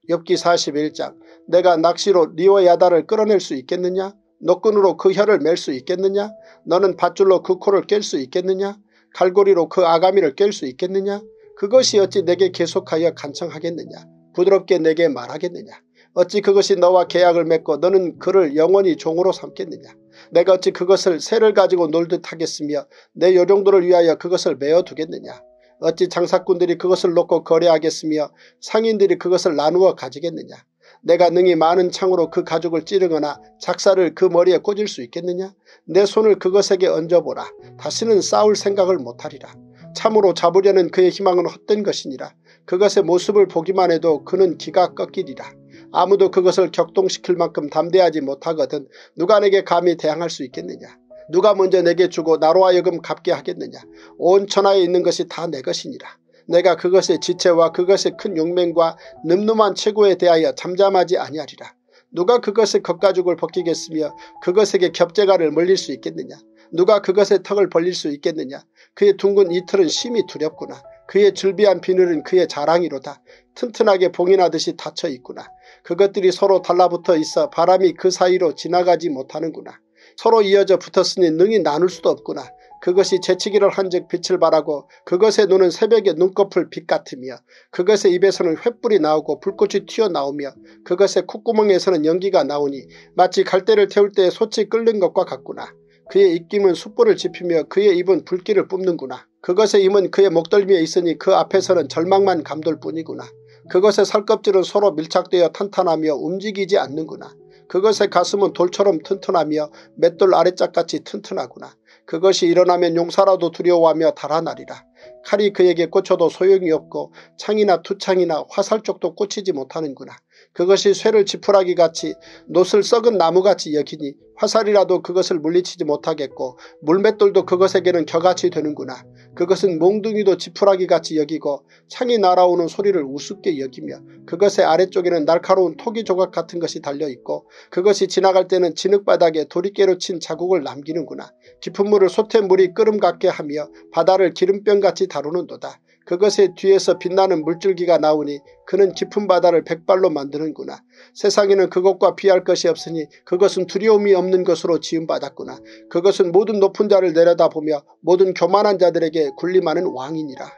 욥기 사십일 장. 내가 낚시로 리오야다를 끌어낼 수 있겠느냐? 노끈으로 그 혀를 맬 수 있겠느냐? 너는 밧줄로 그 코를 깰 수 있겠느냐? 갈고리로 그 아가미를 깰 수 있겠느냐? 그것이 어찌 내게 계속하여 간청하겠느냐? 부드럽게 내게 말하겠느냐? 어찌 그것이 너와 계약을 맺고 너는 그를 영원히 종으로 삼겠느냐? 내가 어찌 그것을 새를 가지고 놀듯 하겠으며 내 요정도를 위하여 그것을 메어두겠느냐? 어찌 장사꾼들이 그것을 놓고 거래하겠으며 상인들이 그것을 나누어 가지겠느냐? 내가 능히 많은 창으로 그 가죽을 찌르거나 작사를 그 머리에 꽂을 수 있겠느냐? 내 손을 그것에게 얹어보라. 다시는 싸울 생각을 못하리라. 참으로 잡으려는 그의 희망은 헛된 것이니라. 그것의 모습을 보기만 해도 그는 기가 꺾이리라. 아무도 그것을 격동시킬 만큼 담대하지 못하거든 누가 내게 감히 대항할 수 있겠느냐? 누가 먼저 내게 주고 나로 하여금 갚게 하겠느냐? 온 천하에 있는 것이 다 내 것이니라. 내가 그것의 지체와 그것의 큰 용맹과 늠름한 체구에 대하여 잠잠하지 아니하리라. 누가 그것의 겉가죽을 벗기겠으며 그것에게 겹재가를 물릴 수 있겠느냐? 누가 그것의 턱을 벌릴 수 있겠느냐. 그의 둥근 이틀은 심히 두렵구나. 그의 즐비한 비늘은 그의 자랑이로다. 튼튼하게 봉인하듯이 닫혀 있구나. 그것들이 서로 달라붙어 있어 바람이 그 사이로 지나가지 못하는구나. 서로 이어져 붙었으니 능히 나눌 수도 없구나. 그것이 재치기를 한즉 빛을 발하고 그것의 눈은 새벽의 눈꺼풀 빛 같으며 그것의 입에서는 횃불이 나오고 불꽃이 튀어나오며 그것의 콧구멍에서는 연기가 나오니 마치 갈대를 태울 때에 솥이 끓는 것과 같구나. 그의 입김은 숯불을 지피며 그의 입은 불길을 뿜는구나. 그것의 힘은 그의 목덜미에 있으니 그 앞에서는 절망만 감돌 뿐이구나. 그것의 살껍질은 서로 밀착되어 탄탄하며 움직이지 않는구나. 그것의 가슴은 돌처럼 튼튼하며 맷돌 아래짝같이 튼튼하구나. 그것이 일어나면 용사라도 두려워하며 달아나리라. 칼이 그에게 꽂혀도 소용이 없고 창이나 투창이나 화살쪽도 꽂히지 못하는구나. 그것이 쇠를 지푸라기같이 놋을 썩은 나무같이 여기니 화살이라도 그것을 물리치지 못하겠고 물맷돌도 그것에게는 겨같이 되는구나. 그것은 몽둥이도 지푸라기같이 여기고 창이 날아오는 소리를 우습게 여기며 그것의 아래쪽에는 날카로운 토기 조각 같은 것이 달려있고 그것이 지나갈 때는 진흙바닥에 도리깨로 친 자국을 남기는구나. 깊은 물을 솥에 물이 끓음 같게 하며 바다를 기름병같이 다루는도다. 그것의 뒤에서 빛나는 물줄기가 나오니 그는 깊은 바다를 백발로 만드는구나. 세상에는 그것과 비할 것이 없으니 그것은 두려움이 없는 것으로 지음받았구나. 그것은 모든 높은 자를 내려다보며 모든 교만한 자들에게 군림하는 왕이니라.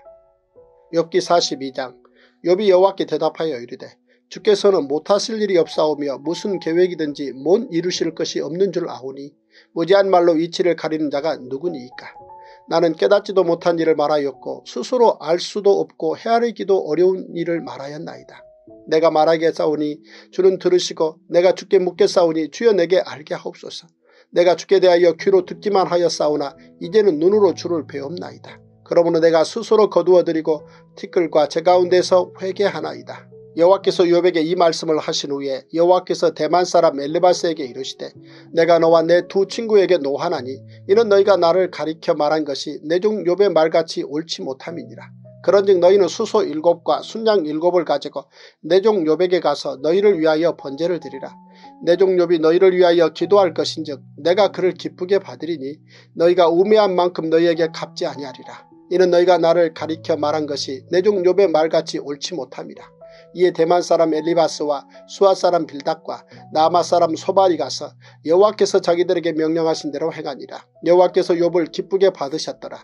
욥기 사십이 장. 욥이 여호와께 대답하여 이르되 주께서는 못하실 일이 없사오며 무슨 계획이든지 못 이루실 것이 없는 줄 아오니 무지한 말로 이치를 가리는 자가 누구니이까. 나는 깨닫지도 못한 일을 말하였고 스스로 알 수도 없고 헤아리기도 어려운 일을 말하였나이다. 내가 말하게 싸우니 주는 들으시고 내가 주께 묻게 싸우니 주여 내게 알게 하옵소서. 내가 주께 대하여 귀로 듣기만 하여 싸우나 이제는 눈으로 주를 배옵나이다. 그러므로 내가 스스로 거두어드리고 티끌과 제 가운데서 회개하나이다. 여호와께서 욥에게 이 말씀을 하신 후에 여호와께서 대만 사람 엘르바스에게 이르시되 내가 너와 내 두 친구에게 노하나니 이는 너희가 나를 가리켜 말한 것이 내 종 욥의 말같이 옳지 못함이니라. 그런즉 너희는 수소 일곱과 순양 일곱을 가지고 내 종 욥에게 가서 너희를 위하여 번제를 드리라. 내 종 욥이 너희를 위하여 기도할 것인즉 내가 그를 기쁘게 받으리니 너희가 우매한 만큼 너희에게 갚지 아니하리라. 이는 너희가 나를 가리켜 말한 것이 내 종 욥의 말같이 옳지 못함이라. 이에 대만 사람 엘리바스와 수아 사람 빌닷과 나마 사람 소발이 가서 여호와께서 자기들에게 명령하신 대로 행하니라. 여호와께서 욥을 기쁘게 받으셨더라.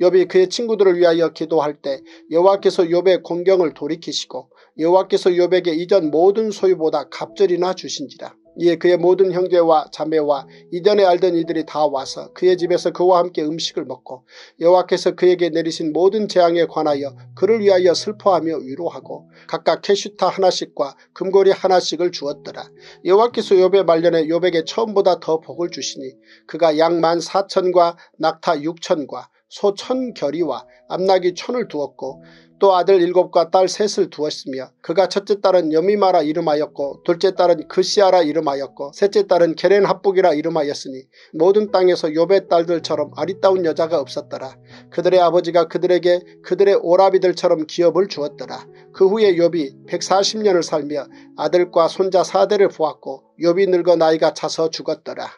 욥이 그의 친구들을 위하여 기도할 때 여호와께서 욥의 공경을 돌이키시고 여호와께서 욥에게 이전 모든 소유보다 갑절이나 주신지라. 이에 그의 모든 형제와 자매와 이전에 알던 이들이 다 와서 그의 집에서 그와 함께 음식을 먹고 여호와께서 그에게 내리신 모든 재앙에 관하여 그를 위하여 슬퍼하며 위로하고 각각 캐슈타 하나씩과 금고리 하나씩을 주었더라. 여호와께서 욥의 말년에 욥에게 처음보다 더 복을 주시니 그가 양 만 사천과 낙타 육천과 소 천 결이와 암나귀 천을 두었고 또 아들 일곱과 딸 셋을 두었으며 그가 첫째 딸은 여미마라 이름하였고 둘째 딸은 그시아라 이름하였고 셋째 딸은 게렌합북이라 이름하였으니 모든 땅에서 욥의 딸들처럼 아리따운 여자가 없었더라. 그들의 아버지가 그들에게 그들의 오라비들처럼 기업을 주었더라. 그 후에 욥이 백사십 년을 살며 아들과 손자 사대를 보았고 욥이 늙어 나이가 차서 죽었더라.